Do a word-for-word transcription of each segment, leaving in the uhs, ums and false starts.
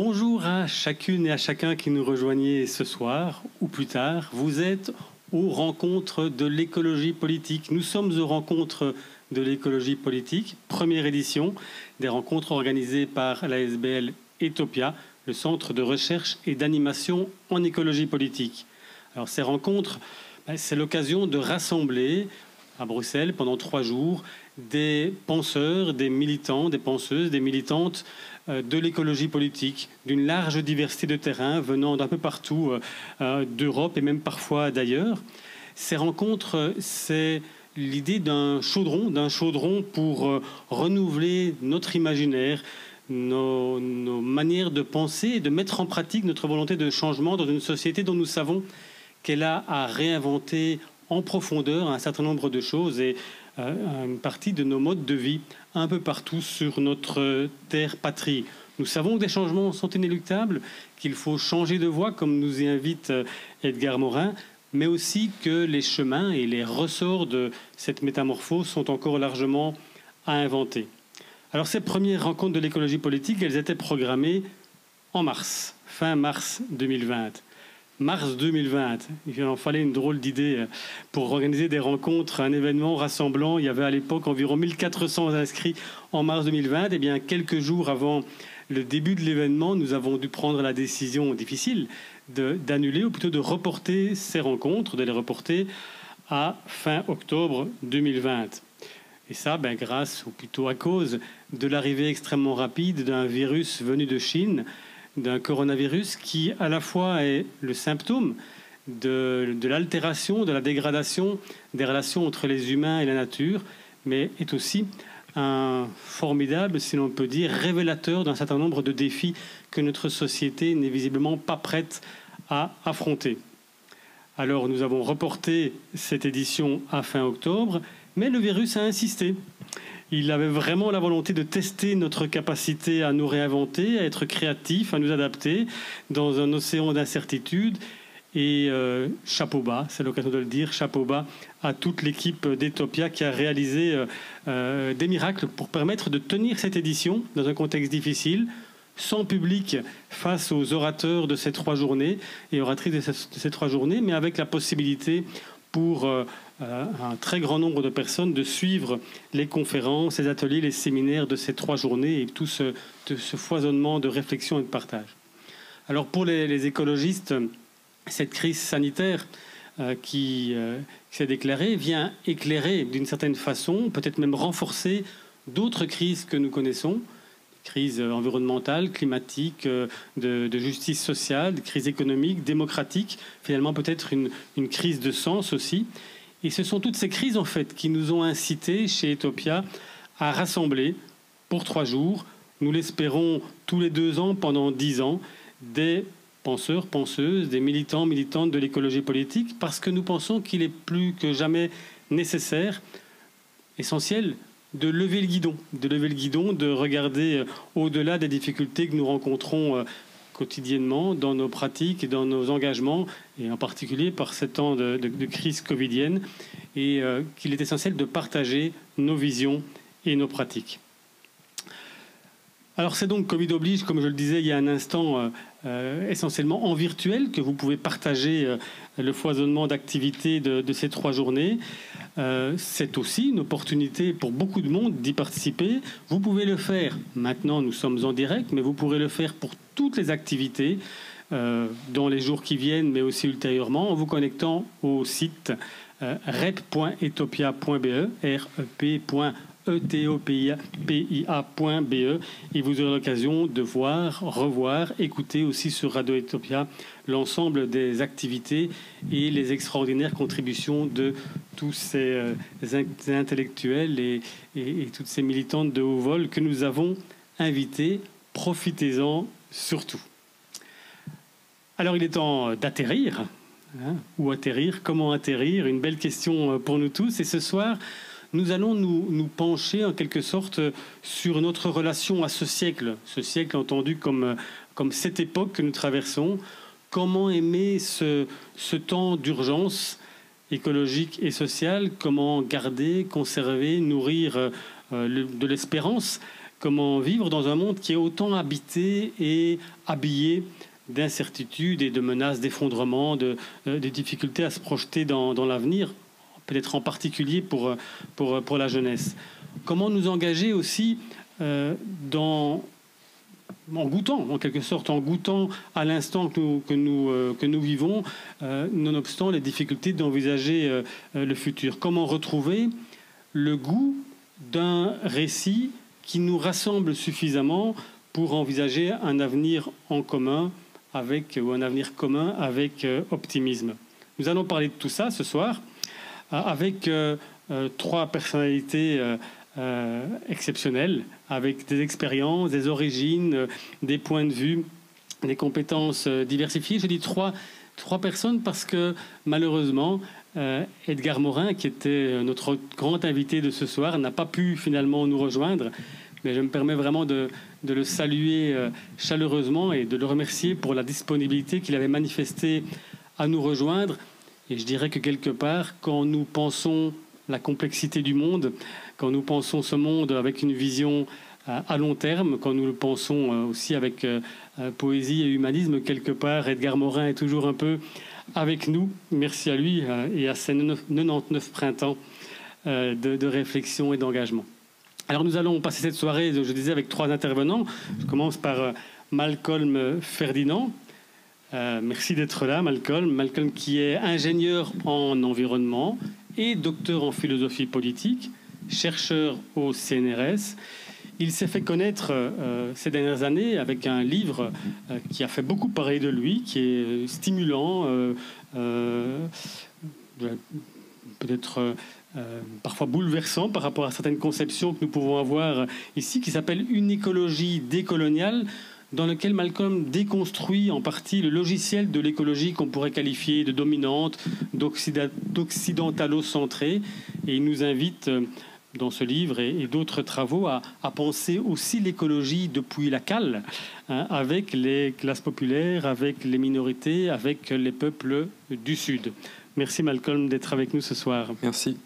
Bonjour à chacune et à chacun qui nous rejoignez ce soir ou plus tard. Vous êtes aux rencontres de l'écologie politique. Nous sommes aux rencontres de l'écologie politique, première édition, des rencontres organisées par l'A S B L Etopia, le centre de recherche et d'animation en écologie politique. Alors ces rencontres, c'est l'occasion de rassembler à Bruxelles pendant trois jours des penseurs, des militants, des penseuses, des militantes de l'écologie politique, d'une large diversité de terrains venant d'un peu partout d'Europe et même parfois d'ailleurs. Ces rencontres, c'est l'idée d'un chaudron, d'un chaudron pour renouveler notre imaginaire, nos, nos manières de penser et de mettre en pratique notre volonté de changement dans une société dont nous savons qu'elle a à réinventer en profondeur un certain nombre de choses et euh, une partie de nos modes de vie un peu partout sur notre terre patrie. Nous savons que des changements sont inéluctables, qu'il faut changer de voie, comme nous y invite Edgar Morin, mais aussi que les chemins et les ressorts de cette métamorphose sont encore largement à inventer. Alors ces premières rencontres de l'écologie politique, elles étaient programmées en mars, fin mars deux mille vingt. Mars deux mille vingt, il en fallait une drôle d'idée pour organiser des rencontres, un événement rassemblant. Il y avait à l'époque environ mille quatre cents inscrits en mars deux mille vingt. Et bien, quelques jours avant le début de l'événement, nous avons dû prendre la décision difficile d'annuler ou plutôt de reporter ces rencontres, de les reporter à fin octobre deux mille vingt. Et ça, ben, grâce ou plutôt à cause de l'arrivée extrêmement rapide d'un virus venu de Chine, d'un coronavirus qui, à la fois, est le symptôme de, de l'altération, de la dégradation des relations entre les humains et la nature, mais est aussi un formidable, si l'on peut dire, révélateur d'un certain nombre de défis que notre société n'est visiblement pas prête à affronter. Alors, nous avons reporté cette édition à fin octobre, mais le virus a insisté. Il avait vraiment la volonté de tester notre capacité à nous réinventer, à être créatifs, à nous adapter dans un océan d'incertitudes. Et euh, chapeau bas, c'est l'occasion de le dire, chapeau bas à toute l'équipe d'Etopia qui a réalisé euh, euh, des miracles pour permettre de tenir cette édition dans un contexte difficile, sans public face aux orateurs de ces trois journées et oratrices de ces, de ces trois journées, mais avec la possibilité pour euh, un très grand nombre de personnes de suivre les conférences, les ateliers, les séminaires de ces trois journées et tout ce, de ce foisonnement de réflexion et de partage. Alors pour les, les écologistes, cette crise sanitaire euh, qui, euh, qui s'est déclarée vient éclairer d'une certaine façon, peut-être même renforcer d'autres crises que nous connaissons, crise environnementale, climatique, de, de justice sociale, crise économique, démocratique, finalement peut-être une, une crise de sens aussi. Et ce sont toutes ces crises en fait qui nous ont incités chez Etopia à rassembler pour trois jours, nous l'espérons tous les deux ans pendant dix ans, des penseurs, penseuses, des militants, militantes de l'écologie politique, parce que nous pensons qu'il est plus que jamais nécessaire, essentiel, de lever le guidon, de lever le guidon, de regarder au-delà des difficultés que nous rencontrons quotidiennement dans nos pratiques et dans nos engagements, et en particulier par ces temps de, de, de crise covidienne, et euh, qu'il est essentiel de partager nos visions et nos pratiques. Alors c'est donc Covid oblige, comme je le disais il y a un instant, euh, euh, essentiellement en virtuel, que vous pouvez partager euh, le foisonnement d'activités de, de ces trois journées. Euh, c'est aussi une opportunité pour beaucoup de monde d'y participer. Vous pouvez le faire, maintenant nous sommes en direct, mais vous pourrez le faire pour toutes les activités euh, dans les jours qui viennent, mais aussi ultérieurement, en vous connectant au site euh, rep point etopia point be, rep point etopia point be. etopia point be, et vous aurez l'occasion de voir, revoir, écouter aussi sur Radio Etopia l'ensemble des activités et les extraordinaires contributions de tous ces intellectuels et, et, et toutes ces militantes de haut vol que nous avons invitées. Profitez-en surtout. Alors il est temps d'atterrir, hein, ou atterrir, comment atterrir, une belle question pour nous tous, et ce soir, nous allons nous, nous pencher en quelque sorte sur notre relation à ce siècle, ce siècle entendu comme, comme cette époque que nous traversons. Comment aimer ce, ce temps d'urgence écologique et sociale? Comment garder, conserver, nourrir euh, le, de l'espérance Comment vivre dans un monde qui est autant habité et habillé d'incertitudes et de menaces, d'effondrement, de, euh, des difficultés à se projeter dans, dans l'avenir, peut-être en particulier pour, pour, pour la jeunesse. Comment nous engager aussi euh, dans, en goûtant, en quelque sorte, en goûtant à l'instant que nous, que nous, euh, que nous vivons, euh, nonobstant les difficultés d'envisager euh, le futur. Comment retrouver le goût d'un récit qui nous rassemble suffisamment pour envisager un avenir en commun avec, ou un avenir commun avec euh, optimisme. Nous allons parler de tout ça ce soir euh, avec euh, euh, trois personnalités euh, euh, exceptionnelles, avec des expériences, des origines, euh, des points de vue, des compétences euh, diversifiées. Je dis trois, trois personnes parce que malheureusement, euh, Edgar Morin, qui était notre grand invité de ce soir, n'a pas pu finalement nous rejoindre. Mais je me permets vraiment de, de le saluer euh, chaleureusement et de le remercier pour la disponibilité qu'il avait manifestée à nous rejoindre. Et je dirais que quelque part, quand nous pensons la complexité du monde, quand nous pensons ce monde avec une vision euh, à long terme, quand nous le pensons euh, aussi avec euh, euh, poésie et humanisme, quelque part, Edgar Morin est toujours un peu avec nous. Merci à lui euh, et à ses quatre-vingt-dix-neuf printemps euh, de, de réflexion et d'engagement. Alors nous allons passer cette soirée, je disais, avec trois intervenants. Je commence par Malcolm Ferdinand. Euh, merci d'être là, Malcolm. Malcolm qui est ingénieur en environnement et docteur en philosophie politique, chercheur au C N R S. Il s'est fait connaître euh, ces dernières années avec un livre euh, qui a fait beaucoup parler de lui, qui est stimulant, euh, euh, peut-être... Euh, Euh, parfois bouleversant par rapport à certaines conceptions que nous pouvons avoir ici, qui s'appelle « Une écologie décoloniale », dans lequel Malcolm déconstruit en partie le logiciel de l'écologie qu'on pourrait qualifier de dominante, d'occidentalo-centrée. Et il nous invite, euh, dans ce livre et, et d'autres travaux, à, à penser aussi l'écologie depuis la cale, hein, avec les classes populaires, avec les minorités, avec les peuples du Sud. Merci Malcolm d'être avec nous ce soir. Merci.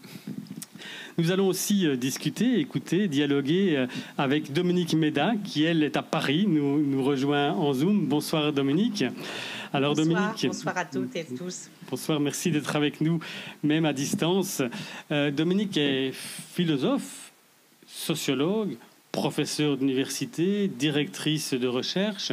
Nous allons aussi euh, discuter, écouter, dialoguer euh, avec Dominique Méda, qui elle est à Paris, nous, nous rejoint en Zoom. Bonsoir Dominique. Alors, bonsoir, Dominique, bonsoir à toutes et à tous. Bonsoir, merci d'être avec nous, même à distance. Euh, Dominique est philosophe, sociologue, professeure d'université, directrice de recherche.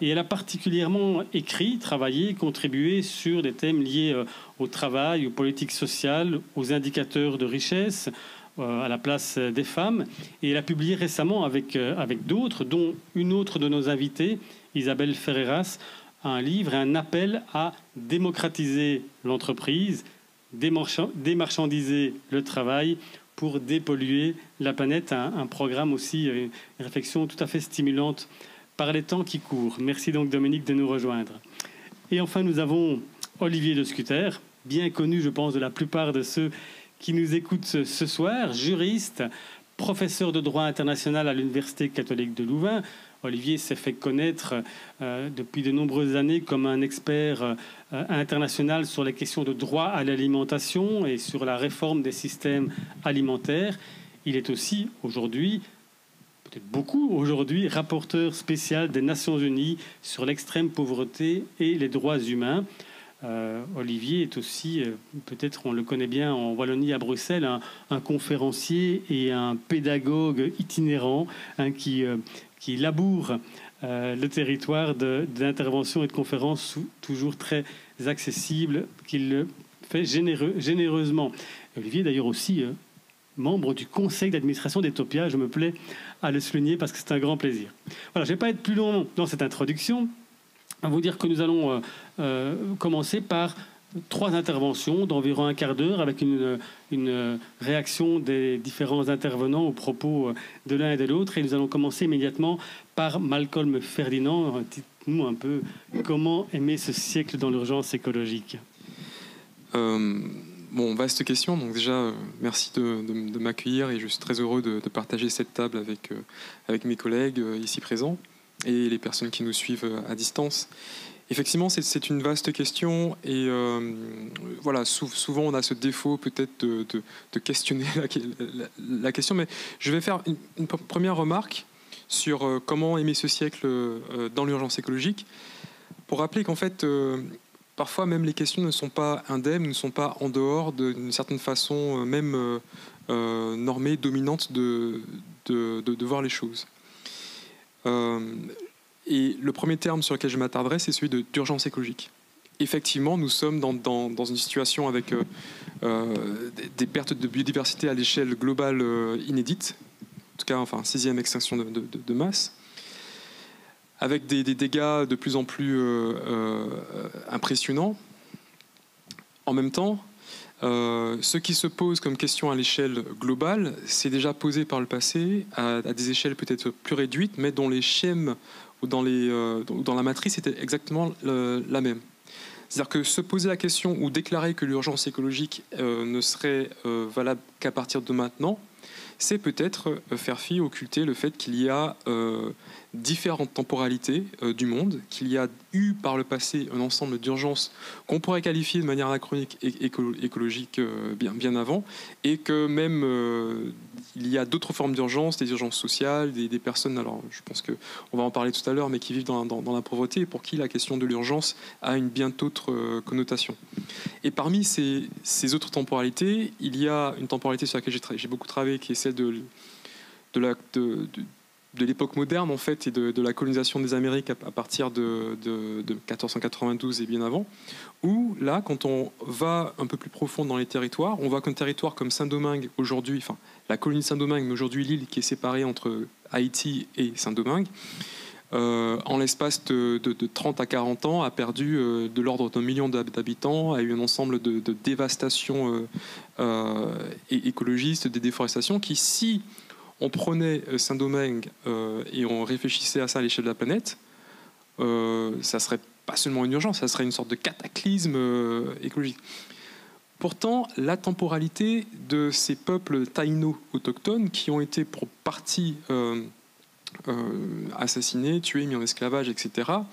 Et elle a particulièrement écrit, travaillé, contribué sur des thèmes liés au travail, aux politiques sociales, aux indicateurs de richesse, à la place des femmes. Et elle a publié récemment avec, avec d'autres, dont une autre de nos invités, Isabelle Ferreras, un livre, un appel à démocratiser l'entreprise, démarchandiser le travail pour dépolluer la planète. Un, un programme aussi, une réflexion tout à fait stimulante par les temps qui courent. Merci donc Dominique de nous rejoindre. Et enfin nous avons Olivier De Schutter, bien connu je pense de la plupart de ceux qui nous écoutent ce, ce soir, juriste, professeur de droit international à l'Université catholique de Louvain. Olivier s'est fait connaître euh, depuis de nombreuses années comme un expert euh, international sur les questions de droit à l'alimentation et sur la réforme des systèmes alimentaires. Il est aussi aujourd'hui beaucoup aujourd'hui, rapporteur spécial des Nations Unies sur l'extrême pauvreté et les droits humains. Euh, Olivier est aussi, euh, peut-être on le connaît bien en Wallonie à Bruxelles, un, un conférencier et un pédagogue itinérant hein, qui, euh, qui laboure euh, le territoire d'interventions et de conférences toujours très accessibles, qu'il fait généreux, généreusement. Olivier d'ailleurs aussi... Euh, membre du conseil d'administration d'Etopia, je me plais à le souligner parce que c'est un grand plaisir. Voilà, je ne vais pas être plus long dans cette introduction, à vous dire que nous allons euh, euh, commencer par trois interventions d'environ un quart d'heure avec une, une réaction des différents intervenants aux propos de l'un et de l'autre. Et nous allons commencer immédiatement par Malcolm Ferdinand. Dites-nous un peu comment aimer ce siècle dans l'urgence écologique. Euh... Bon, vaste question. Donc déjà, euh, merci de, de, de m'accueillir et je suis très heureux de, de partager cette table avec, euh, avec mes collègues euh, ici présents et les personnes qui nous suivent euh, à distance. Effectivement, c'est une vaste question et euh, voilà, sou, souvent on a ce défaut peut-être de, de, de questionner la, la, la question, mais je vais faire une, une première remarque sur euh, comment aimer ce siècle euh, dans l'urgence écologique, pour rappeler qu'en fait, euh, parfois même les questions ne sont pas indemnes, ne sont pas en dehors d'une certaine façon euh, même euh, euh, normée, dominante de, de, de, de voir les choses. Euh, et le premier terme sur lequel je m'attarderai, c'est celui d'urgence écologique. Effectivement, nous sommes dans, dans, dans une situation avec euh, euh, des, des pertes de biodiversité à l'échelle globale euh, inédite, en tout cas, enfin, sixième extinction de, de, de masse, avec des, des dégâts de plus en plus euh, euh, impressionnants. En même temps, euh, ce qui se pose comme question à l'échelle globale, c'est déjà posé par le passé, à, à des échelles peut-être plus réduites, mais dont les schèmes ou dans, les, euh, dans la matrice étaient exactement le, la même. C'est-à-dire que se poser la question ou déclarer que l'urgence écologique euh, ne serait euh, valable qu'à partir de maintenant, c'est peut-être faire fi, occulter le fait qu'il y a euh, différentes temporalités euh, du monde, qu'il y a eu par le passé un ensemble d'urgences qu'on pourrait qualifier de manière anachronique et éco écologique euh, bien, bien avant, et que même euh, il y a d'autres formes d'urgence, des urgences sociales, des, des personnes, alors je pense qu'on va en parler tout à l'heure, mais qui vivent dans, dans, dans la pauvreté, et pour qui la question de l'urgence a une bien autre euh, connotation. Et parmi ces, ces autres temporalités, il y a une temporalité sur laquelle j'ai beaucoup travaillé, qui est celle de, de la... De, de, de l'époque moderne, en fait, et de, de la colonisation des Amériques à, à partir de, de, de mille quatre cent quatre-vingt-douze et bien avant, où, là, quand on va un peu plus profond dans les territoires, on voit qu'un territoire comme Saint-Domingue, aujourd'hui, enfin, la colonie de Saint-Domingue, mais aujourd'hui l'île qui est séparée entre Haïti et Saint-Domingue, euh, en l'espace de, de, de trente à quarante ans, a perdu euh, de l'ordre d'un million d'habitants, a eu un ensemble de, de dévastations euh, euh, écologistes, des déforestations, qui, si... on prenait Saint-Domingue euh, et on réfléchissait à ça à l'échelle de la planète, euh, ça serait pas seulement une urgence, ça serait une sorte de cataclysme euh, écologique. Pourtant, la temporalité de ces peuples taïno autochtones qui ont été pour partie euh, euh, assassinés, tués, mis en esclavage, et cetera,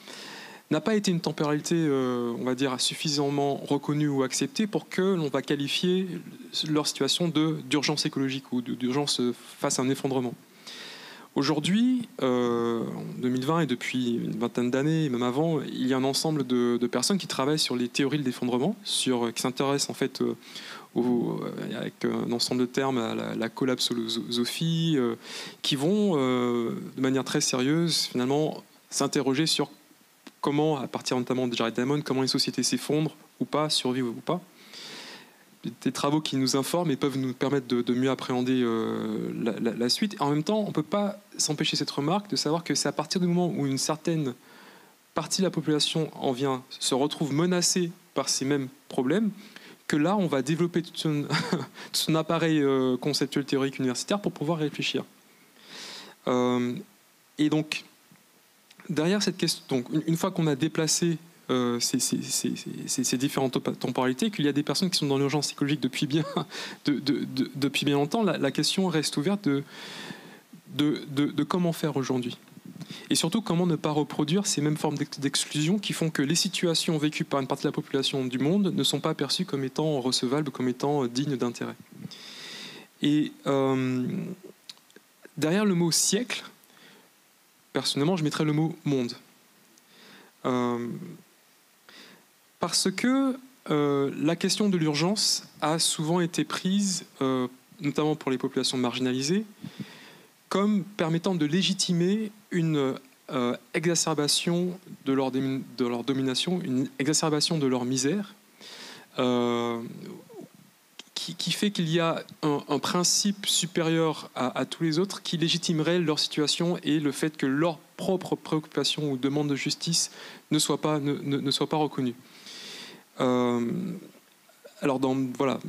n'a pas été une temporalité, euh, on va dire, suffisamment reconnue ou acceptée pour que l'on va qualifier leur situation d'urgence écologique ou d'urgence face à un effondrement. Aujourd'hui, euh, en deux mille vingt et depuis une vingtaine d'années, même avant, il y a un ensemble de, de personnes qui travaillent sur les théories de l'effondrement, sur, qui s'intéressent en fait euh, au, avec un ensemble de termes à la, la collapsolosophie, euh, qui vont, euh, de manière très sérieuse, finalement, s'interroger sur comment, à partir notamment de Jared Diamond, comment les sociétés s'effondrent ou pas, survivent ou pas. Des travaux qui nous informent et peuvent nous permettre de, de mieux appréhender euh, la, la, la suite. Et en même temps, on ne peut pas s'empêcher cette remarque de savoir que c'est à partir du moment où une certaine partie de la population en vient, se retrouve menacée par ces mêmes problèmes, que là, on va développer tout son, tout son appareil euh, conceptuel théorique universitaire pour pouvoir réfléchir. Euh, et donc... Derrière cette question, donc, une fois qu'on a déplacé euh, ces, ces, ces, ces, ces différentes temporalités, qu'il y a des personnes qui sont dans l'urgence écologique depuis bien, de, de, de, depuis bien longtemps, la, la question reste ouverte de, de, de, de comment faire aujourd'hui. Et surtout, comment ne pas reproduire ces mêmes formes d'exclusion qui font que les situations vécues par une partie de la population du monde ne sont pas perçues comme étant recevables, comme étant dignes d'intérêt. Et euh, derrière le mot « siècle », personnellement, je mettrais le mot « monde ». Euh, parce que euh, la question de l'urgence a souvent été prise, euh, notamment pour les populations marginalisées, comme permettant de légitimer une euh, exacerbation de leur, de leur domination, une exacerbation de leur misère, euh, qui, qui fait qu'il y a un, un principe supérieur à, à tous les autres qui légitimerait leur situation et le fait que leurs propres préoccupations ou demandes de justice ne soient pas, ne, ne, ne soient pas reconnues. Euh, alors, dans, voilà,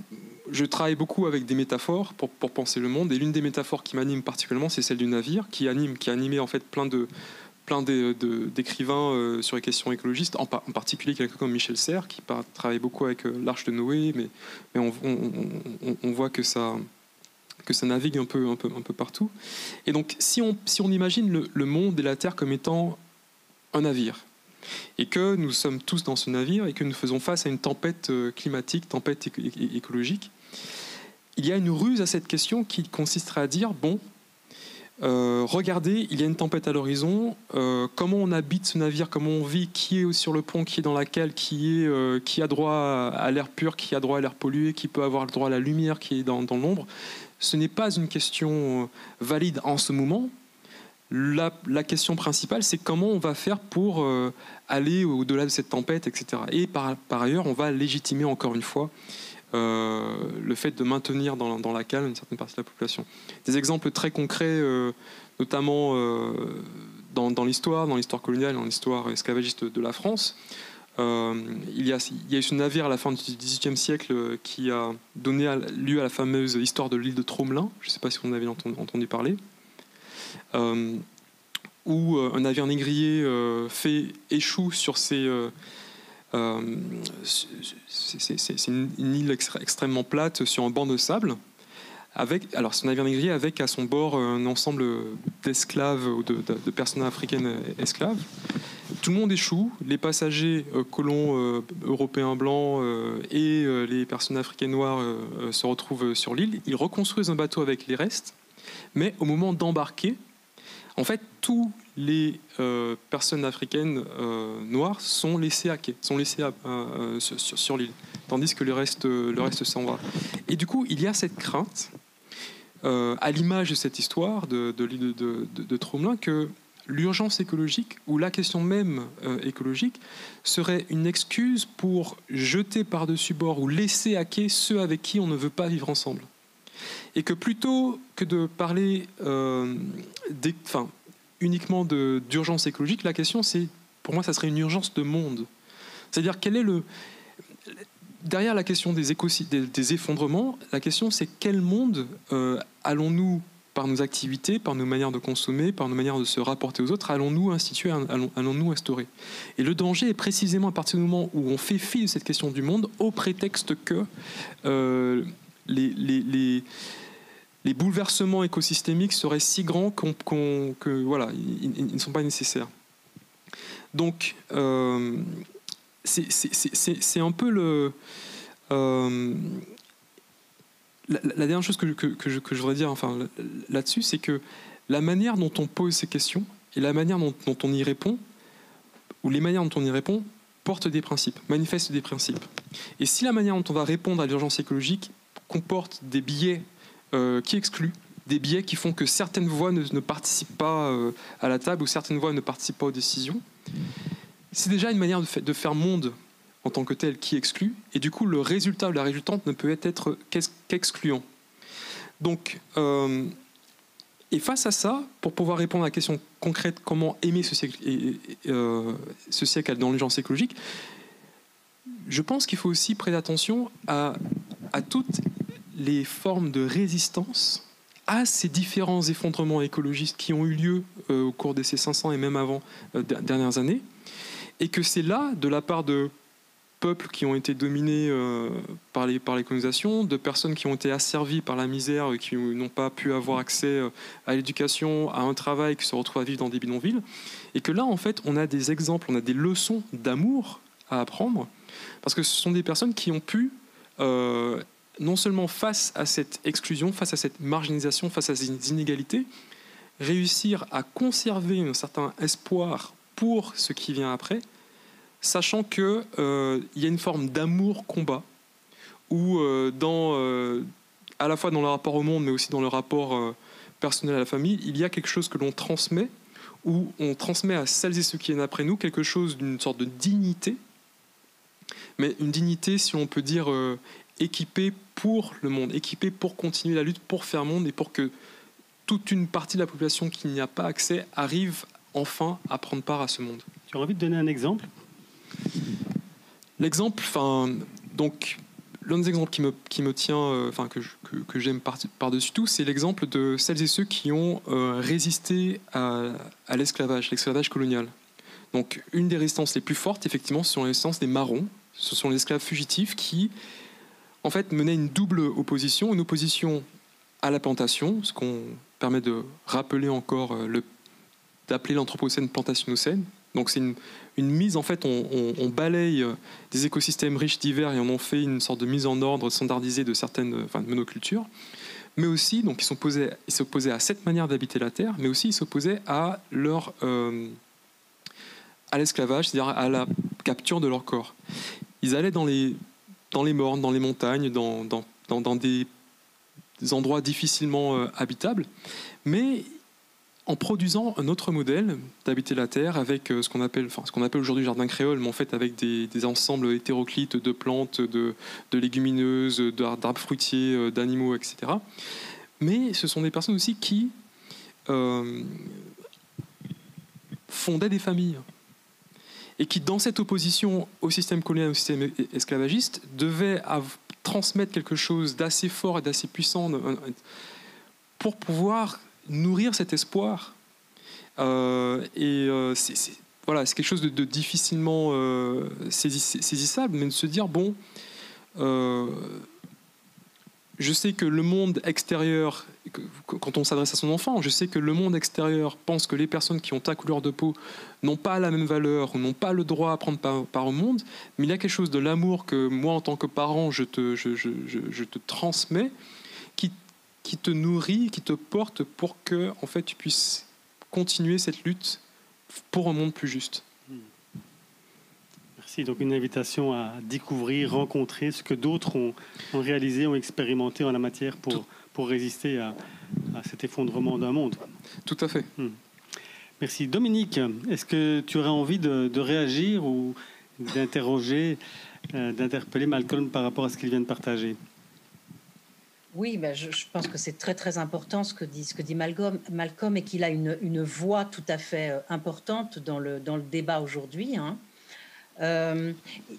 je travaille beaucoup avec des métaphores pour, pour penser le monde, et l'une des métaphores qui m'anime particulièrement, c'est celle du navire, qui anime, qui a animé en fait plein de... plein d'écrivains euh, sur les questions écologistes, en, par, en particulier quelqu'un comme Michel Serres, qui par, travaille beaucoup avec euh, l'Arche de Noé, mais, mais on, on, on, on voit que ça, que ça navigue un peu, un, peu, un peu partout. Et donc, si on, si on imagine le, le monde et la Terre comme étant un navire, et que nous sommes tous dans ce navire, et que nous faisons face à une tempête euh, climatique, tempête éco écologique, il y a une ruse à cette question qui consisterait à dire, bon, Euh, regardez, il y a une tempête à l'horizon, euh, comment on habite ce navire, comment on vit, qui est sur le pont, qui est dans la cale, qui, est, euh, qui a droit à l'air pur, qui a droit à l'air pollué, qui peut avoir le droit à la lumière, qui est dans, dans l'ombre. Ce n'est pas une question valide en ce moment. La, la question principale, c'est comment on va faire pour euh, aller au-delà de cette tempête, et cetera. Et par, par ailleurs, on va légitimer encore une fois Euh, le fait de maintenir dans, dans la calme une certaine partie de la population. Des exemples très concrets, euh, notamment euh, dans, dans l'histoire, dans l'histoire coloniale, dans l'histoire esclavagiste de la France. Euh, il, y a, il y a eu ce navire à la fin du dix-huitième siècle euh, qui a donné à, lieu à la fameuse histoire de l'île de Tromelin. Je ne sais pas si vous en avez entendu, entendu parler. Euh, où euh, un navire négrier euh, fait échoue sur ses... Euh, Euh, c'est une, une île extré, extrêmement plate sur un banc de sable. Avec, alors, c'est un navire négrier avec à son bord un ensemble d'esclaves ou de, de, de personnes africaines esclaves. Tout le monde échoue, les passagers euh, colons euh, européens blancs euh, et euh, les personnes africaines noires euh, se retrouvent sur l'île. Ils reconstruisent un bateau avec les restes, mais au moment d'embarquer, en fait, tous les euh, personnes africaines euh, noires sont laissées à quai, sont laissées à, euh, sur, sur l'île, tandis que le reste, le reste s'en va. Et du coup, il y a cette crainte, euh, à l'image de cette histoire de, de l'île de, de, de Tromelin, que l'urgence écologique, ou la question même euh, écologique, serait une excuse pour jeter par-dessus bord ou laisser à quai ceux avec qui on ne veut pas vivre ensemble. Et que plutôt que de parler euh, des, enfin, uniquement d'urgence écologique, la question, c'est, pour moi, ça serait une urgence de monde. C'est-à-dire, quel est le... Derrière la question des, des, des effondrements, la question, c'est quel monde euh, allons-nous, par nos activités, par nos manières de consommer, par nos manières de se rapporter aux autres, allons-nous instituer, allons-nous instaurer? Et le danger est précisément à partir du moment où on fait fi de cette question du monde, au prétexte que... Euh, Les, les, les, les bouleversements écosystémiques seraient si grands qu'on, qu'on, que voilà, ils ne sont pas nécessaires. Donc, euh, c'est un peu le... Euh, la, la dernière chose que, que, que, je, que je voudrais dire enfin, là-dessus, c'est que la manière dont on pose ces questions et la manière dont, dont on y répond, ou les manières dont on y répond, portent des principes, manifestent des principes. Et si la manière dont on va répondre à l'urgence écologique comporte des biais euh, qui excluent, des biais qui font que certaines voix ne, ne participent pas euh, à la table ou certaines voix ne participent pas aux décisions, c'est déjà une manière de, fait, de faire monde en tant que tel qui exclut, et du coup le résultat ou la résultante ne peut être qu'excluant. Donc, euh, et face à ça, pour pouvoir répondre à la question concrète comment aimer ce siècle, et, et, euh, ce siècle dans l'urgence écologique, je pense qu'il faut aussi prêter attention à, à toutes les formes de résistance à ces différents effondrements écologistes qui ont eu lieu euh, au cours de ces cinq cents et même avant euh, dernières années, et que c'est là, de la part de peuples qui ont été dominés euh, par, les, par les colonisations, de personnes qui ont été asservies par la misère, qui n'ont pas pu avoir accès euh, à l'éducation, à un travail, qui se retrouvent à vivre dans des bidonvilles, et que là, en fait, on a des exemples, on a des leçons d'amour à apprendre, parce que ce sont des personnes qui ont pu, euh, non seulement face à cette exclusion, face à cette marginalisation, face à ces inégalités, réussir à conserver un certain espoir pour ce qui vient après, sachant qu'il euh, y a une forme d'amour-combat, où euh, dans, euh, à la fois dans le rapport au monde, mais aussi dans le rapport euh, personnel à la famille, il y a quelque chose que l'on transmet, où on transmet à celles et ceux qui viennent après nous quelque chose d'une sorte de dignité, mais une dignité, si on peut dire, euh, équipée pour le monde, équipée pour continuer la lutte, pour faire monde, et pour que toute une partie de la population qui n'y a pas accès arrive enfin à prendre part à ce monde. Tu as envie de donner un exemple? L'exemple, enfin, donc, l'un des exemples qui me, qui me tient, enfin, euh, que, que, que j'aime par-dessus par tout, c'est l'exemple de celles et ceux qui ont euh, résisté à, à l'esclavage, l'esclavage colonial. Donc, une des résistances les plus fortes, effectivement, ce sont les résistances des marrons. Ce sont les esclaves fugitifs qui, en fait, menaient une double opposition. Une opposition à la plantation, ce qu'on permet de rappeler encore, le, d'appeler l'anthropocène plantationocène. Donc, c'est une, une mise, en fait, on, on, on balaye des écosystèmes riches divers et on en fait une sorte de mise en ordre standardisée de certaines, enfin, de monocultures. mais aussi, donc ils s'opposaient, ils s'opposaient à cette manière d'habiter la terre, mais aussi ils s'opposaient à leur euh, à l'esclavage, c'est-à-dire à la capture de leur corps. Ils allaient dans les dans les mornes, dans les montagnes, dans dans dans, dans des, des endroits difficilement euh, habitables, mais en produisant un autre modèle d'habiter la terre avec ce qu'on appelle, enfin, ce qu'on appelle aujourd'hui jardin créole, mais en fait avec des, des ensembles hétéroclites de plantes, de, de légumineuses, d'arbres fruitiers, d'animaux, et cetera. Mais ce sont des personnes aussi qui euh, fondaient des familles et qui, dans cette opposition au système colonial et au système esclavagiste, devaient transmettre quelque chose d'assez fort et d'assez puissant pour pouvoir nourrir cet espoir. Euh, et euh, c'est, c'est, voilà, c'est quelque chose de, de difficilement euh, saisis, saisissable, mais de se dire, bon, euh, je sais que le monde extérieur, que, quand on s'adresse à son enfant, je sais que le monde extérieur pense que les personnes qui ont ta couleur de peau n'ont pas la même valeur ou n'ont pas le droit à prendre part, part au monde, mais il y a quelque chose de l'amour que moi, en tant que parent, je te, je, je, je, je te transmets, qui te nourrit, qui te porte pour que, en fait, tu puisses continuer cette lutte pour un monde plus juste. Merci. Donc, une invitation à découvrir, rencontrer ce que d'autres ont, ont réalisé, ont expérimenté en la matière pour, pour résister à, à cet effondrement d'un monde. Tout à fait. Hum. Merci. Dominique, est-ce que tu aurais envie de, de réagir ou d'interroger, euh, d'interpeller Malcolm par rapport à ce qu'il vient de partager ? Oui, ben je, je pense que c'est très très important ce que dit, ce que dit Malcolm, Malcolm et qu'il a une, une voix tout à fait importante dans le, dans le débat aujourd'hui, hein. Euh,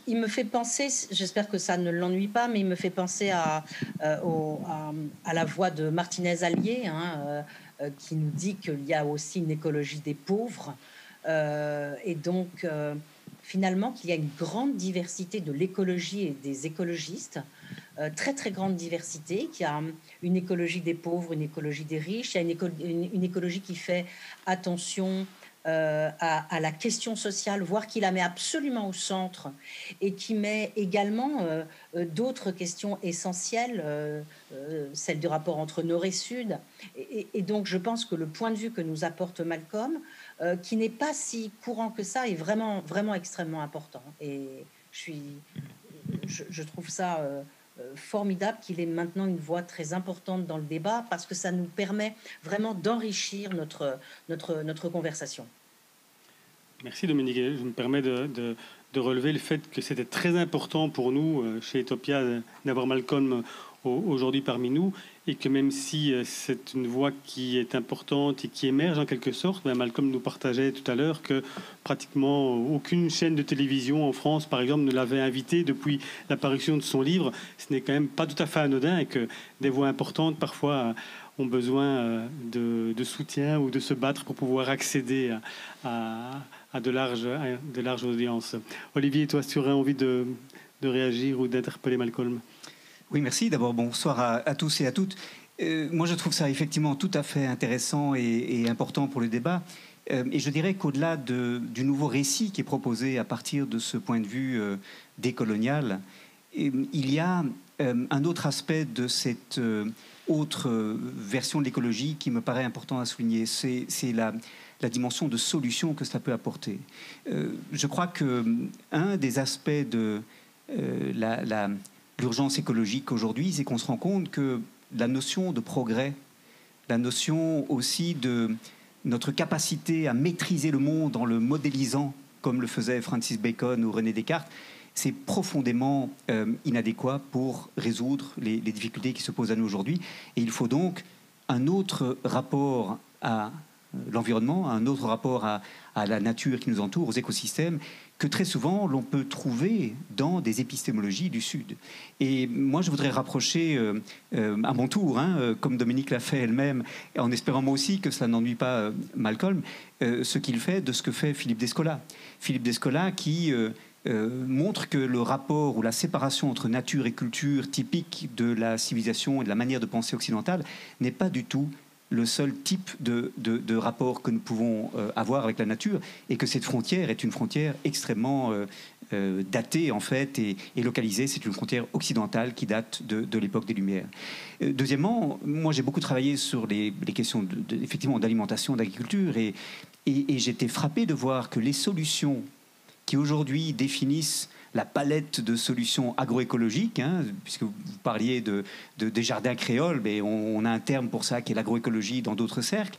il me fait penser, j'espère que ça ne l'ennuie pas, mais il me fait penser à, euh, au, à, à la voix de Martinez Allier, hein, euh, qui nous dit qu'il y a aussi une écologie des pauvres euh, et donc euh, finalement qu'il y a une grande diversité de l'écologie et des écologistes. Euh, très très grande diversité, qui a une écologie des pauvres, une écologie des riches, il y a une, éco une, une écologie qui fait attention euh, à, à la question sociale, voire qui la met absolument au centre et qui met également euh, d'autres questions essentielles, euh, euh, celle du rapport entre Nord et Sud. Et, et, et donc je pense que le point de vue que nous apporte Malcolm, euh, qui n'est pas si courant que ça, est vraiment, vraiment extrêmement important. Et je, suis, je, je trouve ça... Euh, formidable qu'il ait maintenant une voix très importante dans le débat parce que ça nous permet vraiment d'enrichir notre, notre, notre conversation. Merci Dominique. Je me permets de, de, de relever le fait que c'était très important pour nous chez Etopia d'avoir Malcolm aujourd'hui parmi nous et que même si c'est une voix qui est importante et qui émerge en quelque sorte, Malcolm nous partageait tout à l'heure que pratiquement aucune chaîne de télévision en France, par exemple, ne l'avait invité depuis la parution de son livre. Ce n'est quand même pas tout à fait anodin et que des voix importantes parfois ont besoin de, de soutien ou de se battre pour pouvoir accéder à, à, à, de, larges, à de larges audiences. Olivier, toi, tu aurais envie de, de réagir ou d'interpeller Malcolm ? Oui, merci. D'abord, bonsoir à, à tous et à toutes. Euh, moi, je trouve ça effectivement tout à fait intéressant et, et important pour le débat. Euh, et je dirais qu'au-delà de, du nouveau récit qui est proposé à partir de ce point de vue euh, décolonial, et, il y a euh, un autre aspect de cette euh, autre euh, version de l'écologie qui me paraît important à souligner. C'est la, la dimension de solution que ça peut apporter. Euh, je crois qu'un des aspects de euh, la... la l'urgence écologique aujourd'hui, c'est qu'on se rend compte que la notion de progrès, la notion aussi de notre capacité à maîtriser le monde en le modélisant, comme le faisait Francis Bacon ou René Descartes, c'est profondément euh, inadéquat pour résoudre les, les difficultés qui se posent à nous aujourd'hui. Et il faut donc un autre rapport à l'environnement, un autre rapport à, à la nature qui nous entoure, aux écosystèmes, que très souvent l'on peut trouver dans des épistémologies du Sud. Et moi, je voudrais rapprocher euh, euh, à mon tour, hein, euh, comme Dominique l'a fait elle-même, en espérant moi aussi que ça n'ennuie pas euh, Malcolm, euh, ce qu'il fait de ce que fait Philippe Descola. Philippe Descola qui euh, euh, montre que le rapport ou la séparation entre nature et culture typique de la civilisation et de la manière de penser occidentale n'est pas du tout le seul type de, de, de rapport que nous pouvons euh, avoir avec la nature, et que cette frontière est une frontière extrêmement euh, euh, datée en fait et, et localisée. C'est une frontière occidentale qui date de, de l'époque des Lumières. Euh, deuxièmement, moi j'ai beaucoup travaillé sur les, les questions de, de, effectivement d'alimentation, d'agriculture, et, et, et j'étais frappé de voir que les solutions qui aujourd'hui définissent la palette de solutions agroécologiques, hein, puisque vous parliez de, de, des jardins créoles, mais on, on a un terme pour ça qui est l'agroécologie dans d'autres cercles.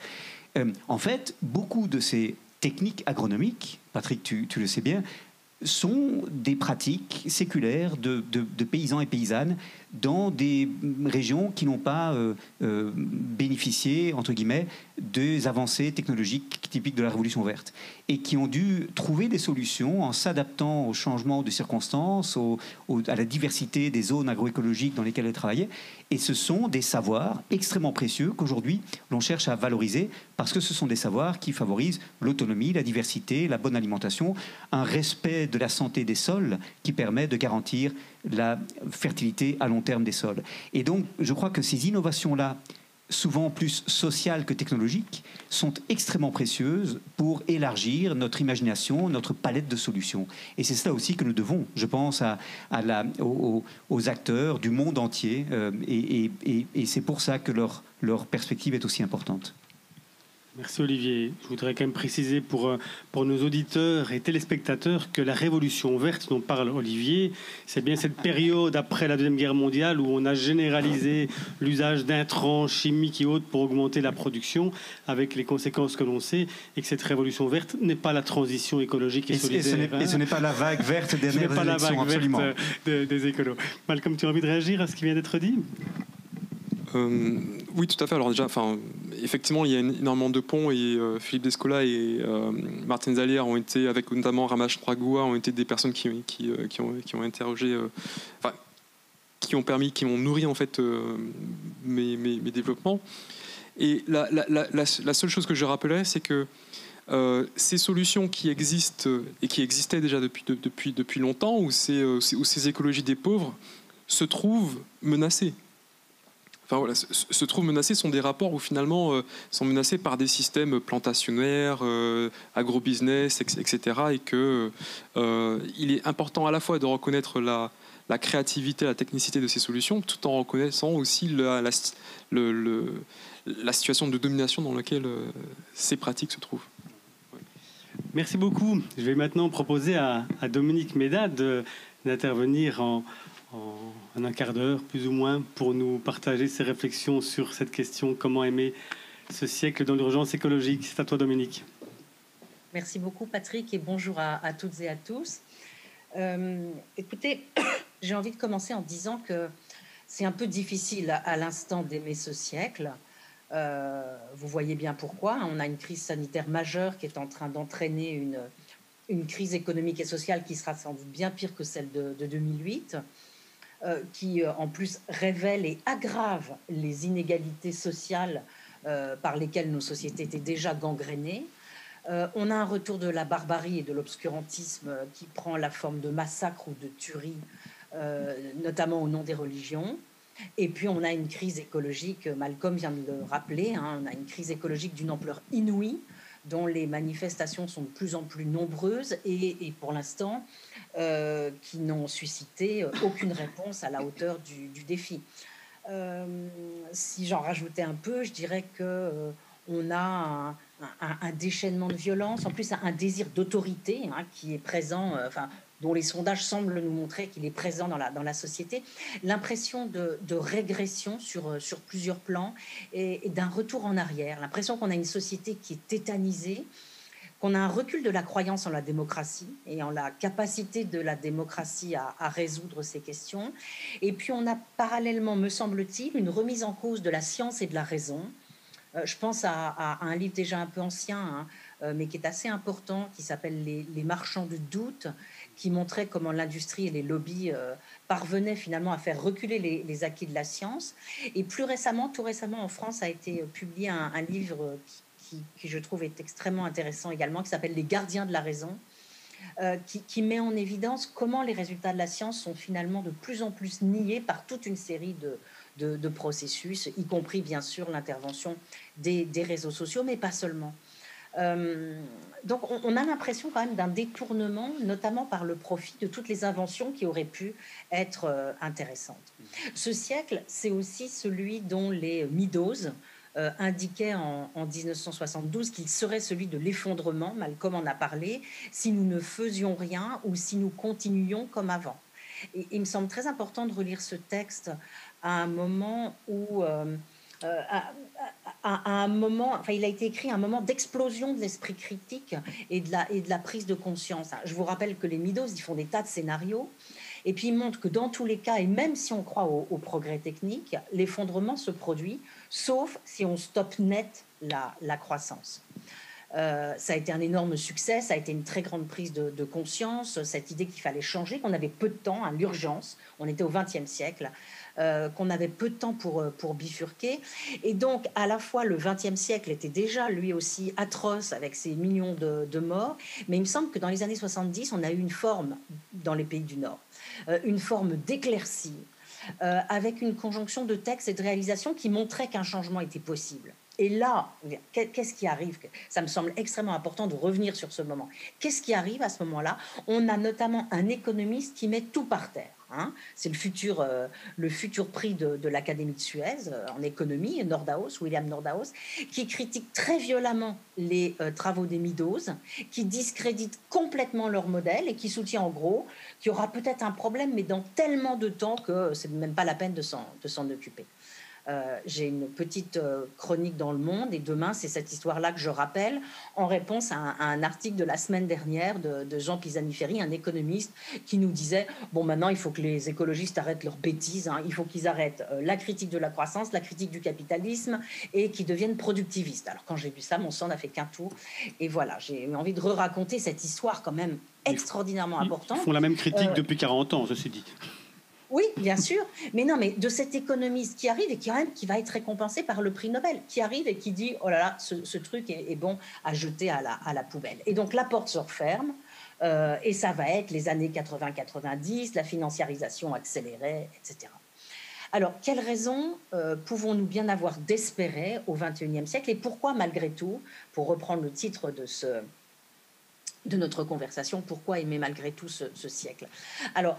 Euh, en fait, beaucoup de ces techniques agronomiques, Patrick, tu, tu le sais bien, sont des pratiques séculaires de, de, de paysans et paysannes dans des régions qui n'ont pas euh, euh, bénéficié, entre guillemets, des avancées technologiques typiques de la Révolution verte, et qui ont dû trouver des solutions en s'adaptant aux changements de circonstances, aux, aux, à la diversité des zones agroécologiques dans lesquelles elles travaillaient. Et ce sont des savoirs extrêmement précieux qu'aujourd'hui l'on cherche à valoriser, parce que ce sont des savoirs qui favorisent l'autonomie, la diversité, la bonne alimentation, un respect de la santé des sols qui permet de garantir la fertilité à long terme des sols. Et donc, je crois que ces innovations-là, souvent plus sociales que technologiques, sont extrêmement précieuses pour élargir notre imagination, notre palette de solutions. Et c'est cela aussi que nous devons, je pense, à, à la, aux, aux acteurs du monde entier. Euh, et et, et c'est pour ça que leur, leur perspective est aussi importante. Merci Olivier. Je voudrais quand même préciser pour, pour nos auditeurs et téléspectateurs que la révolution verte dont parle Olivier, c'est bien cette période après la Deuxième Guerre mondiale où on a généralisé l'usage d'intrants chimiques et autres pour augmenter la production, avec les conséquences que l'on sait, et que cette révolution verte n'est pas la transition écologique et, et solidaire. Et ce n'est hein. pas la vague verte des élections, pas la vague absolument. Verte de, des écolos. Malcolm, tu as envie de réagir à ce qui vient d'être dit ? Euh, oui, tout à fait. Alors déjà, enfin, effectivement, il y a énormément de ponts, et euh, Philippe Descola et euh, Martinez Allier ont été, avec notamment Ramachandra Guha, ont été des personnes qui, qui, euh, qui, ont, qui ont interrogé, euh, enfin, qui ont permis, qui m'ont nourri en fait euh, mes, mes, mes développements. Et la, la, la, la seule chose que je rappelais, c'est que euh, ces solutions qui existent et qui existaient déjà depuis, de, depuis, depuis longtemps, où ces, où ces écologies des pauvres se trouvent menacées. Enfin, voilà, se trouvent menacés sont des rapports où finalement euh, sont menacés par des systèmes plantationnaires, euh, agrobusiness, et cetera. Et que euh, il est important à la fois de reconnaître la, la créativité, la technicité de ces solutions, tout en reconnaissant aussi la, la, le, le, la situation de domination dans laquelle euh, ces pratiques se trouvent. Ouais. Merci beaucoup. Je vais maintenant proposer à, à Dominique Méda d'intervenir en... en un quart d'heure, plus ou moins, pour nous partager ses réflexions sur cette question, comment aimer ce siècle dans l'urgence écologique. C'est à toi, Dominique. Merci beaucoup, Patrick, et bonjour à, à toutes et à tous. Euh, écoutez, j'ai envie de commencer en disant que c'est un peu difficile à, à l'instant d'aimer ce siècle. Euh, vous voyez bien pourquoi. On a une crise sanitaire majeure qui est en train d'entraîner une, une crise économique et sociale qui sera sans doute bien pire que celle de, de deux mille huit. Euh, qui euh, en plus révèle et aggrave les inégalités sociales euh, par lesquelles nos sociétés étaient déjà gangrénées. Euh, on a un retour de la barbarie et de l'obscurantisme euh, qui prend la forme de massacres ou de tueries, euh, notamment au nom des religions. Et puis on a une crise écologique, Malcolm vient de le rappeler, hein, on a une crise écologique d'une ampleur inouïe, dont les manifestations sont de plus en plus nombreuses et, et pour l'instant, euh, qui n'ont suscité aucune réponse à la hauteur du, du défi. Euh, si j'en rajoutais un peu, je dirais qu'on euh, a un, un, un déchaînement de violence, en plus un désir d'autorité hein, qui est présent, euh, enfin, dont les sondages semblent nous montrer qu'il est présent dans la, dans la société, l'impression de, de régression sur, sur plusieurs plans et, et d'un retour en arrière, l'impression qu'on a une société qui est tétanisée, qu'on a un recul de la croyance en la démocratie et en la capacité de la démocratie à, à résoudre ces questions. Et puis on a parallèlement, me semble-t-il, une remise en cause de la science et de la raison. Euh, je pense à, à, à un livre déjà un peu ancien, hein, mais qui est assez important, qui s'appelle les, « Les marchands de doute », qui montrait comment l'industrie et les lobbies euh, parvenaient finalement à faire reculer les, les acquis de la science. Et plus récemment, tout récemment, en France, a été publié un, un livre qui, qui, qui, je trouve, est extrêmement intéressant également, qui s'appelle « Les gardiens de la raison », euh, qui, qui met en évidence comment les résultats de la science sont finalement de plus en plus niés par toute une série de, de, de processus, y compris, bien sûr, l'intervention des, des réseaux sociaux, mais pas seulement. Euh, donc on, on a l'impression quand même d'un détournement, notamment par le profit, de toutes les inventions qui auraient pu être euh, intéressantes. Ce siècle, c'est aussi celui dont les Meadows euh, indiquaient en, en mille neuf cent soixante-douze qu'il serait celui de l'effondrement, Malcolm en a parlé, si nous ne faisions rien ou si nous continuions comme avant. Et il me semble très important de relire ce texte à un moment où... Euh, Euh, à, à, à un moment, enfin, il a été écrit à un moment d'explosion de l'esprit critique et de, la, et de la prise de conscience. Je vous rappelle que les Meadows, ils font des tas de scénarios, et puis ils montrent que dans tous les cas, et même si on croit au, au progrès technique, l'effondrement se produit, sauf si on stoppe net la, la croissance. Euh, ça a été un énorme succès, ça a été une très grande prise de, de conscience, cette idée qu'il fallait changer, qu'on avait peu de temps, hein, l'urgence, on était au vingtième siècle, euh, qu'on avait peu de temps pour, pour bifurquer. Et donc, à la fois, le vingtième siècle était déjà, lui aussi, atroce avec ses millions de, de morts, mais il me semble que dans les années soixante-dix, on a eu une forme, dans les pays du Nord, euh, une forme d'éclaircie, euh, avec une conjonction de textes et de réalisations qui montraient qu'un changement était possible. Et là, qu'est-ce qui arrive? Ça me semble extrêmement important de revenir sur ce moment. Qu'est-ce qui arrive à ce moment-là? On a notamment un économiste qui met tout par terre. Hein, c'est le futur, euh, le futur prix de, de l'Académie de Suez euh, en économie, Nordhaus, William Nordhaus, qui critique très violemment les euh, travaux des Meadows, qui discrédite complètement leur modèle et qui soutient en gros qu'il y aura peut-être un problème, mais dans tellement de temps que c'est même pas la peine de s'en, de s'en occuper. Euh, j'ai une petite euh, chronique dans Le Monde et demain c'est cette histoire-là que je rappelle en réponse à un, à un article de la semaine dernière de, de Jean Pisani-Ferry, un économiste qui nous disait bon, maintenant il faut que les écologistes arrêtent leurs bêtises, hein, il faut qu'ils arrêtent euh, la critique de la croissance, la critique du capitalisme et qu'ils deviennent productivistes. Alors quand j'ai vu ça, mon sang n'a fait qu'un tour et voilà, j'ai envie de re-raconter cette histoire quand même extraordinairement ils importante. Ils font la même critique euh, depuis quarante ans, ceci dit. Oui, bien sûr, mais non, mais de cet économiste qui arrive et qui, même, qui va être récompensé par le prix Nobel, qui arrive et qui dit oh là là, ce, ce truc est, est bon à jeter à la, à la poubelle. Et donc la porte se referme euh, et ça va être les années quatre-vingts quatre-vingt-dix, la financiarisation accélérée, et cetera. Alors, quelles raisons euh, pouvons-nous bien avoir d'espérer au vingt et unième siècle et pourquoi, malgré tout, pour reprendre le titre de ce... de notre conversation, pourquoi aimer malgré tout ce, ce siècle? Alors,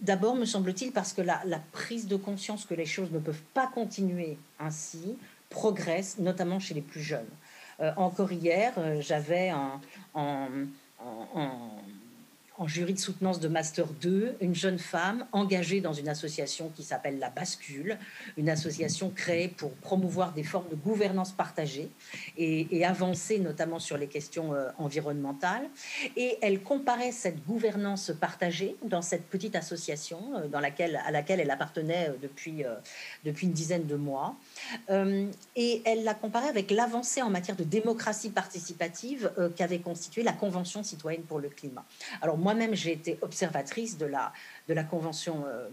d'abord, me semble-t-il, parce que la, la prise de conscience que les choses ne peuvent pas continuer ainsi progresse, notamment chez les plus jeunes. Euh, encore hier, euh, j'avais un, en, en, en, en jury de soutenance de Master deux une jeune femme engagée dans une association qui s'appelle La Bascule, une association créée pour promouvoir des formes de gouvernance partagée et, et avancer notamment sur les questions euh, environnementales. Et elle comparait cette gouvernance partagée dans cette petite association euh, dans laquelle, à laquelle elle appartenait depuis, euh, depuis une dizaine de mois. Euh, et elle la comparait avec l'avancée en matière de démocratie participative euh, qu'avait constituée la Convention citoyenne pour le climat. Alors moi-même, j'ai été observatrice de la, de la Convention euh,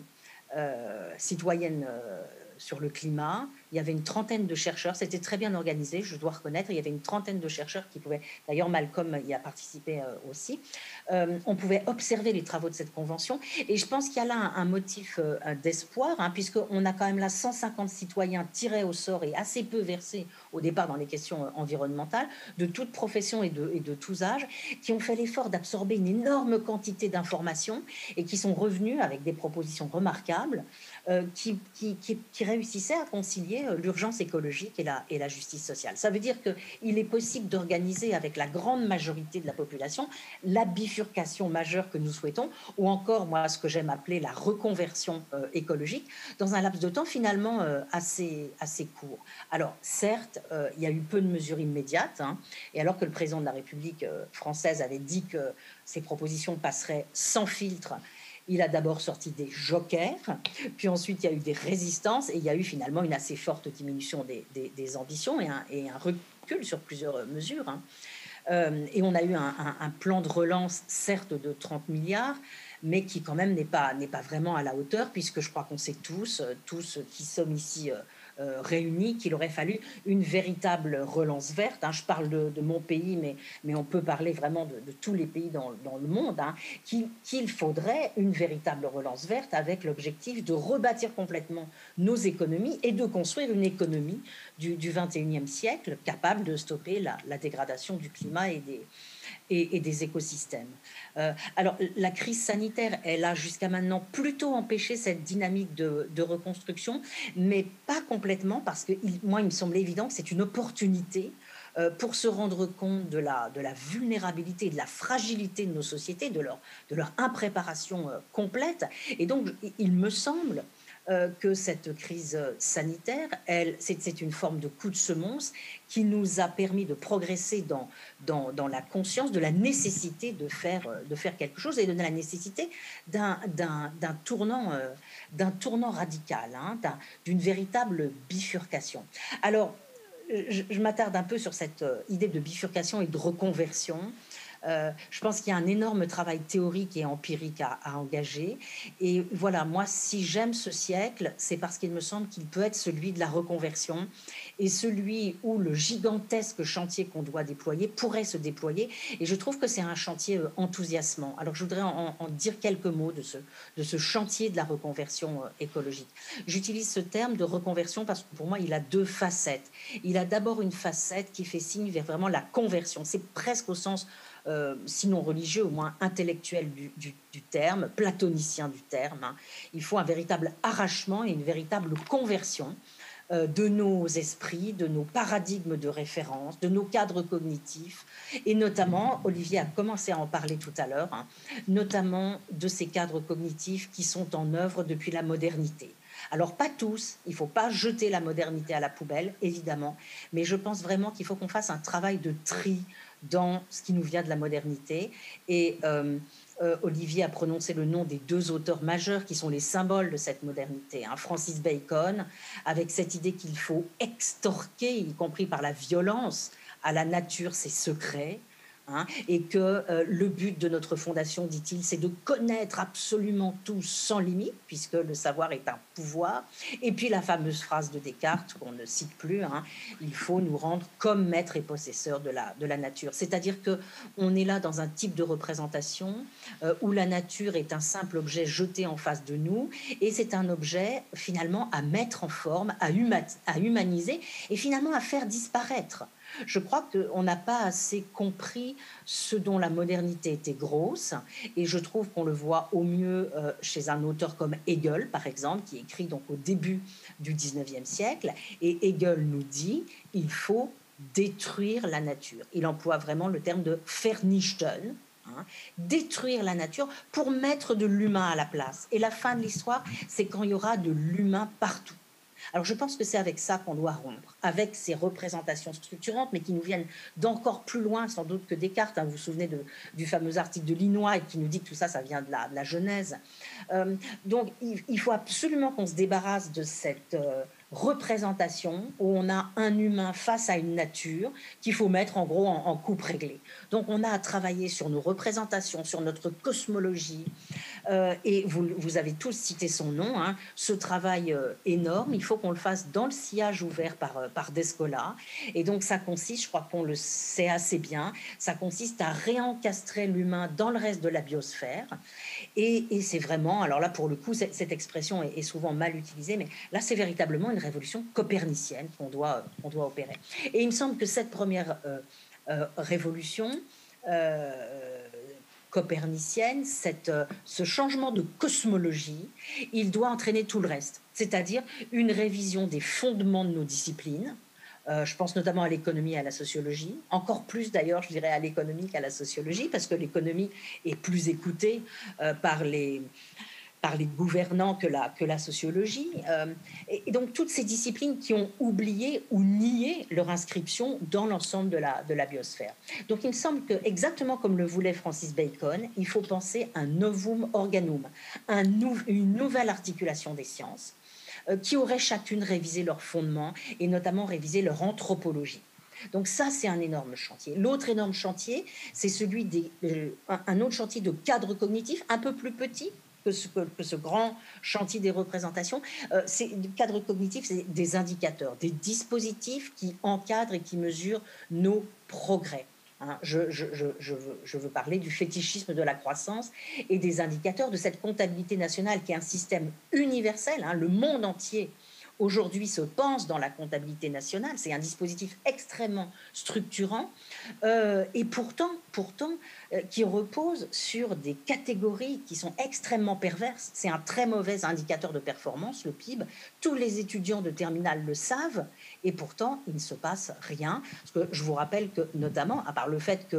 euh, citoyenne euh, sur le climat. Il y avait une trentaine de chercheurs, c'était très bien organisé, je dois reconnaître, il y avait une trentaine de chercheurs qui pouvaient, d'ailleurs Malcolm y a participé euh, aussi, euh, on pouvait observer les travaux de cette convention, et je pense qu'il y a là un, un motif euh, d'espoir, hein, puisqu'on a quand même là cent cinquante citoyens tirés au sort et assez peu versés au départ dans les questions euh, environnementales, de toutes professions et de, et de tous âges, qui ont fait l'effort d'absorber une énorme quantité d'informations, et qui sont revenus avec des propositions remarquables, euh, qui, qui, qui, qui réussissaient à concilier l'urgence écologique et la, et la justice sociale. Ça veut dire qu'il est possible d'organiser avec la grande majorité de la population la bifurcation majeure que nous souhaitons, ou encore, moi, ce que j'aime appeler la reconversion euh, écologique, dans un laps de temps finalement euh, assez, assez court. Alors, certes, euh, il y a eu peu de mesures immédiates, hein, et alors que le président de la République euh, française avait dit que ces propositions passeraient sans filtre, il a d'abord sorti des jokers, puis ensuite il y a eu des résistances et il y a eu finalement une assez forte diminution des, des, des ambitions et un, et un recul sur plusieurs mesures. Hein. Euh, et on a eu un, un, un plan de relance, certes de trente milliards, mais qui quand même n'est pas, n'est pas vraiment à la hauteur, puisque je crois qu'on sait tous, tous qui sommes ici euh, réunis qu'il aurait fallu une véritable relance verte. Hein. Je parle de, de mon pays, mais, mais on peut parler vraiment de, de tous les pays dans, dans le monde, hein, qu'il, qu'il faudrait une véritable relance verte avec l'objectif de rebâtir complètement nos économies et de construire une économie du, du vingt et unième siècle capable de stopper la, la dégradation du climat et des... Et, et des écosystèmes. Euh, alors, la crise sanitaire, elle a jusqu'à maintenant plutôt empêché cette dynamique de, de reconstruction, mais pas complètement, parce que il, moi, il me semble évident que c'est une opportunité euh, pour se rendre compte de la, de la vulnérabilité, de la fragilité de nos sociétés, de leur, de leur impréparation euh, complète. Et donc, il me semble euh, que cette crise sanitaire, elle, c'est, c'est une forme de coup de semonce qui nous a permis de progresser dans, dans, dans la conscience de la nécessité de faire, de faire quelque chose et de la nécessité d'un, d'un, d'un, tournant, euh, d'un tournant radical, hein, d'un, d'une véritable bifurcation. Alors, je, je m'attarde un peu sur cette idée de bifurcation et de reconversion. Euh, je pense qu'il y a un énorme travail théorique et empirique à, à engager. Et voilà, moi, si j'aime ce siècle, c'est parce qu'il me semble qu'il peut être celui de la reconversion et celui où le gigantesque chantier qu'on doit déployer pourrait se déployer. Et je trouve que c'est un chantier enthousiasmant. Alors, je voudrais en, en dire quelques mots de ce, de ce chantier de la reconversion écologique. J'utilise ce terme de reconversion parce que pour moi, il a deux facettes. Il a d'abord une facette qui fait signe vers vraiment la conversion. C'est presque au sens... Euh, sinon religieux, au moins intellectuel du, du, du terme, platonicien du terme. Hein. Il faut un véritable arrachement et une véritable conversion euh, de nos esprits, de nos paradigmes de référence, de nos cadres cognitifs, et notamment, Olivier a commencé à en parler tout à l'heure, hein, notamment de ces cadres cognitifs qui sont en œuvre depuis la modernité. Alors, pas tous, il ne faut pas jeter la modernité à la poubelle, évidemment, mais je pense vraiment qu'il faut qu'on fasse un travail de tri dans ce qui nous vient de la modernité. Et euh, euh, Olivier a prononcé le nom des deux auteurs majeurs qui sont les symboles de cette modernité. Hein. Francis Bacon, avec cette idée qu'il faut extorquer, y compris par la violence, à la nature ses secrets. Hein, et que euh, le but de notre fondation, dit-il, c'est de connaître absolument tout sans limite, puisque le savoir est un pouvoir. Et puis la fameuse phrase de Descartes, qu'on ne cite plus, hein, il faut nous rendre comme maître et possesseur de la, de la nature. C'est-à-dire qu'on est là dans un type de représentation euh, où la nature est un simple objet jeté en face de nous, et c'est un objet finalement à mettre en forme, à, huma- à humaniser, et finalement à faire disparaître. Je crois qu'on n'a pas assez compris ce dont la modernité était grosse, et je trouve qu'on le voit au mieux euh, chez un auteur comme Hegel, par exemple, qui écrit donc au début du dix-neuvième siècle, et Hegel nous dit « il faut détruire la nature ». Il emploie vraiment le terme de « vernichten », hein, détruire la nature pour mettre de l'humain à la place. Et la fin de l'histoire, c'est quand il y aura de l'humain partout. Alors, je pense que c'est avec ça qu'on doit rompre, avec ces représentations structurantes, mais qui nous viennent d'encore plus loin, sans doute, que Descartes. Hein. Vous vous souvenez de, du fameux article de Linois qui nous dit que tout ça, ça vient de la, de la Genèse. Euh, donc, il, il faut absolument qu'on se débarrasse de cette euh, représentation où on a un humain face à une nature qu'il faut mettre, en gros, en, en coupe réglée. Donc, on a à travailler sur nos représentations, sur notre cosmologie. Euh, et vous, vous avez tous cité son nom, hein, ce travail euh, énorme, il faut qu'on le fasse dans le sillage ouvert par, euh, par Descola. Et donc ça consiste, je crois qu'on le sait assez bien, ça consiste à réencastrer l'humain dans le reste de la biosphère. Et, et c'est vraiment, alors là pour le coup, cette expression est, est souvent mal utilisée, mais là c'est véritablement une révolution copernicienne qu'on doit, euh, qu'on doit opérer. Et il me semble que cette première euh, euh, révolution... Euh, copernicienne, cette, ce changement de cosmologie, il doit entraîner tout le reste, c'est-à-dire une révision des fondements de nos disciplines. Euh, je pense notamment à l'économie et à la sociologie, encore plus d'ailleurs, je dirais, à l'économie qu'à la sociologie, parce que l'économie est plus écoutée euh, par les... par les gouvernants que la, que la sociologie. Euh, et, et donc, toutes ces disciplines qui ont oublié ou nié leur inscription dans l'ensemble de la, de la biosphère. Donc, il me semble que, exactement comme le voulait Francis Bacon, il faut penser un novum organum, un nou, une nouvelle articulation des sciences euh, qui auraient chacune révisé leurs fondements et notamment révisé leur anthropologie. Donc ça, c'est un énorme chantier. L'autre énorme chantier, c'est celui des... Euh, un autre chantier de cadre cognitif, un peu plus petit, que ce, que, que ce grand chantier des représentations. Euh, c'est du cadre cognitif, c'est des indicateurs, des dispositifs qui encadrent et qui mesurent nos progrès. Hein, je, je, je, je, veux, je veux parler du fétichisme de la croissance et des indicateurs de cette comptabilité nationale qui est un système universel. Hein, le monde entier aujourd'hui se pense dans la comptabilité nationale. C'est un dispositif extrêmement structurant euh, et pourtant, pourtant euh, qui repose sur des catégories qui sont extrêmement perverses. C'est un très mauvais indicateur de performance, le P I B. Tous les étudiants de terminale le savent et pourtant, il ne se passe rien. Parce que je vous rappelle que, notamment, à part le fait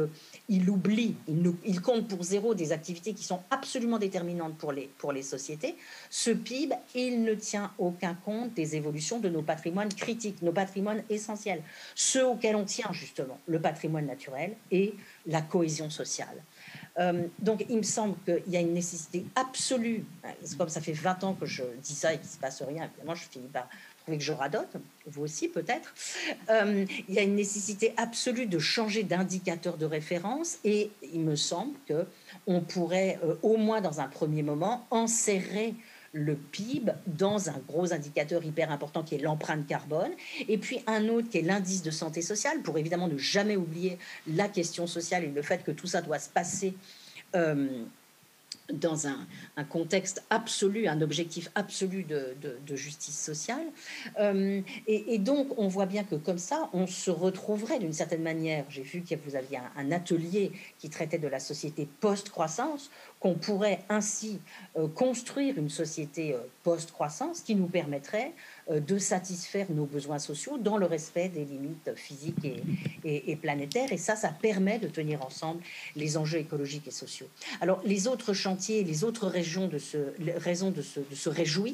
qu'il oublie, il, il compte pour zéro des activités qui sont absolument déterminantes pour les, pour les sociétés, ce P I B, il ne tient aucun compte des évolutions de nos patrimoines critiques, nos patrimoines essentiels, ceux auxquels on tient justement le patrimoine naturel et la cohésion sociale. Euh, donc il me semble qu'il y a une nécessité absolue, comme ça fait vingt ans que je dis ça et qu'il ne se passe rien, évidemment je finis par trouver que je radote, vous aussi peut-être, euh, il y a une nécessité absolue de changer d'indicateur de référence et il me semble qu'on pourrait euh, au moins dans un premier moment enserrer le P I B dans un gros indicateur hyper important qui est l'empreinte carbone et puis un autre qui est l'indice de santé sociale pour évidemment ne jamais oublier la question sociale et le fait que tout ça doit se passer euh, dans un, un contexte absolu, un objectif absolu de, de, de justice sociale. Euh, et, et donc, on voit bien que comme ça, on se retrouverait d'une certaine manière. J'ai vu que vous aviez un, un atelier qui traitait de la société post-croissance, qu'on pourrait ainsi euh, construire une société euh, post-croissance qui nous permettrait euh, de satisfaire nos besoins sociaux dans le respect des limites physiques et, et, et planétaires. Et ça, ça permet de tenir ensemble les enjeux écologiques et sociaux. Alors, les autres chantiers et les autres régions de se, raisons de se, de se réjouir,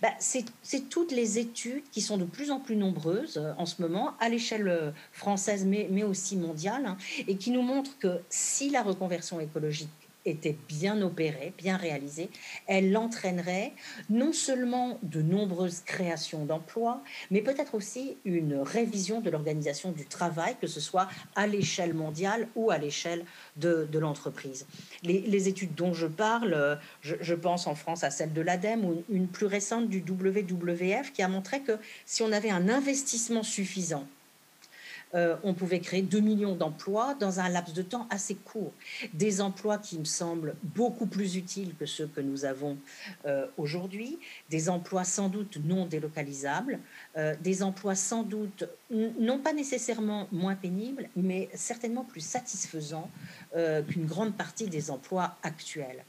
bah c'est toutes les études qui sont de plus en plus nombreuses en ce moment, à l'échelle française, mais, mais aussi mondiale, hein, et qui nous montrent que si la reconversion écologique était bien opérée, bien réalisée, elle entraînerait non seulement de nombreuses créations d'emplois, mais peut-être aussi une révision de l'organisation du travail, que ce soit à l'échelle mondiale ou à l'échelle de, de l'entreprise. Les, les études dont je parle, je, je pense en France à celle de l'ADEME ou une, une plus récente du W W F qui a montré que si on avait un investissement suffisant, Euh, on pouvait créer deux millions d'emplois dans un laps de temps assez court. Des emplois qui me semblent beaucoup plus utiles que ceux que nous avons euh, aujourd'hui, des emplois sans doute non délocalisables, euh, des emplois sans doute non pas nécessairement moins pénibles, mais certainement plus satisfaisants euh, qu'une grande partie des emplois actuels.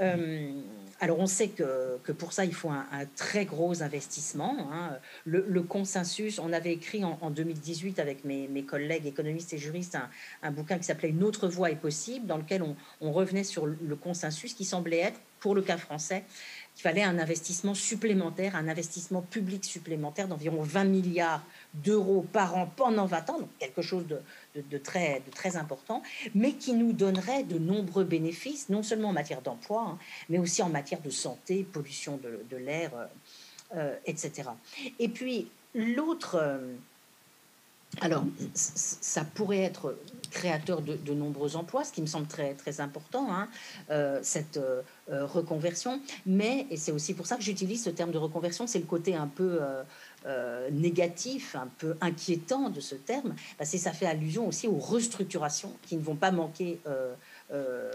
Euh, alors on sait que, que pour ça il faut un, un très gros investissement, hein. le, le consensus, on avait écrit en, en deux mille dix-huit avec mes, mes collègues économistes et juristes un, un bouquin qui s'appelait Une autre voie est possible, dans lequel on, on revenait sur le consensus qui semblait être, pour le cas français, qu'il fallait un investissement supplémentaire, un investissement public supplémentaire d'environ vingt milliards d'euros par an pendant vingt ans, donc quelque chose de, de, de, très, de très important, mais qui nous donnerait de nombreux bénéfices, non seulement en matière d'emploi, hein, mais aussi en matière de santé, pollution de, de l'air, euh, euh, et cetera. Et puis, l'autre... Euh, alors, ça pourrait être créateur de, de nombreux emplois, ce qui me semble très, très important, hein, euh, cette euh, reconversion. Mais, et c'est aussi pour ça que j'utilise ce terme de reconversion, c'est le côté un peu euh, euh, négatif, un peu inquiétant de ce terme, parce que ça fait allusion aussi aux restructurations qui ne vont pas manquer euh, euh,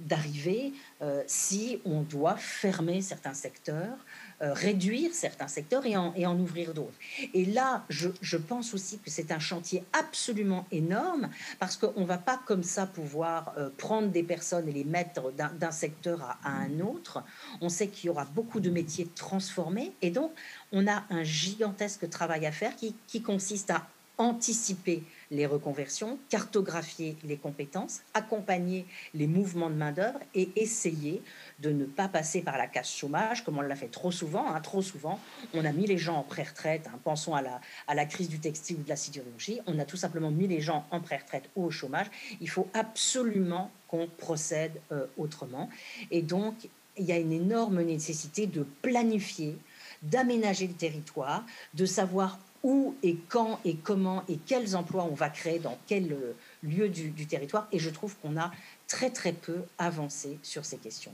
d'arriver euh, si on doit fermer certains secteurs, euh, réduire certains secteurs et en, et en ouvrir d'autres. Et là, je, je pense aussi que c'est un chantier absolument énorme parce qu'on ne va pas comme ça pouvoir euh, prendre des personnes et les mettre d'un secteur à, à un autre. On sait qu'il y aura beaucoup de métiers transformés et donc on a un gigantesque travail à faire qui, qui consiste à anticiper les reconversions, cartographier les compétences, accompagner les mouvements de main-d'œuvre et essayer de ne pas passer par la casse chômage, comme on l'a fait trop souvent. Hein, trop souvent, on a mis les gens en pré-retraite. Hein, pensons à la, à la crise du textile ou de la sidérurgie. On a tout simplement mis les gens en pré-retraite ou au chômage. Il faut absolument qu'on procède euh, autrement. Et donc, il y a une énorme nécessité de planifier, d'aménager le territoire, de savoir où et quand et comment et quels emplois on va créer dans quel lieu du, du territoire. Et je trouve qu'on a très, très peu avancé sur ces questions.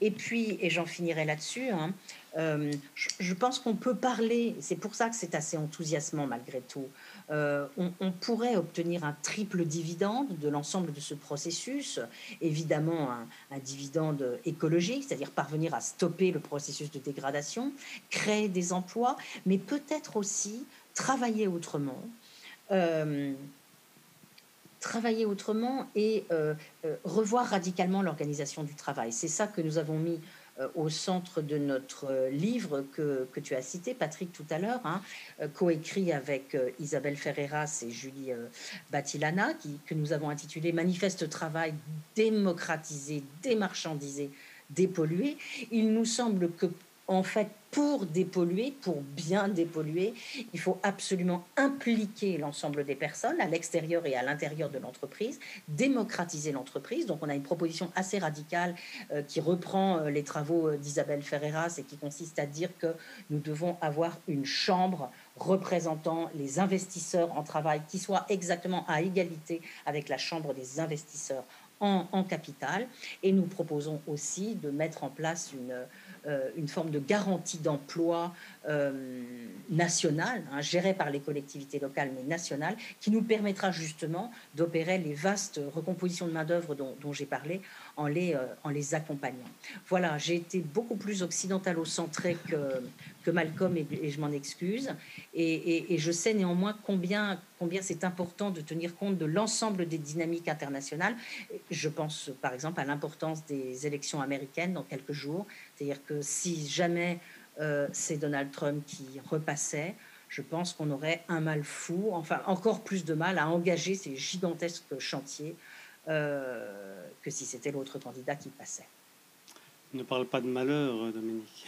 Et puis, et j'en finirai là-dessus, hein, euh, je, je pense qu'on peut parler, c'est pour ça que c'est assez enthousiasmant malgré tout, euh, on, on pourrait obtenir un triple dividende de l'ensemble de ce processus, évidemment un, un dividende écologique, c'est-à-dire parvenir à stopper le processus de dégradation, créer des emplois, mais peut-être aussi travailler autrement, euh, travailler autrement et euh, euh, revoir radicalement l'organisation du travail. C'est ça que nous avons mis euh, au centre de notre euh, livre que, que tu as cité, Patrick, tout à l'heure, hein, euh, coécrit avec euh, Isabelle Ferreras et Julie euh, Batilana, qui, que nous avons intitulé « Manifeste travail démocratisé, démarchandisé, dépollué ». Il nous semble que, en fait, pour dépolluer, pour bien dépolluer, il faut absolument impliquer l'ensemble des personnes à l'extérieur et à l'intérieur de l'entreprise, démocratiser l'entreprise. Donc, on a une proposition assez radicale euh, qui reprend euh, les travaux d'Isabelle Ferreras et qui consiste à dire que nous devons avoir une chambre représentant les investisseurs en travail qui soit exactement à égalité avec la chambre des investisseurs en, en capital. Et nous proposons aussi de mettre en place une... Euh, une forme de garantie d'emploi euh, nationale, hein, gérée par les collectivités locales, mais nationale, qui nous permettra justement d'opérer les vastes recompositions de main-d'œuvre dont, dont j'ai parlé en les, euh, en les accompagnant. Voilà, j'ai été beaucoup plus occidentalo-centrée que, que Malcolm et, et je m'en excuse. Et, et, et je sais néanmoins combien, combien c'est important de tenir compte de l'ensemble des dynamiques internationales. Je pense par exemple à l'importance des élections américaines dans quelques jours. C'est-à-dire que si jamais euh, c'est Donald Trump qui repassait, je pense qu'on aurait un mal fou, enfin encore plus de mal à engager ces gigantesques chantiers euh, que si c'était l'autre candidat qui passait. Ne parle pas de malheur, Dominique.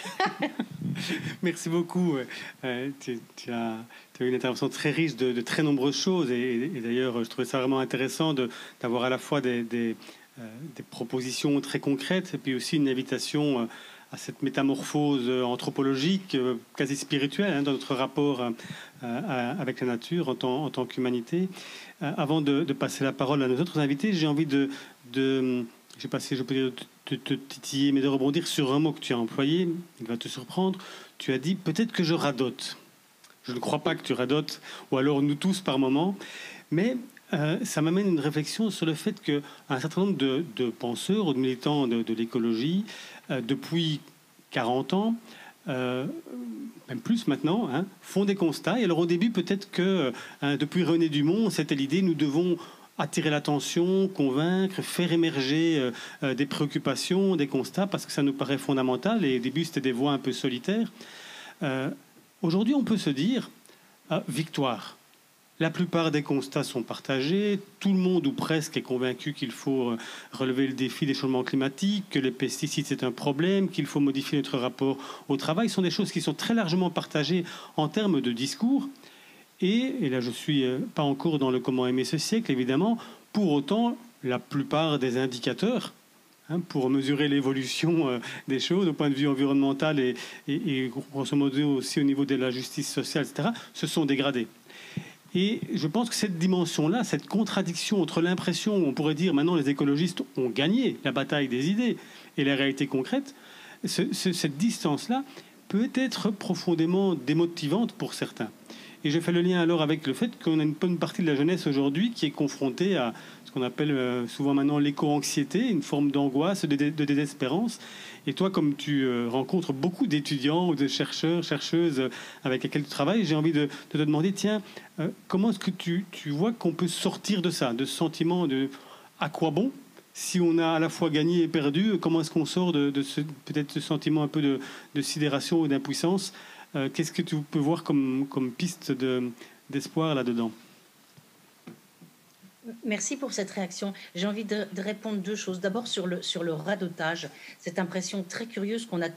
Merci beaucoup. Euh, tu, tu, as, tu as eu une intervention très riche de, de très nombreuses choses. Et, et d'ailleurs, je trouvais ça vraiment intéressant d'avoir à la fois des, des, euh, des propositions très concrètes et puis aussi une invitation... Euh, à cette métamorphose anthropologique, quasi spirituelle, hein, dans notre rapport euh, à, avec la nature en tant, en tant qu'humanité. Euh, avant de, de passer la parole à nos autres invités, j'ai envie de, de, je sais pas si je peux dire, de te titiller, mais de rebondir sur un mot que tu as employé, il va te surprendre. Tu as dit « peut-être que je radote ». Je ne crois pas que tu radotes, ou alors nous tous par moment, mais... Euh, ça m'amène une réflexion sur le fait qu'un certain nombre de, de penseurs ou de militants de, de l'écologie, euh, depuis quarante ans, euh, même plus maintenant, hein, font des constats. Et alors au début, peut-être que hein, depuis René Dumont, c'était l'idée, nous devons attirer l'attention, convaincre, faire émerger euh, des préoccupations, des constats, parce que ça nous paraît fondamental. Et au début, c'était des voies un peu solitaires. Euh, aujourd'hui, on peut se dire euh, victoire. La plupart des constats sont partagés. Tout le monde, ou presque, est convaincu qu'il faut relever le défi des changements climatiques, que les pesticides, c'est un problème, qu'il faut modifier notre rapport au travail. Ce sont des choses qui sont très largement partagées en termes de discours. Et, et là, je ne suis pas encore dans le comment aimer ce siècle, évidemment. Pour autant, la plupart des indicateurs... pour mesurer l'évolution des choses au point de vue environnemental et, et, et grosso modo aussi au niveau de la justice sociale, et cetera, se sont dégradés. Et je pense que cette dimension-là, cette contradiction entre l'impression où on pourrait dire maintenant les écologistes ont gagné la bataille des idées et la réalité concrète, ce, ce, cette distance-là peut être profondément démotivante pour certains. Et je fais le lien alors avec le fait qu'on a une bonne partie de la jeunesse aujourd'hui qui est confrontée à ce qu'on appelle souvent maintenant l'éco-anxiété, une forme d'angoisse, de, dé de désespérance. Et toi, comme tu rencontres beaucoup d'étudiants ou de chercheurs, chercheuses avec lesquels tu travailles, j'ai envie de, de te demander, tiens, euh, comment est-ce que tu, tu vois qu'on peut sortir de ça, de ce sentiment de à quoi bon ? Si on a à la fois gagné et perdu, comment est-ce qu'on sort de, de peut-être ce sentiment un peu de, de sidération ou d'impuissance ? Euh, qu'est-ce que tu peux voir comme, comme piste de, d'espoir là-dedans? Merci pour cette réaction. J'ai envie de, de répondre deux choses. D'abord, sur le, sur le radotage, cette impression très curieuse qu'on a,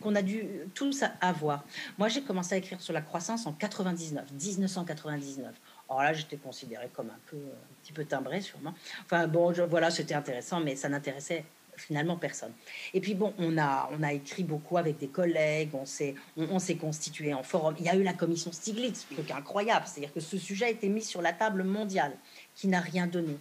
qu'on a dû tous avoir. Moi, j'ai commencé à écrire sur la croissance en quatre-vingt-dix-neuf, mille neuf cent quatre-vingt-dix-neuf. Alors là, j'étais considérée comme un, peu, un petit peu timbrée, sûrement. Enfin, bon, je, voilà, c'était intéressant, mais ça n'intéressait finalement personne. Et puis bon, on a, on a écrit beaucoup avec des collègues, on s'est on, on s'est constitué en forum. Il y a eu la commission Stiglitz, truc incroyable, c'est-à-dire que ce sujet a été mis sur la table mondiale, qui n'a rien donné.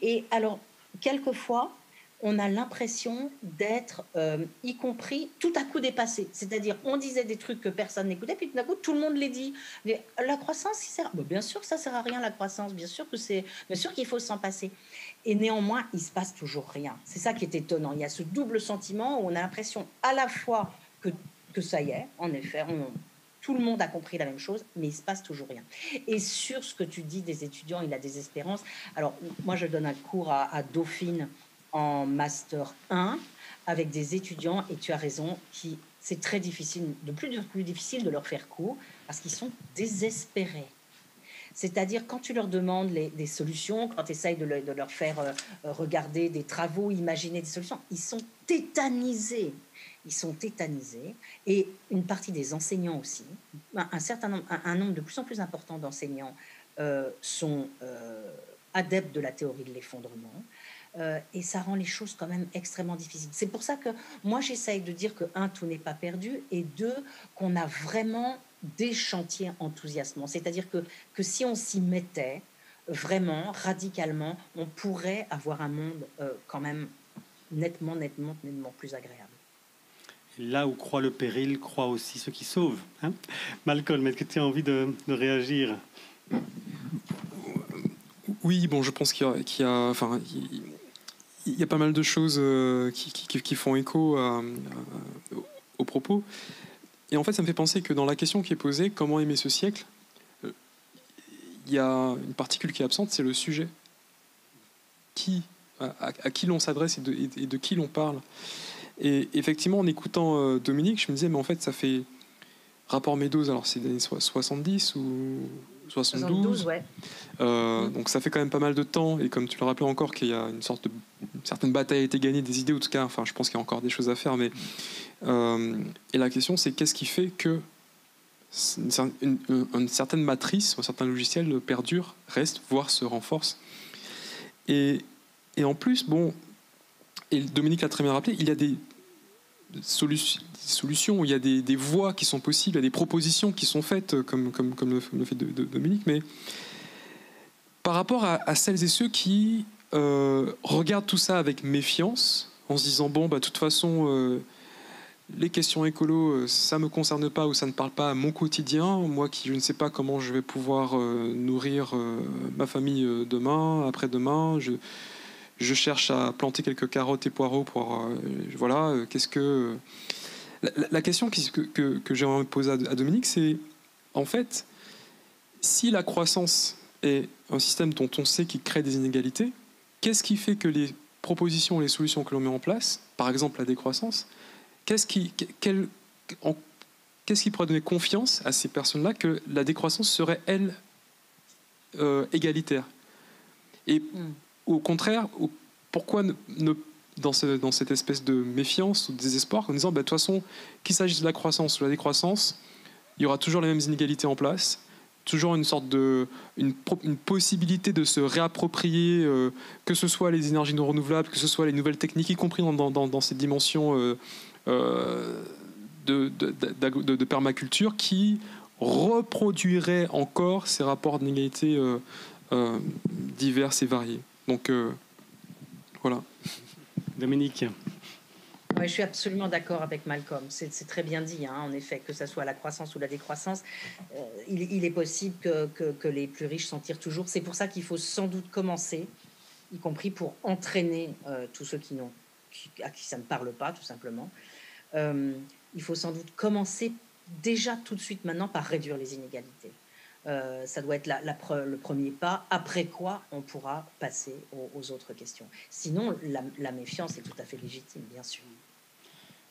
Et alors, quelquefois, on a l'impression d'être, euh, y compris, tout à coup dépassé. C'est-à-dire, on disait des trucs que personne n'écoutait, puis tout à coup, tout le monde les dit. Mais la croissance, ça sert... ben, bien sûr que ça ne sert à rien, la croissance. Bien sûr que c'est... bien sûr qu'il faut s'en passer. Et néanmoins, il ne se passe toujours rien. C'est ça qui est étonnant. Il y a ce double sentiment où on a l'impression à la fois que, que ça y est, en effet, on... tout le monde a compris la même chose, mais il ne se passe toujours rien. Et sur ce que tu dis des étudiants et la désespérance, alors moi, je donne un cours à, à Dauphine, en master un avec des étudiants, et tu as raison, qui c'est très difficile, de plus en plus difficile de leur faire cours parce qu'ils sont désespérés. C'est-à-dire, quand tu leur demandes les, des solutions, quand tu essayes de, le, de leur faire euh, regarder des travaux, imaginer des solutions, ils sont tétanisés. Ils sont tétanisés. Et une partie des enseignants aussi, un, un certain nombre, un, un nombre de plus en plus important d'enseignants euh, sont euh, adeptes de la théorie de l'effondrement. Euh, et ça rend les choses quand même extrêmement difficiles. C'est pour ça que moi, j'essaye de dire que, un, tout n'est pas perdu, et deux, qu'on a vraiment des chantiers enthousiasmants. C'est-à-dire que, que si on s'y mettait vraiment, radicalement, on pourrait avoir un monde euh, quand même nettement, nettement, nettement plus agréable. Là où croit le péril, croit aussi ceux qui sauvent. Hein, Malcolm, est-ce que tu as envie de, de réagir? Oui, bon, je pense qu'il y a... Qu'il y a enfin, il... Il y a pas mal de choses euh, qui, qui, qui font écho à, à, aux propos. Et en fait, ça me fait penser que dans la question qui est posée, comment aimer ce siècle, euh, il y a une particule qui est absente, c'est le sujet. Qui, à, à, à qui l'on s'adresse et de, et de qui l'on parle. Et effectivement, en écoutant euh, Dominique, je me disais, mais en fait, ça fait rapport Meadows, alors c'est des années soixante-dix ou... soixante-douze, ouais. euh, donc ça fait quand même pas mal de temps, et comme tu le rappelais encore, qu'il y a une sorte de une certaine bataille a été gagnée des idées, ou en tout cas, enfin, je pense qu'il y a encore des choses à faire, mais euh, et la question c'est qu'est-ce qui fait que une, une, une, une certaine matrice, un certain logiciel perdure, reste, voire se renforce. Et, et en plus, bon, et Dominique l'a très bien rappelé, il y a des solutions, il y a des, des voies qui sont possibles, il y a des propositions qui sont faites, comme, comme, comme le fait de, de Dominique, mais par rapport à, à celles et ceux qui euh, regardent tout ça avec méfiance, en se disant, bon, bah, de toute façon, euh, les questions écolo, ça ne me concerne pas ou ça ne parle pas à mon quotidien, moi qui je ne sais pas comment je vais pouvoir euh, nourrir euh, ma famille demain, après-demain, je... Je cherche à planter quelques carottes et poireaux pour euh, voilà. Euh, qu'est-ce que la, la question que, que, que j'ai envie de poser à, à Dominique, c'est en fait si la croissance est un système dont on sait qu'il crée des inégalités, qu'est-ce qui fait que les propositions, les solutions que l'on met en place, par exemple la décroissance, qu'est-ce qui, quel, en, qu'est-ce qui pourrait donner confiance à ces personnes-là que la décroissance serait elle euh, égalitaire et mm. Au contraire, pourquoi ne, ne, dans, ce, dans cette espèce de méfiance ou de désespoir, en disant, bah, de toute façon, qu'il s'agisse de la croissance ou de la décroissance, il y aura toujours les mêmes inégalités en place, toujours une sorte de, une, une possibilité de se réapproprier, euh, que ce soit les énergies non renouvelables, que ce soit les nouvelles techniques, y compris dans, dans, dans cette dimension euh, euh, de, de, de, de, de permaculture, qui reproduirait encore ces rapports d'inégalités euh, euh, divers et variés. Donc, euh, voilà. Dominique. Ouais, je suis absolument d'accord avec Malcolm. C'est, c'est très bien dit, hein, en effet, que ce soit la croissance ou la décroissance. Euh, il, il est possible que, que, que les plus riches s'en tirent toujours. C'est pour ça qu'il faut sans doute commencer, y compris pour entraîner euh, tous ceux qui n'ont, qui, à qui ça ne parle pas, tout simplement. Euh, il faut sans doute commencer déjà tout de suite maintenant par réduire les inégalités. Euh, ça doit être la, la pre, le premier pas, après quoi on pourra passer aux, aux autres questions. Sinon, la, la méfiance est tout à fait légitime, bien sûr.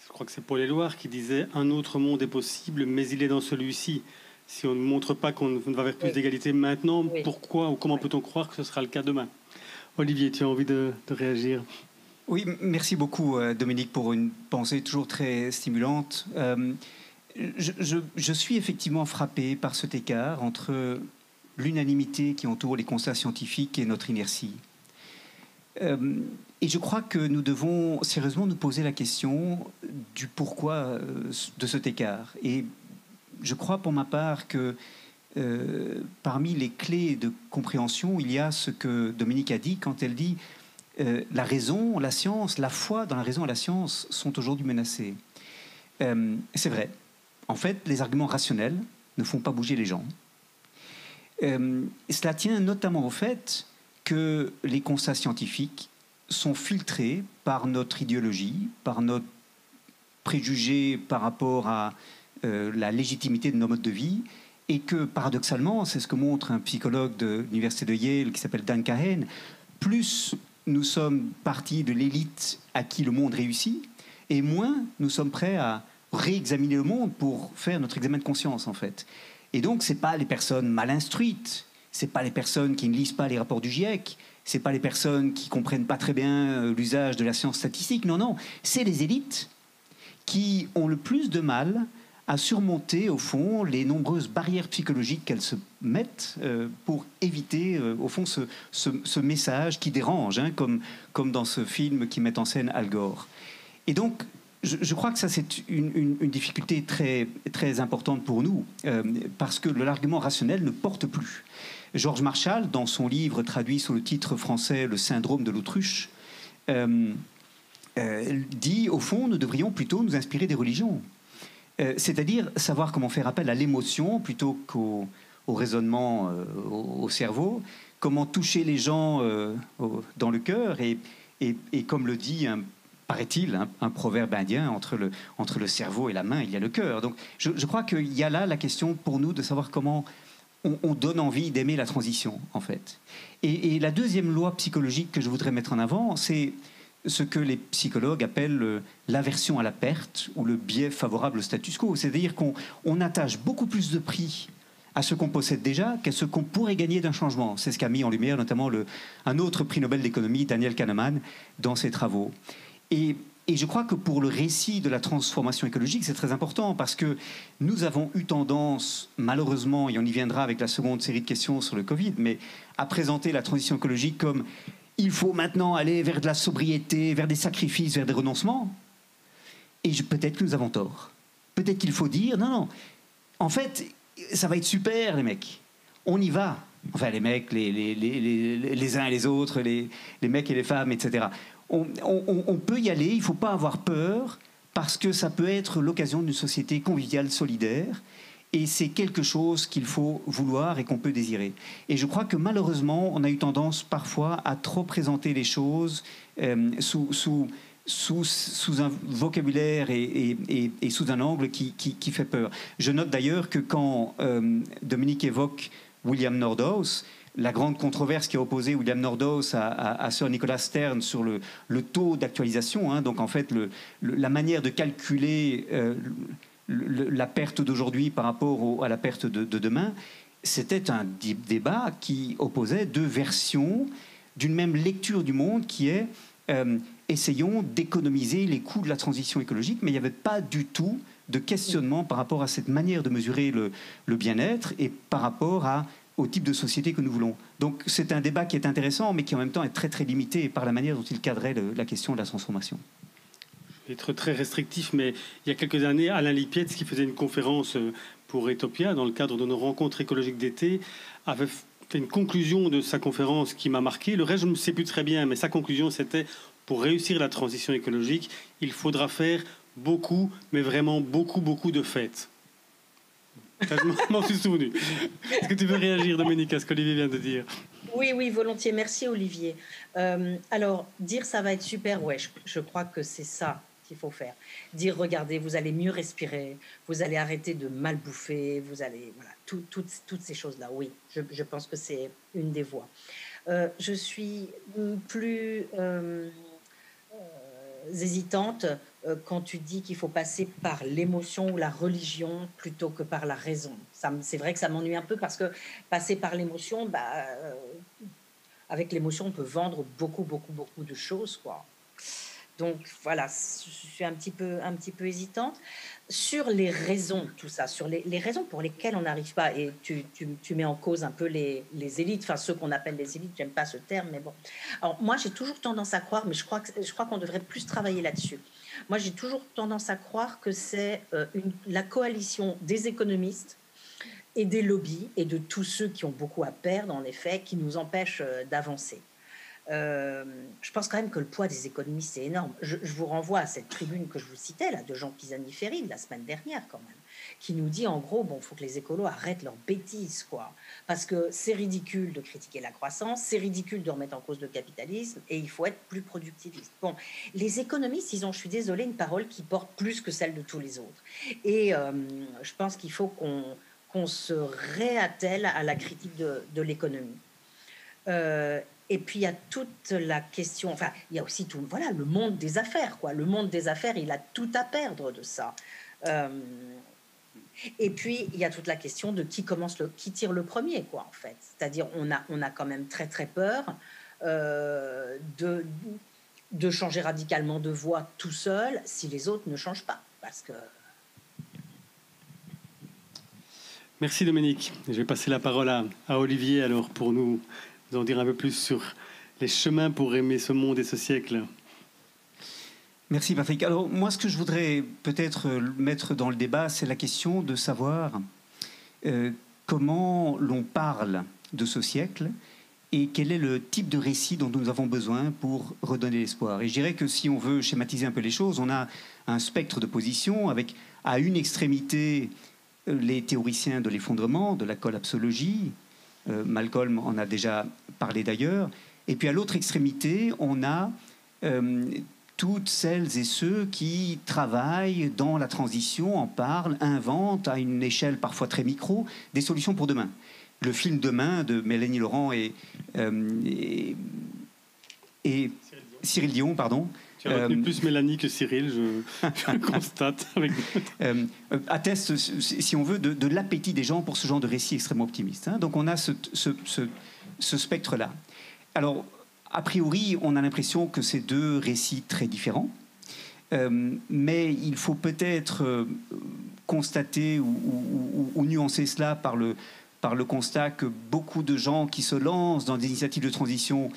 Je crois que c'est Paul Éluard qui disait « Un autre monde est possible, mais il est dans celui-ci ». Si on ne montre pas qu'on va vers plus oui. d'égalité maintenant, oui. pourquoi ou comment oui. peut-on croire que ce sera le cas demain? Olivier, tu as envie de, de réagir? Oui, merci beaucoup, Dominique, pour une pensée toujours très stimulante. Euh, Je, je, je suis effectivement frappé par cet écart entre l'unanimité qui entoure les constats scientifiques et notre inertie. Euh, et je crois que nous devons sérieusement nous poser la question du pourquoi euh, de cet écart. Et je crois pour ma part que euh, parmi les clés de compréhension, il y a ce que Dominique a dit quand elle dit euh, la raison, la science, la foi dans la raison et la science sont aujourd'hui menacées. Euh, c'est vrai. En fait, les arguments rationnels ne font pas bouger les gens. Euh, cela tient notamment au fait que les constats scientifiques sont filtrés par notre idéologie, par notre préjugé par rapport à euh, la légitimité de nos modes de vie, et que, paradoxalement, c'est ce que montre un psychologue de l'université de Yale qui s'appelle Dan Cahen, plus nous sommes partis de l'élite à qui le monde réussit, et moins nous sommes prêts à réexaminer le monde pour faire notre examen de conscience, en fait. Et donc, ce n'est pas les personnes mal instruites, ce n'est pas les personnes qui ne lisent pas les rapports du GIEC, ce n'est pas les personnes qui ne comprennent pas très bien l'usage de la science statistique, non, non. C'est les élites qui ont le plus de mal à surmonter, au fond, les nombreuses barrières psychologiques qu'elles se mettent euh, pour éviter, euh, au fond, ce, ce, ce message qui dérange, hein, comme, comme dans ce film qui met en scène Al Gore. Et donc, Je, je crois que ça, c'est une, une, une difficulté très, très importante pour nous, euh, parce que l'argument rationnel ne porte plus. Georges Marshall, dans son livre traduit sous le titre français « Le syndrome de l'autruche euh, », euh, dit, au fond, nous devrions plutôt nous inspirer des religions. Euh, c'est-à-dire savoir comment faire appel à l'émotion plutôt qu'au au raisonnement, euh, au, au cerveau, comment toucher les gens euh, au, dans le cœur, et, et, et comme le dit un paraît-il, un, un proverbe indien, entre le, entre le cerveau et la main, il y a le cœur. Donc je, je crois qu'il y a là la question pour nous de savoir comment on, on donne envie d'aimer la transition, en fait. Et, et la deuxième loi psychologique que je voudrais mettre en avant, c'est ce que les psychologues appellent l'aversion à la perte ou le biais favorable au status quo. C'est-à-dire qu'on on attache beaucoup plus de prix à ce qu'on possède déjà qu'à ce qu'on pourrait gagner d'un changement. C'est ce qu'a mis en lumière notamment le, un autre prix Nobel d'économie, Daniel Kahneman, dans ses travaux. Et, et je crois que pour le récit de la transformation écologique, c'est très important parce que nous avons eu tendance, malheureusement, et on y viendra avec la seconde série de questions sur le Covid, mais à présenter la transition écologique comme il faut maintenant aller vers de la sobriété, vers des sacrifices, vers des renoncements. Et peut-être que nous avons tort. Peut-être qu'il faut dire, non, non, en fait, ça va être super, les mecs. On y va. Enfin, les mecs, les, les, les, les, les uns et les autres, les, les mecs et les femmes, et cetera On, on, on peut y aller, il ne faut pas avoir peur, parce que ça peut être l'occasion d'une société conviviale, solidaire, et c'est quelque chose qu'il faut vouloir et qu'on peut désirer. Et je crois que malheureusement, on a eu tendance parfois à trop présenter les choses euh, sous, sous, sous, sous un vocabulaire et, et, et, et sous un angle qui, qui, qui fait peur. Je note d'ailleurs que quand euh, Dominique évoque William Nordhaus, la grande controverse qui a opposé William Nordhaus à, à, à Sir Nicholas Stern sur le, le taux d'actualisation, hein, donc en fait le, le, la manière de calculer euh, le, le, la perte d'aujourd'hui par rapport au, à la perte de, de demain, c'était un débat qui opposait deux versions d'une même lecture du monde qui est euh, essayons d'économiser les coûts de la transition écologique, mais il n'y avait pas du tout de questionnement par rapport à cette manière de mesurer le, le bien-être et par rapport à au type de société que nous voulons. Donc c'est un débat qui est intéressant, mais qui en même temps est très très limité par la manière dont il cadrait le, la question de la transformation. Je vais être très restrictif, mais il y a quelques années, Alain Lipietz, qui faisait une conférence pour Etopia, dans le cadre de nos rencontres écologiques d'été, avait fait une conclusion de sa conférence qui m'a marqué. Le reste, je ne sais plus très bien, mais sa conclusion, c'était « Pour réussir la transition écologique, il faudra faire beaucoup, mais vraiment beaucoup, beaucoup de fêtes ». Je m'en suis souvenu. Est-ce que tu veux réagir, Dominique, à ce qu'Olivier vient de dire? Oui, oui, volontiers. Merci, Olivier. Euh, alors, dire ça va être super, ouais, je, je crois que c'est ça qu'il faut faire. Dire, regardez, vous allez mieux respirer, vous allez arrêter de mal bouffer, vous allez... Voilà, tout, tout, toutes ces choses-là, oui. Je, je pense que c'est une des voies. Euh, je suis plus euh, euh, hésitante quand tu dis qu'il faut passer par l'émotion ou la religion plutôt que par la raison. C'est vrai que ça m'ennuie un peu parce que passer par l'émotion, bah, euh, avec l'émotion, on peut vendre beaucoup, beaucoup, beaucoup de choses, quoi. Donc voilà, je suis un petit peu, un petit peu hésitante sur les raisons de tout ça, sur les, les raisons pour lesquelles on n'arrive pas. Et tu, tu, tu mets en cause un peu les, les élites, enfin ceux qu'on appelle les élites, j'aime pas ce terme, mais bon. Alors moi, j'ai toujours tendance à croire, mais je crois que, je crois qu'on devrait plus travailler là-dessus. Moi, j'ai toujours tendance à croire que c'est euh, une, la coalition des économistes et des lobbies et de tous ceux qui ont beaucoup à perdre, en effet, qui nous empêchent euh, d'avancer. Euh, je pense quand même que le poids des économistes est énorme. Je, je vous renvoie à cette tribune que je vous citais là de Jean Pisani-Ferry de la semaine dernière quand même, qui nous dit en gros bon, faut que les écolos arrêtent leurs bêtises quoi, parce que c'est ridicule de critiquer la croissance, c'est ridicule de remettre en cause le capitalisme et il faut être plus productiviste. Bon, les économistes, ils ont, je suis désolée, une parole qui porte plus que celle de tous les autres. Et euh, je pense qu'il faut qu'on qu'on se réattelle à la critique de, de l'économie. Euh, Et puis il y a toute la question, enfin il y a aussi tout, voilà, le monde des affaires, quoi. Le monde des affaires, il a tout à perdre de ça. Euh, et puis il y a toute la question de qui commence le, qui tire le premier, quoi, en fait. C'est-à-dire on a, on a quand même très très peur euh, de de changer radicalement de voie tout seul si les autres ne changent pas, parce que. Merci Dominique. Je vais passer la parole à, à Olivier alors pour nous. Vous en dire un peu plus sur les chemins pour aimer ce monde et ce siècle. Merci Patrick. Alors moi, ce que je voudrais peut-être mettre dans le débat, c'est la question de savoir euh, comment l'on parle de ce siècle et quel est le type de récit dont nous avons besoin pour redonner l'espoir. Et je dirais que si on veut schématiser un peu les choses, on a un spectre de positions avec à une extrémité les théoriciens de l'effondrement, de la collapsologie, Malcolm en a déjà parlé d'ailleurs. Et puis à l'autre extrémité, on a euh, toutes celles et ceux qui travaillent dans la transition, en parlent, inventent à une échelle parfois très micro des solutions pour demain. Le film Demain de Mélanie Laurent et, euh, et, et Cyril Dion, Cyril Dion pardon. Tu as retenu euh, plus Mélanie que Cyril, je, je le constate. Avec... euh, atteste, si on veut, de, de l'appétit des gens pour ce genre de récit extrêmement optimiste. Hein. Donc on a ce, ce, ce, ce spectre-là. Alors, a priori, on a l'impression que c'est deux récits très différents. Euh, mais il faut peut-être euh, constater ou, ou, ou, ou nuancer cela par le, par le constat que beaucoup de gens qui se lancent dans des initiatives de transition,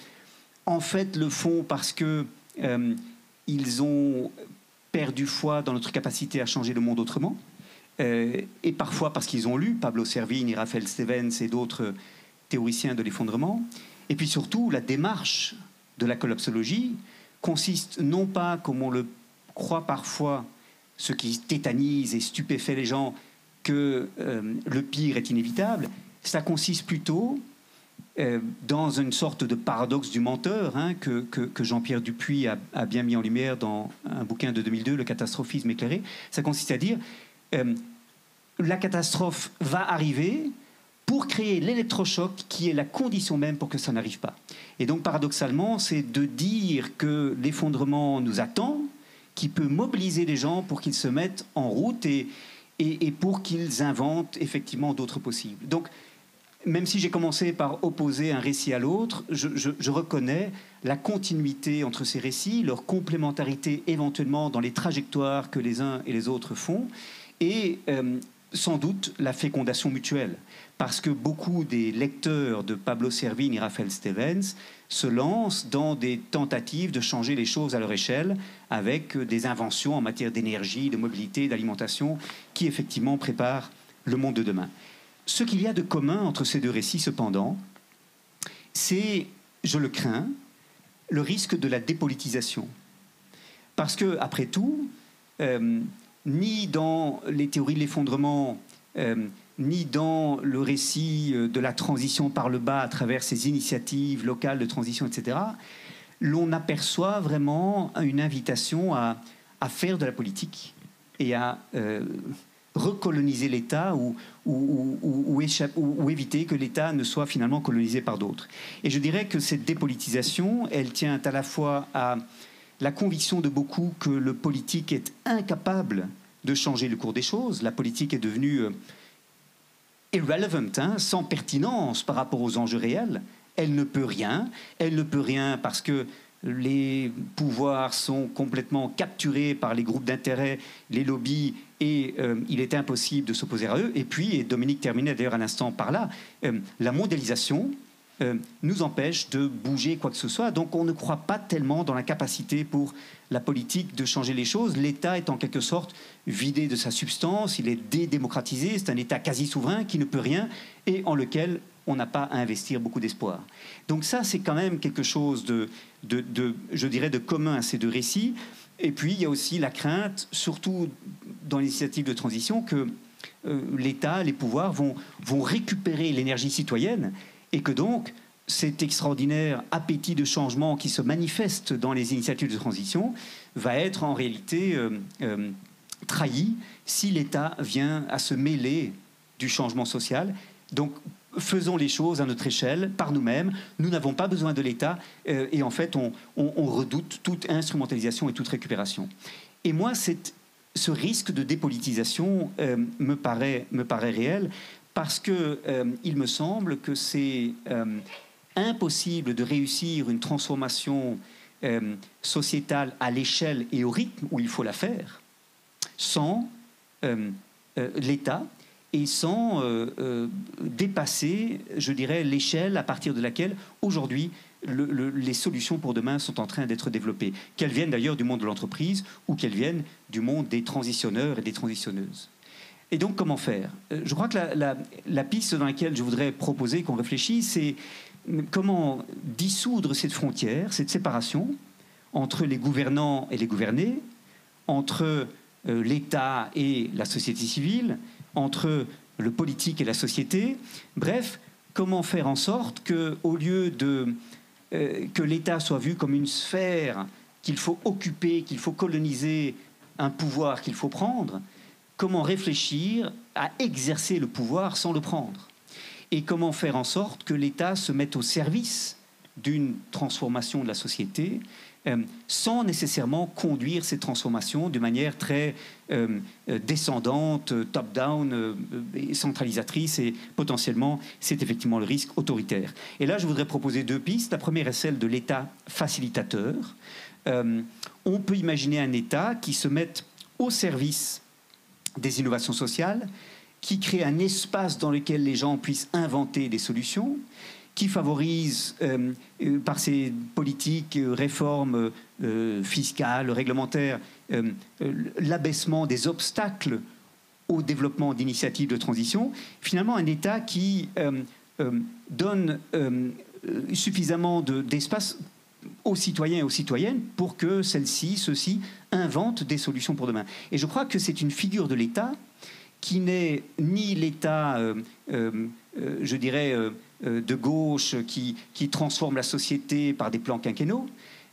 en fait, le font parce que Euh, ils ont perdu foi dans notre capacité à changer le monde autrement, euh, et parfois parce qu'ils ont lu Pablo Servigne et Raphaël Stevens et d'autres théoriciens de l'effondrement. Et puis surtout, la démarche de la collapsologie consiste non pas, comme on le croit parfois, ce qui tétanise et stupéfait les gens, que euh, le pire est inévitable, ça consiste plutôt... Euh, dans une sorte de paradoxe du menteur hein, que, que, que Jean-Pierre Dupuis a, a bien mis en lumière dans un bouquin de deux mille deux, Le catastrophisme éclairé. Ça consiste à dire euh, la catastrophe va arriver pour créer l'électrochoc qui est la condition même pour que ça n'arrive pas. Et donc paradoxalement, c'est de dire que l'effondrement nous attend, qui peut mobiliser les gens pour qu'ils se mettent en route et, et, et pour qu'ils inventent effectivement d'autres possibles. Donc même si j'ai commencé par opposer un récit à l'autre, je, je, je reconnais la continuité entre ces récits, leur complémentarité éventuellement dans les trajectoires que les uns et les autres font, et euh, sans doute la fécondation mutuelle. Parce que beaucoup des lecteurs de Pablo Servigne et Raphaël Stevens se lancent dans des tentatives de changer les choses à leur échelle avec des inventions en matière d'énergie, de mobilité, d'alimentation qui effectivement préparent le monde de demain. Ce qu'il y a de commun entre ces deux récits, cependant, c'est, je le crains, le risque de la dépolitisation. Parce que, après tout, euh, ni dans les théories de l'effondrement, euh, ni dans le récit de la transition par le bas à travers ces initiatives locales de transition, et cetera, l'on aperçoit vraiment une invitation à, à faire de la politique et à... Euh, recoloniser l'État ou, ou, ou, ou, échappe, ou, ou éviter que l'État ne soit finalement colonisé par d'autres. Et je dirais que cette dépolitisation, elle tient à la fois à la conviction de beaucoup que le politique est incapable de changer le cours des choses. La politique est devenue irrelevant, hein, sans pertinence par rapport aux enjeux réels. Elle ne peut rien. Elle ne peut rien parce que les pouvoirs sont complètement capturés par les groupes d'intérêt, les lobbies, et euh, il est impossible de s'opposer à eux. Et puis, et Dominique terminait d'ailleurs à l'instant par là, euh, la mondialisation euh, nous empêche de bouger quoi que ce soit. Donc on ne croit pas tellement dans la capacité pour la politique de changer les choses. L'État est en quelque sorte vidé de sa substance, il est dédémocratisé, c'est un État quasi-souverain qui ne peut rien et en lequel on n'a pas à investir beaucoup d'espoir. Donc ça, c'est quand même quelque chose de, de, de, je dirais, de commun à ces deux récits. Et puis, il y a aussi la crainte, surtout dans l'initiative de transition, que euh, l'État, les pouvoirs vont, vont récupérer l'énergie citoyenne et que donc cet extraordinaire appétit de changement qui se manifeste dans les initiatives de transition va être en réalité euh, euh, trahi si l'État vient à se mêler du changement social. Donc, faisons les choses à notre échelle, par nous-mêmes. Nous n'avons pas besoin de l'État. Euh, et en fait, on, on, on redoute toute instrumentalisation et toute récupération. Et moi, cette, ce risque de dépolitisation euh, me, paraît, me paraît réel parce qu'il euh, me semble que c'est euh, impossible de réussir une transformation euh, sociétale à l'échelle et au rythme où il faut la faire sans euh, euh, l'État et sans euh, euh, dépasser, je dirais, l'échelle à partir de laquelle, aujourd'hui, le, le, les solutions pour demain sont en train d'être développées, qu'elles viennent d'ailleurs du monde de l'entreprise ou qu'elles viennent du monde des transitionneurs et des transitionneuses. Et donc, comment faire? Je crois que la, la, la piste dans laquelle je voudrais proposer qu'on réfléchisse, c'est comment dissoudre cette frontière, cette séparation entre les gouvernants et les gouvernés, entre euh, l'État et la société civile, entre le politique et la société. Bref, comment faire en sorte que, au lieu de euh, que l'État soit vu comme une sphère qu'il faut occuper, qu'il faut coloniser, un pouvoir qu'il faut prendre, comment réfléchir à exercer le pouvoir sans le prendre? Et comment faire en sorte que l'État se mette au service d'une transformation de la société Euh, sans nécessairement conduire ces transformations de manière très euh, descendante, top-down, euh, centralisatrice, et potentiellement, c'est effectivement le risque autoritaire. Et là, je voudrais proposer deux pistes. La première est celle de l'État facilitateur. Euh, on peut imaginer un État qui se mette au service des innovations sociales, qui crée un espace dans lequel les gens puissent inventer des solutions, qui favorise euh, euh, par ses politiques, euh, réformes euh, fiscales, réglementaires, euh, euh, l'abaissement des obstacles au développement d'initiatives de transition. Finalement, un État qui euh, euh, donne euh, suffisamment de, d'espace aux citoyens et aux citoyennes pour que celles-ci, ceux-ci, inventent des solutions pour demain. Et je crois que c'est une figure de l'État qui n'est ni l'État, euh, euh, euh, je dirais, euh, de gauche qui, qui transforme la société par des plans quinquennaux,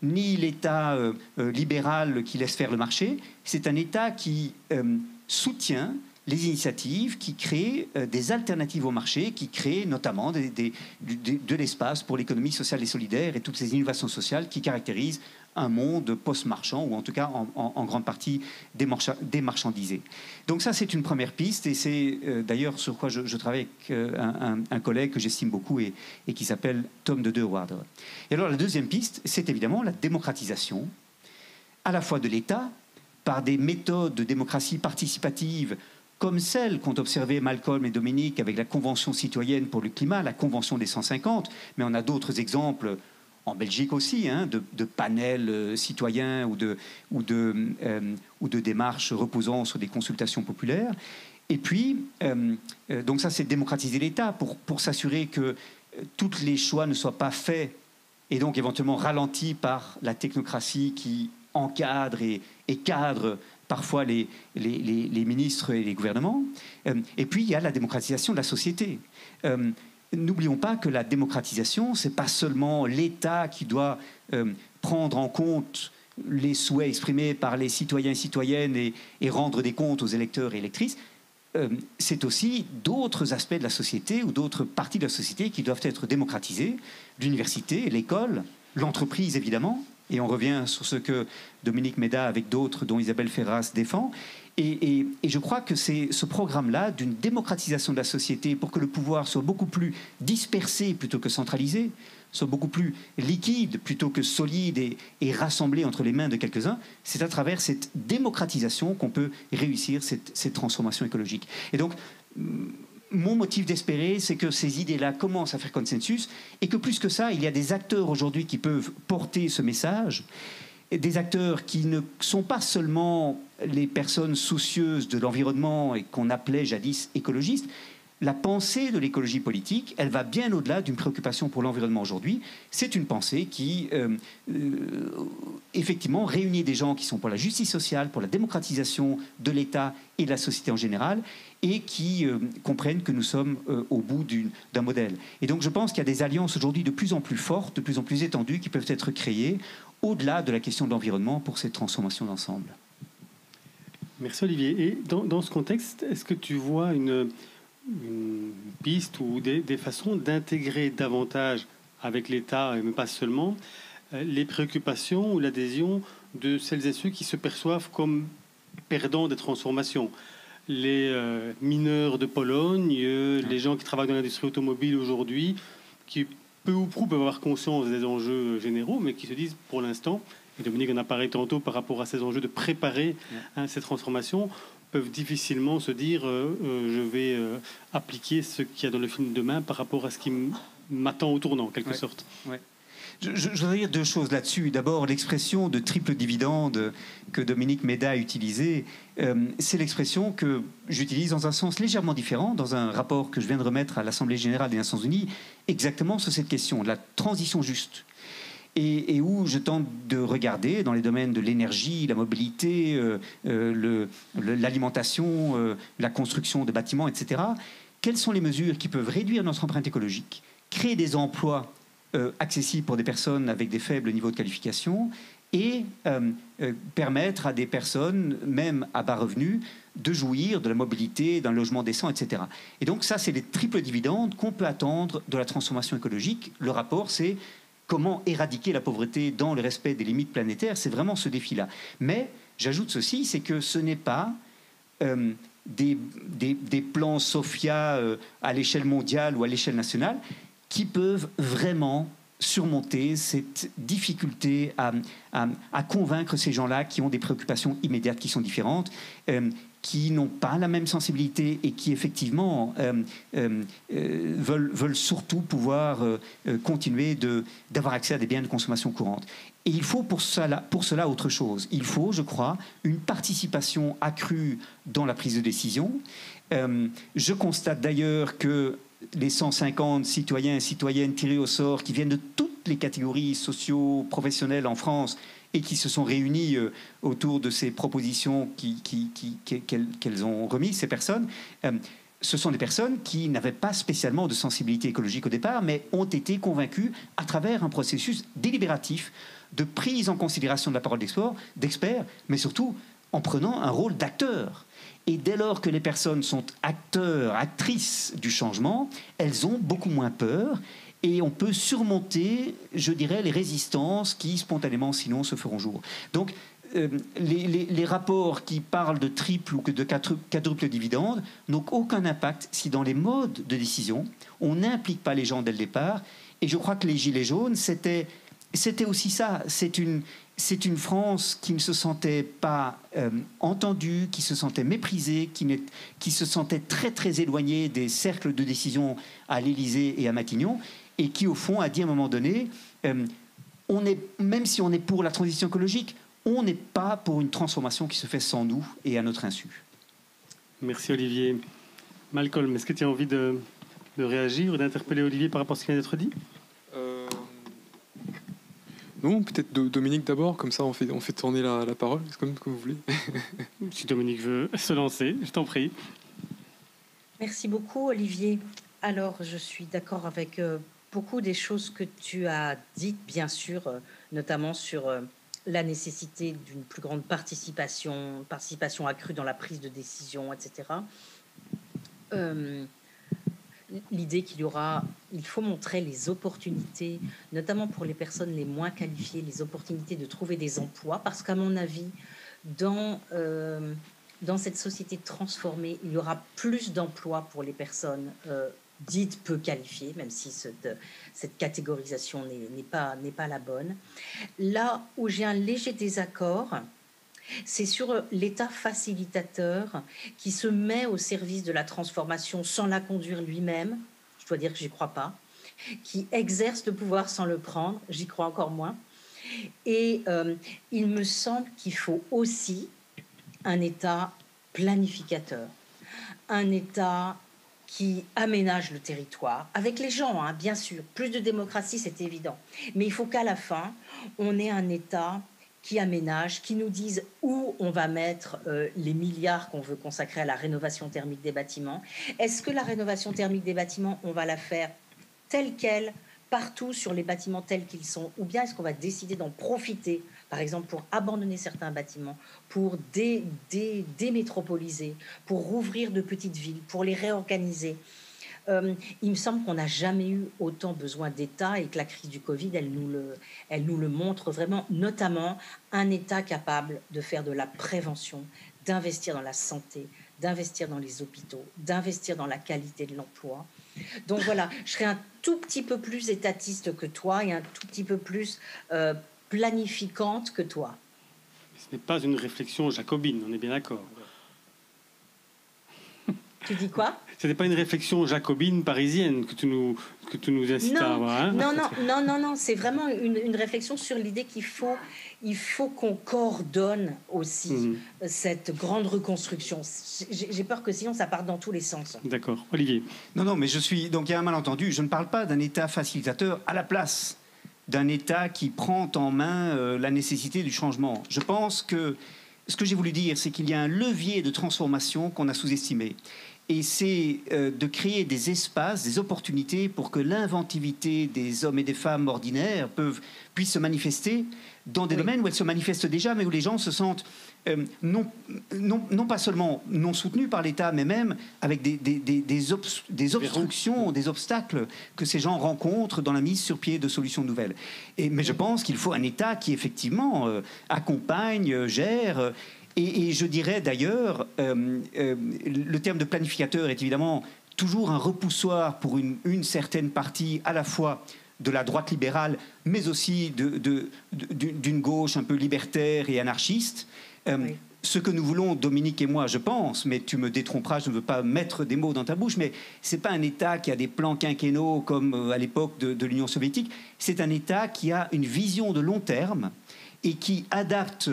ni l'État euh, libéral qui laisse faire le marché. C'est un État qui euh, soutient les initiatives, qui crée euh, des alternatives au marché, qui crée notamment des, des, des, de l'espace pour l'économie sociale et solidaire et toutes ces innovations sociales qui caractérisent un monde post-marchand, ou en tout cas en, en, en grande partie démarchandisé. Donc ça, c'est une première piste, et c'est euh, d'ailleurs sur quoi je, je travaille avec euh, un, un collègue que j'estime beaucoup et, et qui s'appelle Tom de Dewarder. Et alors la deuxième piste, c'est évidemment la démocratisation, à la fois de l'État, par des méthodes de démocratie participative, comme celles qu'ont observées Malcolm et Dominique avec la Convention citoyenne pour le climat, la Convention des cent cinquante, mais on a d'autres exemples en Belgique aussi, hein, de, de panels euh, citoyens ou de, ou, de, euh, ou de démarches reposant sur des consultations populaires. Et puis, euh, euh, donc ça, c'est démocratiser l'État pour, pour s'assurer que euh, tous les choix ne soient pas faits et donc éventuellement ralentis par la technocratie qui encadre et, et cadre parfois les, les, les, les ministres et les gouvernements. Euh, et puis, il y a la démocratisation de la société. Euh, N'oublions pas que la démocratisation, ce n'est pas seulement l'État qui doit euh, prendre en compte les souhaits exprimés par les citoyens et citoyennes et, et rendre des comptes aux électeurs et électrices. Euh, c'est aussi d'autres aspects de la société ou d'autres parties de la société qui doivent être démocratisées. L'université, l'école, l'entreprise évidemment. Et on revient sur ce que Dominique Méda avec d'autres, dont Isabelle Ferreras, défend. Et, et, et je crois que c'est ce programme-là d'une démocratisation de la société pour que le pouvoir soit beaucoup plus dispersé plutôt que centralisé, soit beaucoup plus liquide plutôt que solide et, et rassemblé entre les mains de quelques-uns, c'est à travers cette démocratisation qu'on peut réussir cette, cette transformation écologique. Et donc, mon motif d'espérer, c'est que ces idées-là commencent à faire consensus et que plus que ça, il y a des acteurs aujourd'hui qui peuvent porter ce message, des acteurs qui ne sont pas seulement les personnes soucieuses de l'environnement et qu'on appelait jadis écologistes. La pensée de l'écologie politique, elle va bien au-delà d'une préoccupation pour l'environnement aujourd'hui. C'est une pensée qui, euh, euh, effectivement, réunit des gens qui sont pour la justice sociale, pour la démocratisation de l'État et de la société en général, et qui euh, comprennent que nous sommes euh, au bout d'un modèle. Et donc je pense qu'il y a des alliances aujourd'hui de plus en plus fortes, de plus en plus étendues, qui peuvent être créées au-delà de la question de l'environnement pour cette transformation d'ensemble. Merci Olivier. Et dans, dans ce contexte, est-ce que tu vois une... une piste ou des, des façons d'intégrer davantage avec l'État, et même pas seulement, les préoccupations ou l'adhésion de celles et ceux qui se perçoivent comme perdants des transformations. Les euh, mineurs de Pologne, euh, les gens qui travaillent dans l'industrie automobile aujourd'hui, qui peu ou prou peuvent avoir conscience des enjeux généraux, mais qui se disent pour l'instant, et Dominique en a parlé tantôt par rapport à ces enjeux de préparer hein, ces transformations, peuvent difficilement se dire euh, euh, je vais euh, appliquer ce qu'il y a dans le film Demain par rapport à ce qui m'attend au tournant, en quelque ouais. sorte. Ouais. Je, je, je voudrais dire deux choses là-dessus. D'abord, l'expression de triple dividende que Dominique Méda a utilisée, euh, c'est l'expression que j'utilise dans un sens légèrement différent, dans un rapport que je viens de remettre à l'Assemblée générale des Nations Unies, exactement sur cette question, la transition juste. Et, et où je tente de regarder dans les domaines de l'énergie, la mobilité, euh, euh, l'alimentation, euh, la construction de bâtiments, et cetera. Quelles sont les mesures qui peuvent réduire notre empreinte écologique, créer des emplois euh, accessibles pour des personnes avec des faibles niveaux de qualification et euh, euh, permettre à des personnes, même à bas revenus, de jouir de la mobilité, d'un logement décent, et cetera. Et donc ça, c'est les triples dividendes qu'on peut attendre de la transformation écologique. Le rapport, c'est... comment éradiquer la pauvreté dans le respect des limites planétaires, c'est vraiment ce défi-là. Mais j'ajoute ceci, c'est que ce n'est pas euh, des, des, des plans SOFIA euh, à l'échelle mondiale ou à l'échelle nationale qui peuvent vraiment surmonter cette difficulté à, à, à convaincre ces gens-là qui ont des préoccupations immédiates qui sont différentes, euh, qui n'ont pas la même sensibilité et qui, effectivement, euh, euh, euh, veulent, veulent surtout pouvoir euh, euh, continuer d'avoir accès à des biens de consommation courante. Et il faut pour cela, pour cela autre chose. Il faut, je crois, une participation accrue dans la prise de décision. Euh, je constate d'ailleurs que les cent cinquante citoyens et citoyennes tirés au sort qui viennent de toutes les catégories socio-professionnelles en France et qui se sont réunis euh, autour de ces propositions qui, qui, qui, qui, qu'elles, qu'elles ont remises, ces personnes, euh, ce sont des personnes qui n'avaient pas spécialement de sensibilité écologique au départ, mais ont été convaincues à travers un processus délibératif de prise en considération de la parole d'experts, mais surtout en prenant un rôle d'acteur. Et dès lors que les personnes sont acteurs, actrices du changement, elles ont beaucoup moins peur. Et on peut surmonter, je dirais, les résistances qui, spontanément, sinon, se feront jour. Donc, euh, les, les, les rapports qui parlent de triple ou que de quadruple dividende n'ont aucun impact si, dans les modes de décision, on n'implique pas les gens dès le départ. Et je crois que les Gilets jaunes, c'était c'était aussi ça. C'est une, c'est une France qui ne se sentait pas euh, entendue, qui se sentait méprisée, qui, ne, qui se sentait très, très éloignée des cercles de décision à l'Élysée et à Matignon, et qui, au fond, a dit à un moment donné, euh, on est, même si on est pour la transition écologique, on n'est pas pour une transformation qui se fait sans nous et à notre insu. Merci, Olivier. Malcolm, est-ce que tu as envie de, de réagir ou d'interpeller Olivier par rapport à ce qui vient d'être dit ? euh... Non, peut-être Dominique d'abord, comme ça on fait, on fait tourner la, la parole, comme, comme vous voulez. Si Dominique veut se lancer, je t'en prie. Merci beaucoup, Olivier. Alors, je suis d'accord avec... Euh... beaucoup des choses que tu as dites, bien sûr, notamment sur la nécessité d'une plus grande participation, participation accrue dans la prise de décision, et cetera. Euh, L'idée qu'il y aura, il faut montrer les opportunités, notamment pour les personnes les moins qualifiées, les opportunités de trouver des emplois, parce qu'à mon avis, dans euh, dans cette société transformée, il y aura plus d'emplois pour les personnes euh, dites peu qualifiées, même si cette, cette catégorisation n'est pas, n'est pas la bonne. Là où j'ai un léger désaccord, c'est sur l'État facilitateur qui se met au service de la transformation sans la conduire lui-même. Je dois dire que j'y crois pas. Qui exerce le pouvoir sans le prendre, j'y crois encore moins. Et euh, il me semble qu'il faut aussi un État planificateur, un État qui aménage le territoire, avec les gens, hein, bien sûr. Plus de démocratie, c'est évident. Mais il faut qu'à la fin, on ait un État qui aménage, qui nous dise où on va mettre euh, les milliards qu'on veut consacrer à la rénovation thermique des bâtiments. Est-ce que la rénovation thermique des bâtiments, on va la faire telle quelle, partout sur les bâtiments tels qu'ils sont, ou bien est-ce qu'on va décider d'en profiter, par exemple, pour abandonner certains bâtiments, pour dé, dé, démétropoliser, pour rouvrir de petites villes, pour les réorganiser. Euh, il me semble qu'on n'a jamais eu autant besoin d'État et que la crise du Covid, elle nous le, elle nous le montre vraiment, notamment un État capable de faire de la prévention, d'investir dans la santé, d'investir dans les hôpitaux, d'investir dans la qualité de l'emploi. Donc voilà, je serais un tout petit peu plus étatiste que toi et un tout petit peu plus euh, planificante que toi. Ce n'est pas une réflexion jacobine, on est bien d'accord. Tu dis quoi? Ce n'est pas une réflexion jacobine parisienne que tu nous, que tu nous incites non, à avoir. Hein non, non, non, non, non, c'est vraiment une, une réflexion sur l'idée qu'il faut... Il faut qu'on coordonne aussi mmh. cette grande reconstruction. J'ai peur que sinon, ça parte dans tous les sens. D'accord. Olivier. Non, non, mais je suis... Donc, il y a un malentendu. Je ne parle pas d'un État facilitateur à la place d'un État qui prend en main euh, la nécessité du changement. Je pense que... Ce que j'ai voulu dire, c'est qu'il y a un levier de transformation qu'on a sous-estimé. Et c'est euh, de créer des espaces, des opportunités pour que l'inventivité des hommes et des femmes ordinaires peuvent, puisse se manifester dans des oui. domaines où elle se manifeste déjà, mais où les gens se sentent euh, non, non, non pas seulement non soutenus par l'État, mais même avec des, des, des, des, obs, des obstructions, des obstacles que ces gens rencontrent dans la mise sur pied de solutions nouvelles. Et, mais je pense qu'il faut un État qui, effectivement, euh, accompagne, gère... Euh, Et, et je dirais d'ailleurs, euh, euh, le terme de planificateur est évidemment toujours un repoussoir pour une, une certaine partie à la fois de la droite libérale, mais aussi de, de, de, d'une gauche un peu libertaire et anarchiste. Euh, oui. Ce que nous voulons, Dominique et moi, je pense, mais tu me détromperas, je ne veux pas mettre des mots dans ta bouche, mais ce n'est pas un État qui a des plans quinquennaux comme à l'époque de, de l'Union soviétique, c'est un État qui a une vision de long terme et qui adapte...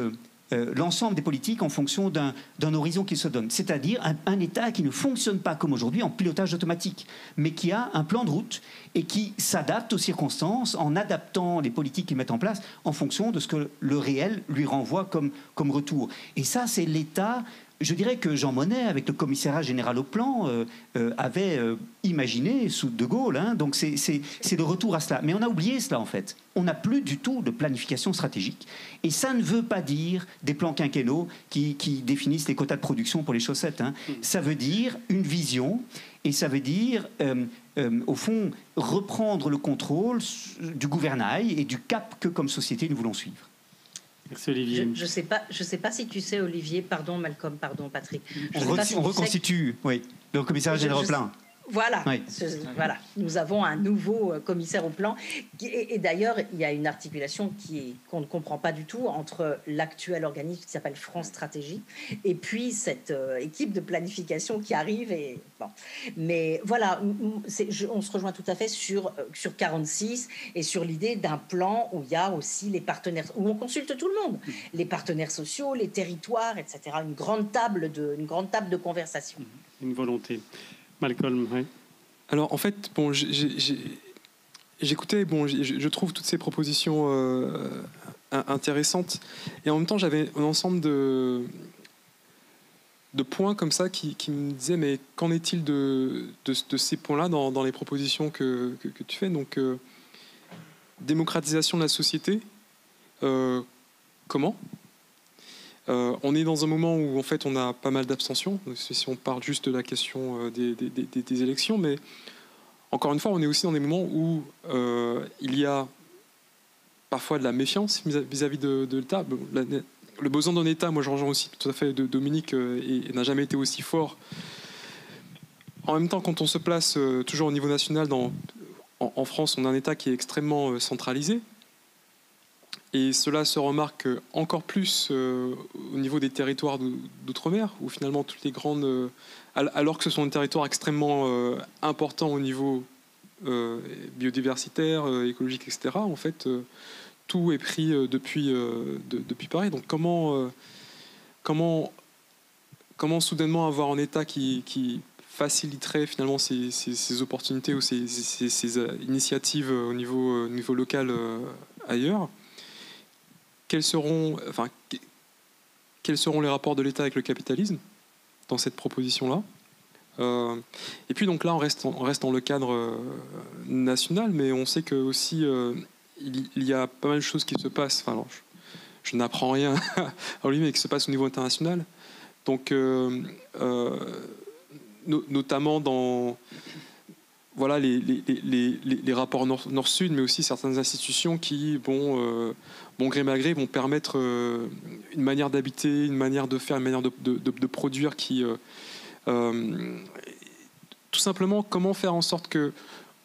Euh, l'ensemble des politiques en fonction d'un horizon qui se donne. C'est-à-dire un, un État qui ne fonctionne pas comme aujourd'hui en pilotage automatique, mais qui a un plan de route et qui s'adapte aux circonstances en adaptant les politiques qu'il met en place en fonction de ce que le réel lui renvoie comme, comme retour. Et ça, c'est l'État... Je dirais que Jean Monnet, avec le commissariat général au plan, euh, euh, avait euh, imaginé sous De Gaulle. Hein, donc c'est de retour à cela. Mais on a oublié cela, en fait. On n'a plus du tout de planification stratégique. Et ça ne veut pas dire des plans quinquennaux qui, qui définissent les quotas de production pour les chaussettes. Hein. Mmh. Ça veut dire une vision et ça veut dire, euh, euh, au fond, reprendre le contrôle du gouvernail et du cap que, comme société, nous voulons suivre. Merci Olivier. Je ne je sais, sais pas si tu sais, Olivier, pardon Malcolm, pardon Patrick. Je on re, si on reconstitue que... oui, le commissaire général au plan. Voilà, oui. ce, voilà, nous avons un nouveau commissaire au plan. Et, et d'ailleurs, il y a une articulation qu'on ne comprend pas du tout entre l'actuel organisme qui s'appelle France Stratégie et puis cette euh, équipe de planification qui arrive. Et, bon. Mais voilà, je, on se rejoint tout à fait sur, sur quarante-six et sur l'idée d'un plan où il y a aussi les partenaires, où on consulte tout le monde, les partenaires sociaux, les territoires, et cetera. Une grande table de, une grande table de conversation. Une volonté. Malcolm, oui. Alors, en fait, bon, j'écoutais, bon, je trouve toutes ces propositions euh, intéressantes. Et en même temps, j'avais un ensemble de, de points comme ça qui, qui me disaient, mais qu'en est-il de, de, de ces points-là dans, dans les propositions que, que, que tu fais? Donc, euh, démocratisation de la société, euh, comment ? Euh, on est dans un moment où, en fait, on a pas mal d'abstention, si on parle juste de la question euh, des, des, des, des élections, mais encore une fois, on est aussi dans des moments où euh, il y a parfois de la méfiance vis-à-vis de, de l'État. Bon, la, le besoin d'un État, moi je rejoins aussi tout à fait de Dominique, euh, et, et n'a jamais été aussi fort. En même temps, quand on se place euh, toujours au niveau national, dans, en, en France, on a un État qui est extrêmement euh, centralisé. Et cela se remarque encore plus euh, au niveau des territoires d'outre-mer, où finalement toutes les grandes... Euh, alors que ce sont des territoires extrêmement euh, importants au niveau euh, biodiversitaire, euh, écologique, et cetera, en fait, euh, tout est pris euh, depuis, euh, de, depuis Paris. Donc comment, euh, comment, comment soudainement avoir un État qui, qui faciliterait finalement ces, ces, ces opportunités ou ces, ces, ces initiatives au niveau, euh, niveau local euh, ailleurs ? Quels seront, enfin, quels seront les rapports de l'État avec le capitalisme dans cette proposition-là? euh, Et puis donc là, on reste, on reste dans le cadre euh, national, mais on sait que aussi euh, il, il y a pas mal de choses qui se passent. Enfin, alors, je, je n'apprends rien à lui, mais qui se passent au niveau international. Donc, euh, euh, no, notamment dans voilà les, les, les, les, les rapports nord-sud, mais aussi certaines institutions qui, bon. Euh, Bon gré malgré vont permettre euh, une manière d'habiter, une manière de faire, une manière de, de, de, de produire qui, euh, euh, tout simplement, comment faire en sorte que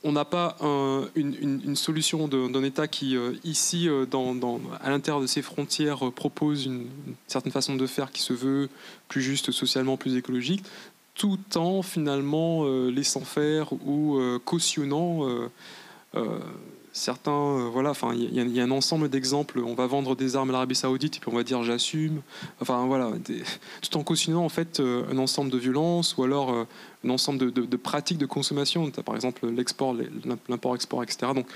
on n'a pas un, une, une, une solution d'un État qui euh, ici, euh, dans, dans, à l'intérieur de ses frontières, euh, propose une, une certaine façon de faire qui se veut plus juste, socialement plus écologique, tout en finalement euh, laissant faire ou euh, cautionnant. Euh, euh, Certains, euh, voilà, enfin, il y, y a un ensemble d'exemples. On va vendre des armes à l'Arabie Saoudite et puis on va dire j'assume. Enfin voilà, des, tout en cautionnant en fait euh, un ensemble de violences ou alors euh, un ensemble de, de, de pratiques de consommation. T'as, par exemple l'export, l'import-export, et cetera. Donc,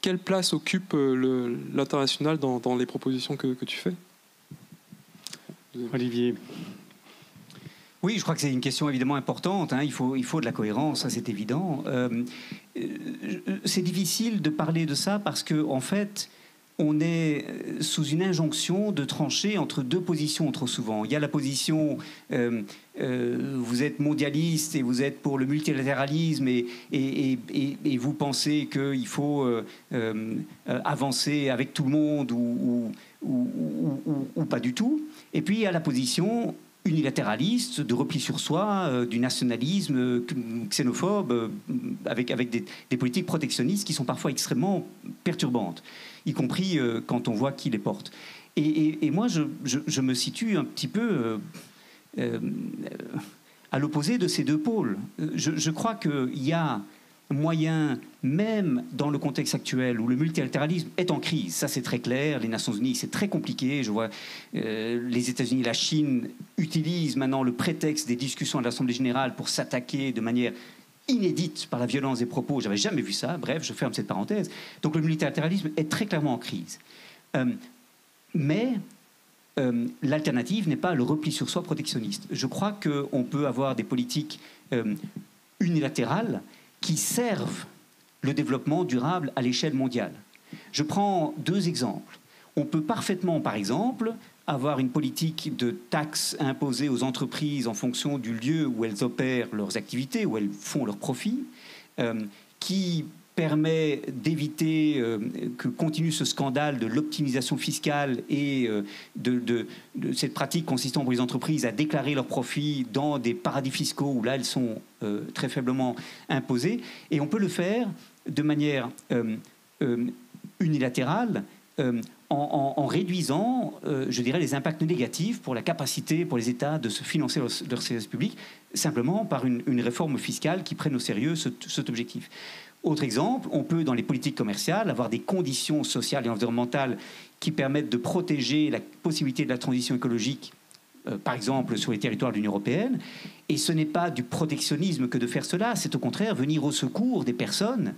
quelle place occupe euh, l'international dans, dans les propositions que, que tu fais, Olivier? Oui, je crois que c'est une question évidemment importante, hein. Il faut, il faut de la cohérence, ça c'est évident. Euh, c'est difficile de parler de ça parce que, en fait, on est sous une injonction de trancher entre deux positions trop souvent. Il y a la position euh, euh, vous êtes mondialiste et vous êtes pour le multilatéralisme et, et, et, et vous pensez qu'il faut euh, euh, avancer avec tout le monde ou, ou, ou, ou, ou pas du tout. Et puis il y a la position unilatéraliste, de repli sur soi, euh, du nationalisme euh, xénophobe, euh, avec, avec des, des politiques protectionnistes qui sont parfois extrêmement perturbantes, y compris euh, quand on voit qui les porte. Et, et, et moi, je, je, je me situe un petit peu euh, euh, à l'opposé de ces deux pôles. Je, je crois qu'il y a moyen, même dans le contexte actuel où le multilatéralisme est en crise, ça c'est très clair, les Nations Unies c'est très compliqué, je vois euh, les États-Unis, la Chine utilisent maintenant le prétexte des discussions à l'Assemblée Générale pour s'attaquer de manière inédite par la violence des propos, j'avais jamais vu ça, bref, je ferme cette parenthèse. Donc le multilatéralisme est très clairement en crise. Euh, mais... Euh, l'alternative n'est pas le repli sur soi protectionniste. Je crois qu'on peut avoir des politiques euh, unilatérales qui servent le développement durable à l'échelle mondiale. Je prends deux exemples. On peut parfaitement, par exemple, avoir une politique de taxes imposées aux entreprises en fonction du lieu où elles opèrent leurs activités, où elles font leurs profits, euh, qui permet d'éviter euh, que continue ce scandale de l'optimisation fiscale et euh, de, de, de cette pratique consistant pour les entreprises à déclarer leurs profits dans des paradis fiscaux où là, elles sont euh, très faiblement imposées. Et on peut le faire de manière euh, euh, unilatérale euh, en, en, en réduisant, euh, je dirais, les impacts négatifs pour la capacité pour les États de se financer leurs leur services publics simplement par une, une réforme fiscale qui prenne au sérieux ce, cet objectif. Autre exemple, on peut, dans les politiques commerciales, avoir des conditions sociales et environnementales qui permettent de protéger la possibilité de la transition écologique, euh, par exemple, sur les territoires de l'Union européenne. Et ce n'est pas du protectionnisme que de faire cela, c'est au contraire venir au secours des personnes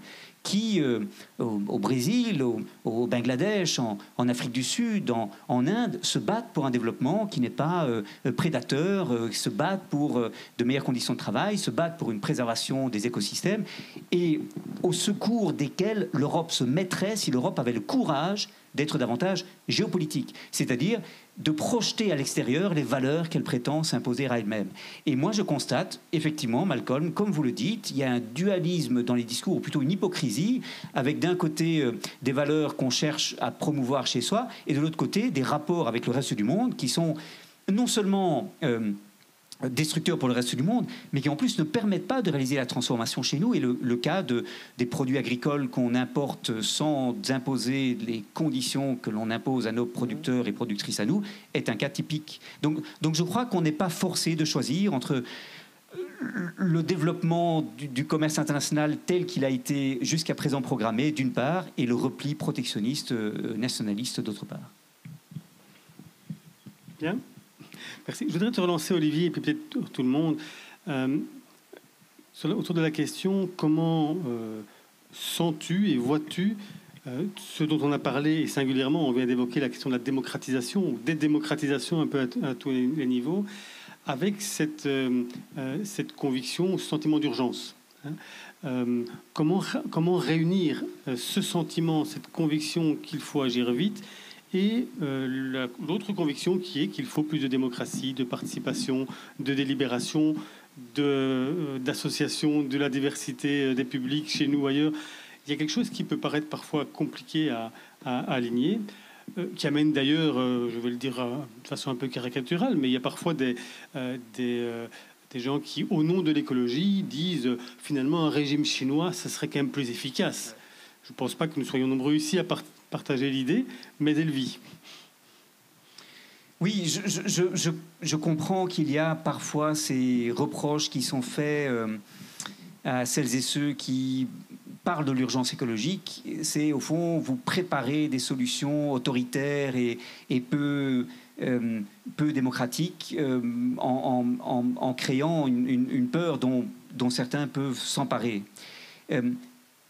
qui, euh, au, au Brésil, au, au Bangladesh, en, en Afrique du Sud, en, en Inde, se battent pour un développement qui n'est pas euh, prédateur, euh, se battent pour euh, de meilleures conditions de travail, se battent pour une préservation des écosystèmes, et au secours desquels l'Europe se mettrait si l'Europe avait le courage d'être davantage géopolitique, c'est-à-dire de projeter à l'extérieur les valeurs qu'elle prétend s'imposer à elle-même. Et moi, je je constate, effectivement, Malcolm, comme vous le dites, il y a un dualisme dans les discours, ou plutôt une hypocrisie, avec d'un côté euh, des valeurs qu'on cherche à promouvoir chez soi, et de l'autre côté des rapports avec le reste du monde qui sont non seulement euh, destructeurs pour le reste du monde, mais qui en plus ne permettent pas de réaliser la transformation chez nous. Et le, le cas de, des produits agricoles qu'on importe sans imposer les conditions que l'on impose à nos producteurs et productrices à nous est un cas typique. Donc, donc je crois qu'on n'est pas forcé de choisir entre le développement du, du commerce international tel qu'il a été jusqu'à présent programmé, d'une part, et le repli protectionniste, euh, nationaliste, d'autre part. Bien. Merci. Je voudrais te relancer, Olivier, et puis peut-être tout le monde, euh, sur la, autour de la question comment euh, sens-tu et vois-tu euh, ce dont on a parlé, et singulièrement, on vient d'évoquer la question de la démocratisation, ou dédémocratisation un peu à, à tous les, les niveaux, avec cette, euh, cette conviction, ce sentiment d'urgence. Hein, euh, comment, comment réunir ce sentiment, cette conviction qu'il faut agir vite, et euh, l'autre la, conviction qui est qu'il faut plus de démocratie, de participation, de délibération, d'association, de, euh, de la diversité euh, des publics chez nous, ailleurs. Il y a quelque chose qui peut paraître parfois compliqué à, à, à aligner, euh, qui amène d'ailleurs, euh, je vais le dire euh, de façon un peu caricaturale, mais il y a parfois des... Euh, des euh, Des gens qui, au nom de l'écologie, disent euh, finalement un régime chinois, ça serait quand même plus efficace. Je ne pense pas que nous soyons nombreux ici à part partager l'idée, mais elle vit. Oui, je, je, je, je comprends qu'il y a parfois ces reproches qui sont faits euh, à celles et ceux qui parlent de l'urgence écologique. C'est au fond, vous préparez des solutions autoritaires et, et peu... Euh, peu démocratique euh, en, en, en créant une, une, une peur dont, dont certains peuvent s'emparer. Euh,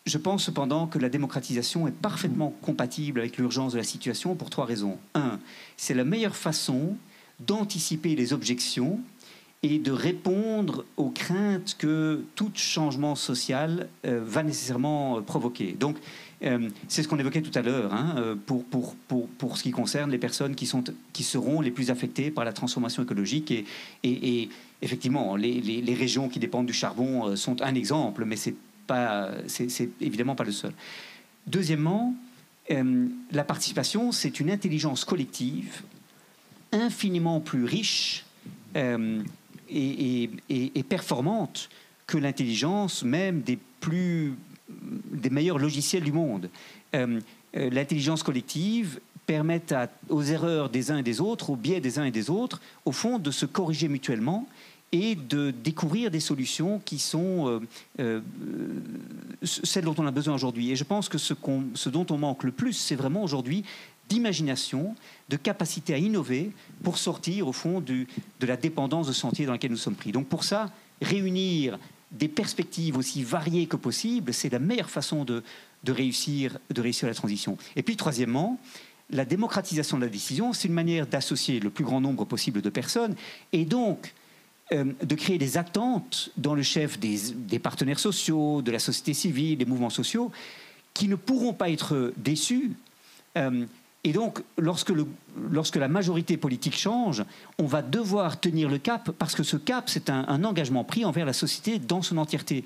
je pense cependant que la démocratisation est parfaitement compatible avec l'urgence de la situation pour trois raisons. Un, c'est la meilleure façon d'anticiper les objections et de répondre aux craintes que tout changement social euh, va nécessairement euh, provoquer. Donc, Euh, c'est ce qu'on évoquait tout à l'heure, hein, pour, pour, pour, pour ce qui concerne les personnes qui, sont, qui seront les plus affectées par la transformation écologique. Et, et, et effectivement, les, les, les régions qui dépendent du charbon sont un exemple, mais c'est pas, c'est, c'est évidemment pas le seul. Deuxièmement, euh, la participation, c'est une intelligence collective infiniment plus riche euh, et, et, et performante que l'intelligence même des plus... des meilleurs logiciels du monde. Euh, euh, l'intelligence collective permet à, aux erreurs des uns et des autres, aux biais des uns et des autres, au fond, de se corriger mutuellement et de découvrir des solutions qui sont euh, euh, celles dont on a besoin aujourd'hui. Et je pense que ce, qu'on, ce dont on manque le plus, c'est vraiment aujourd'hui d'imagination, de capacité à innover pour sortir, au fond, du, de la dépendance de sentier dans laquelle nous sommes pris. Donc pour ça, réunir des perspectives aussi variées que possible, c'est la meilleure façon de, de, réussir, de réussir la transition. Et puis, troisièmement, la démocratisation de la décision, c'est une manière d'associer le plus grand nombre possible de personnes et donc euh, de créer des attentes dans le chef des, des partenaires sociaux, de la société civile, des mouvements sociaux, qui ne pourront pas être déçus. Euh, Et donc, lorsque, le, lorsque la majorité politique change, on va devoir tenir le cap, parce que ce cap, c'est un, un engagement pris envers la société dans son entièreté.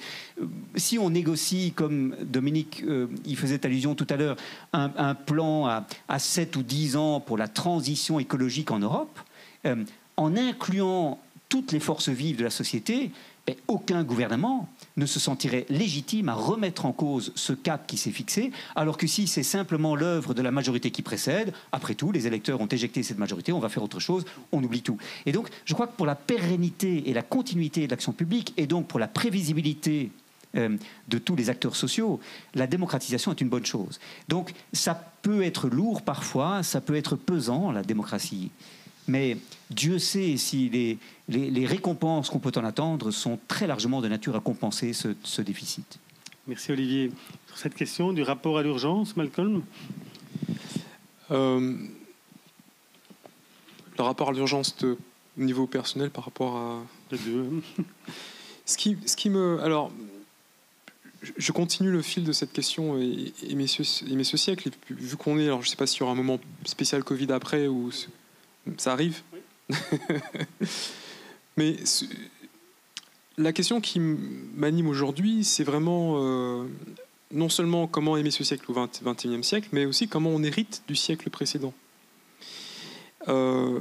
Si on négocie, comme Dominique euh, y faisait allusion tout à l'heure, un, un plan à, à sept ou dix ans pour la transition écologique en Europe, euh, en incluant toutes les forces vives de la société, ben, aucun gouvernement ne se sentirait légitime à remettre en cause ce cap qui s'est fixé, alors que si c'est simplement l'œuvre de la majorité qui précède, après tout, les électeurs ont éjecté cette majorité, on va faire autre chose, on oublie tout. Et donc, je crois que pour la pérennité et la continuité de l'action publique, et donc pour la prévisibilité euh, de tous les acteurs sociaux, la démocratisation est une bonne chose. Donc, ça peut être lourd parfois, ça peut être pesant, la démocratie. Mais Dieu sait si les, les, les récompenses qu'on peut en attendre sont très largement de nature à compenser ce, ce déficit. Merci Olivier. Sur cette question du rapport à l'urgence, Malcolm ? euh, Le rapport à l'urgence au niveau personnel par rapport à... Les deux. ce, qui, ce qui me... Alors, je continue le fil de cette question et, et, mes, et mes ce siècle. Et vu qu'on est, alors je ne sais pas si il y aura un moment spécial Covid après ou... Ça arrive. Oui. Mais la question qui m'anime aujourd'hui, c'est vraiment euh, non seulement comment aimer ce siècle, au vingt et unième siècle, mais aussi comment on hérite du siècle précédent. Euh,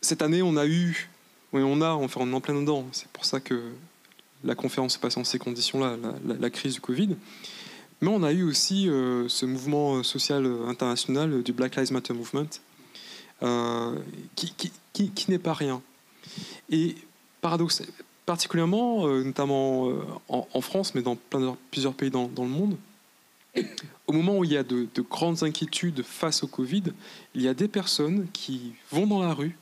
cette année, on a eu, oui, on a, enfin, on est en plein dedans. C'est pour ça que la conférence se passe dans ces conditions-là, la, la, la crise du Covid. Mais on a eu aussi euh, ce mouvement social international du Black Lives Matter Movement, euh, qui, qui, qui, qui n'est pas rien. Et paradoxe, particulièrement, euh, notamment euh, en, en France, mais dans plein de, plusieurs pays dans, dans le monde, au moment où il y a de, de grandes inquiétudes face au Covid, il y a des personnes qui vont dans la rue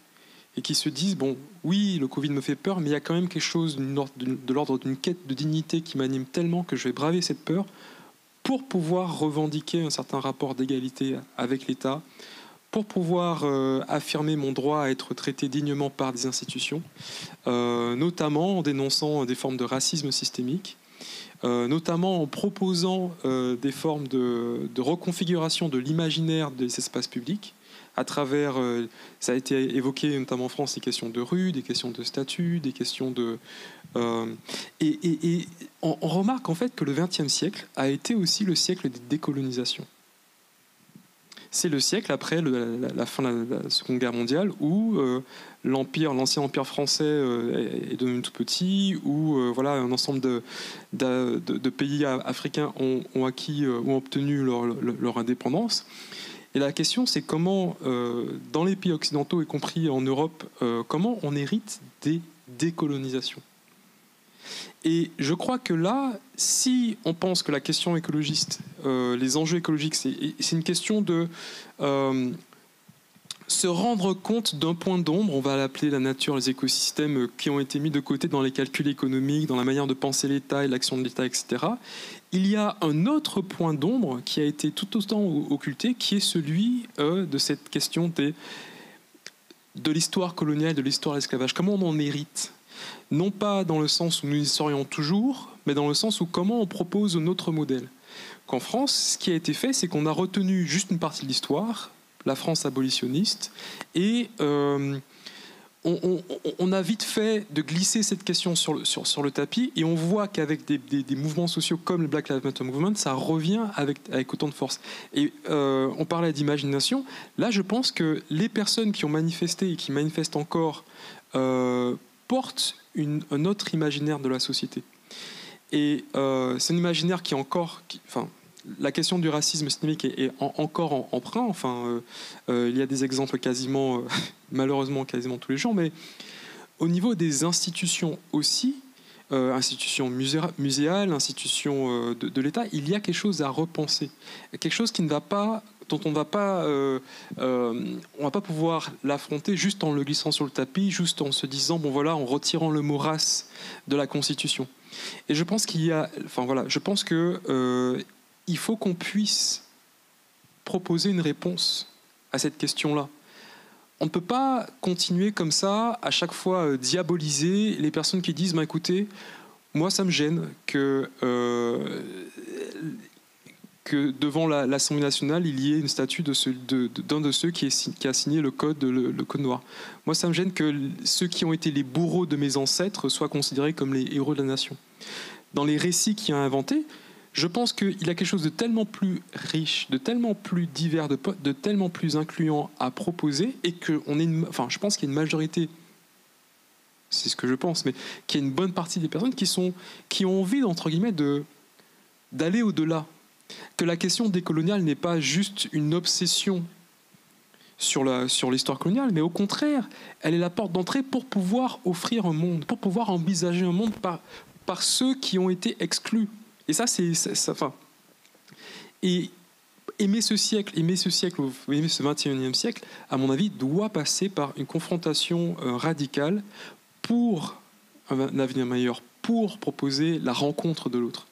et qui se disent, bon, oui, le Covid me fait peur, mais il y a quand même quelque chose de l'ordre d'une quête de dignité qui m'anime tellement que je vais braver cette peur pour pouvoir revendiquer un certain rapport d'égalité avec l'État, pour pouvoir euh, affirmer mon droit à être traité dignement par des institutions, euh, notamment en dénonçant des formes de racisme systémique, euh, notamment en proposant euh, des formes de, de reconfiguration de l'imaginaire des espaces publics, à travers, euh, ça a été évoqué notamment en France, des questions de rue, des questions de statut, des questions de... Euh, et et, et on, on remarque en fait que le vingtième siècle a été aussi le siècle des décolonisations. C'est le siècle après le, la, la fin de la, la Seconde Guerre mondiale où euh, l'empire, l'ancien empire français euh, est devenu tout petit, où euh, voilà, un ensemble de, de, de, de pays africains ont, ont acquis euh, ont obtenu leur, leur, leur indépendance. Et la question, c'est comment, euh, dans les pays occidentaux, y compris en Europe, euh, comment on hérite des décolonisations. Et je crois que là, si on pense que la question écologiste, euh, les enjeux écologiques, c'est une question de euh, se rendre compte d'un point d'ombre, on va l'appeler la nature, les écosystèmes qui ont été mis de côté dans les calculs économiques, dans la manière de penser l'État et l'action de l'État, et cetera. Il y a un autre point d'ombre qui a été tout autant occulté, qui est celui euh, de cette question des, de l'histoire coloniale, de l'histoire de l'esclavage. Comment on en hérite ? Non pas dans le sens où nous y serions toujours, mais dans le sens où comment on propose notre modèle. Qu'en France, ce qui a été fait, c'est qu'on a retenu juste une partie de l'histoire, la France abolitionniste, et euh, on, on, on a vite fait de glisser cette question sur le, sur, sur le tapis, et on voit qu'avec des, des, des mouvements sociaux comme le Black Lives Matter Movement, ça revient avec, avec autant de force. Et euh, on parlait d'imagination. Là, je pense que les personnes qui ont manifesté et qui manifestent encore euh, portent une, un autre imaginaire de la société. Et euh, c'est un imaginaire qui est encore... Qui, enfin, la question du racisme systémique est, est en, encore en, emprunt. Enfin, euh, euh, il y a des exemples quasiment, euh, malheureusement, quasiment tous les jours, mais au niveau des institutions aussi, euh, institutions muséales, institutions euh, de, de l'État, il y a quelque chose à repenser. Quelque chose qui ne va pas... dont on va pas, euh, euh, on va pas pouvoir l'affronter juste en le glissant sur le tapis, juste en se disant bon voilà, en retirant le mot race de la Constitution. Et je pense qu'il y a, enfin voilà, je pense que euh, il faut qu'on puisse proposer une réponse à cette question-là. On ne peut pas continuer comme ça à chaque fois euh, diaboliser les personnes qui disent ben bah, écoutez, moi ça me gêne que euh, que devant l'Assemblée nationale, il y ait une statue d'un de, ce, de, de, de ceux qui, est, qui a signé le code, le, le code noir. Moi, ça me gêne que ceux qui ont été les bourreaux de mes ancêtres soient considérés comme les héros de la nation. Dans les récits qu'il a inventés, je pense qu'il a quelque chose de tellement plus riche, de tellement plus divers, de, de tellement plus incluant à proposer, et que on est une, enfin, je pense qu'il y a une majorité, c'est ce que je pense, mais qu'il y a une bonne partie des personnes qui, sont, qui ont envie, entre guillemets, de, d'aller au-delà. Que la question décoloniale n'est pas juste une obsession sur la, sur l'histoire coloniale, mais au contraire, elle est la porte d'entrée pour pouvoir offrir un monde, pour pouvoir envisager un monde par, par ceux qui ont été exclus. Et ça, c'est... Enfin, et aimer ce siècle, aimer ce siècle, aimer ce vingt et unième siècle, à mon avis, doit passer par une confrontation euh, radicale pour un avenir meilleur, pour proposer la rencontre de l'autre.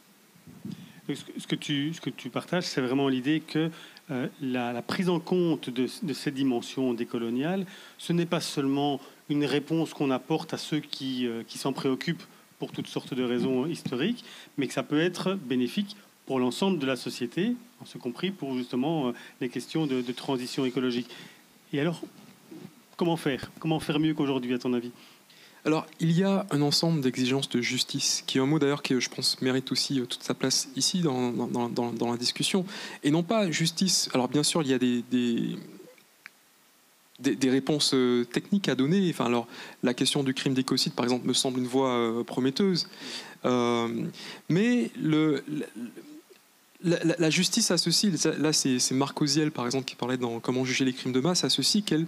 Ce que tu, ce que tu partages, c'est vraiment l'idée que euh, la, la prise en compte de, de ces dimensions décoloniales, ce n'est pas seulement une réponse qu'on apporte à ceux qui, euh, qui s'en préoccupent pour toutes sortes de raisons historiques, mais que ça peut être bénéfique pour l'ensemble de la société, en ce compris pour justement euh, les questions de, de transition écologique. Et alors, comment faire? Comment faire mieux qu'aujourd'hui, à ton avis? Alors, il y a un ensemble d'exigences de justice, qui est un mot d'ailleurs qui, je pense, mérite aussi toute sa place ici dans, dans, dans, dans la discussion. Et non pas justice. Alors, bien sûr, il y a des, des, des, des réponses techniques à donner. Enfin, alors, la question du crime d'écocide, par exemple, me semble une voie euh, prometteuse. Euh, mais le... le La, la, la justice associe, là c'est Marc Oziel par exemple qui parlait dans Comment juger les crimes de masse, associe qu'elle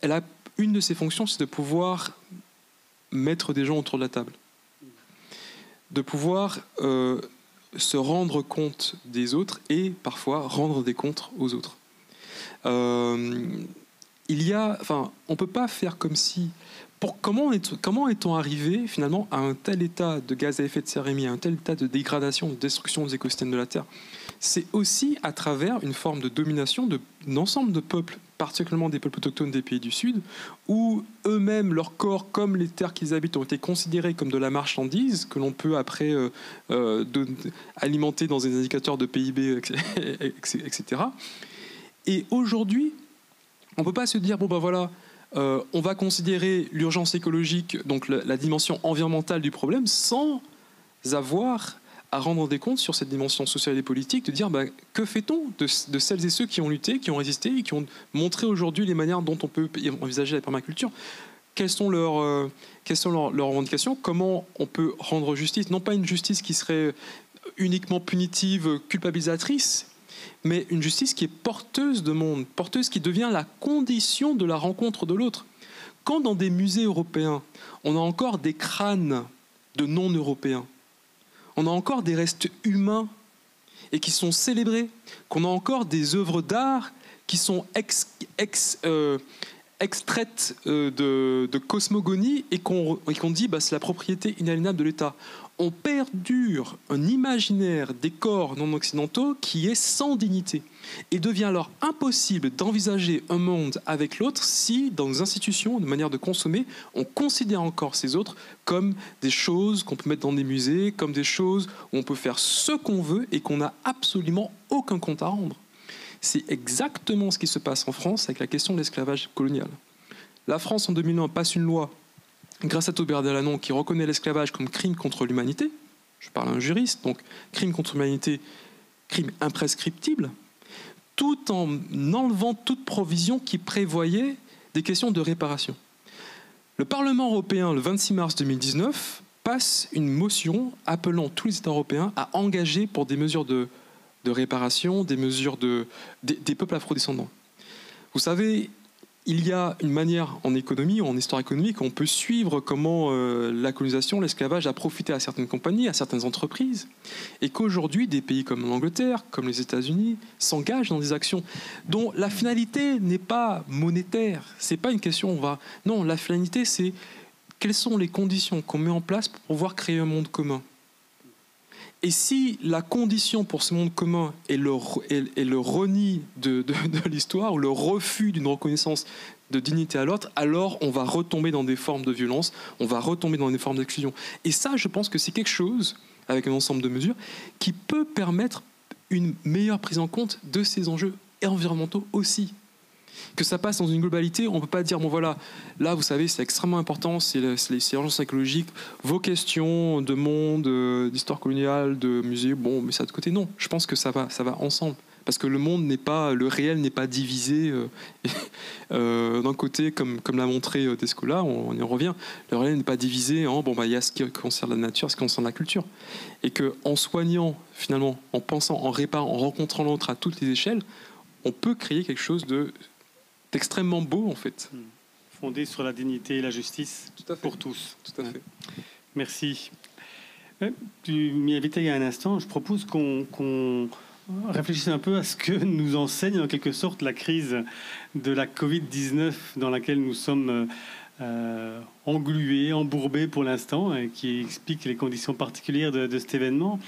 elle a une de ses fonctions, c'est de pouvoir mettre des gens autour de la table, de pouvoir euh, se rendre compte des autres et parfois rendre des comptes aux autres. Euh, il y a, enfin, on peut pas faire comme si. Pour, comment est, comment est-on arrivé finalement à un tel état de gaz à effet de serre émis, à un tel état de dégradation, de destruction des écosystèmes de la Terre? C'est aussi à travers une forme de domination d'un ensemble de peuples, particulièrement des peuples autochtones des pays du Sud, où eux-mêmes, leurs corps, comme les terres qu'ils habitent, ont été considérés comme de la marchandise, que l'on peut après euh, euh, de, alimenter dans des indicateurs de P I B, et cetera. Et aujourd'hui, on ne peut pas se dire, bon ben voilà... Euh, on va considérer l'urgence écologique, donc la, la dimension environnementale du problème, sans avoir à rendre des comptes sur cette dimension sociale et politique, de dire ben, que fait-on de, de celles et ceux qui ont lutté, qui ont résisté, et qui ont montré aujourd'hui les manières dont on peut envisager la permaculture. Quelles sont leurs, euh, quelles sont leurs, leurs revendications? Comment on peut rendre justice? Non pas une justice qui serait uniquement punitive, culpabilisatrice, mais une justice qui est porteuse de monde, porteuse qui devient la condition de la rencontre de l'autre. Quand dans des musées européens, on a encore des crânes de non-européens, on a encore des restes humains et qui sont célébrés, qu'on a encore des œuvres d'art qui sont ex, ex, euh, extraites euh, de, de cosmogonie et qu'on qu'on dit bah, c'est la propriété inaliénable de l'État. On perdure un imaginaire des corps non occidentaux qui est sans dignité et devient alors impossible d'envisager un monde avec l'autre si, dans nos institutions, de manière de consommer, on considère encore ces autres comme des choses qu'on peut mettre dans des musées, comme des choses où on peut faire ce qu'on veut et qu'on n'a absolument aucun compte à rendre. C'est exactement ce qui se passe en France avec la question de l'esclavage colonial. La France, en deux mille un, passe une loi grâce à Tobert Dallanon, qui reconnaît l'esclavage comme crime contre l'humanité, je parle à un juriste, donc crime contre l'humanité, crime imprescriptible, tout en enlevant toute provision qui prévoyait des questions de réparation. Le Parlement européen, le vingt-six mars deux mille dix-neuf, passe une motion appelant tous les États européens à engager pour des mesures de, de réparation, des mesures de, des, des peuples afrodescendants. Vous savez... Il y a une manière en économie ou en histoire économique où on peut suivre comment euh, la colonisation, l'esclavage a profité à certaines compagnies, à certaines entreprises, et qu'aujourd'hui des pays comme l'Angleterre, comme les États-Unis s'engagent dans des actions dont la finalité n'est pas monétaire. C'est pas une question on va. Non, la finalité c'est quelles sont les conditions qu'on met en place pour pouvoir créer un monde commun. Et si la condition pour ce monde commun est le, est, est le renie de, de, de l'histoire ou le refus d'une reconnaissance de dignité à l'autre, alors on va retomber dans des formes de violence, on va retomber dans des formes d'exclusion. Et ça, je pense que c'est quelque chose, avec un ensemble de mesures, qui peut permettre une meilleure prise en compte de ces enjeux environnementaux aussi. Que ça passe dans une globalité, on ne peut pas dire, bon voilà, là vous savez c'est extrêmement important, c'est l'urgence écologique, vos questions de monde, euh, d'histoire coloniale, de musée, bon mais ça de côté, non, je pense que ça va, ça va ensemble, parce que le monde n'est pas, le réel n'est pas divisé euh, euh, d'un côté, comme, comme l'a montré euh, Descola, on, on y revient, le réel n'est pas divisé en, bon bah il y a ce qui concerne la nature, ce qui concerne la culture, et qu'en soignant finalement, en pensant, en réparant, en rencontrant l'autre à toutes les échelles, on peut créer quelque chose de... C'est extrêmement beau en fait. Fondé sur la dignité et la justice tout à fait. Pour tous. Tout à fait. Merci. Tu m'y invitais il y a un instant. Je propose qu'on qu'on réfléchisse un peu à ce que nous enseigne en quelque sorte la crise de la Covid dix-neuf dans laquelle nous sommes euh, englués, embourbés pour l'instant et qui explique les conditions particulières de, de cet événement.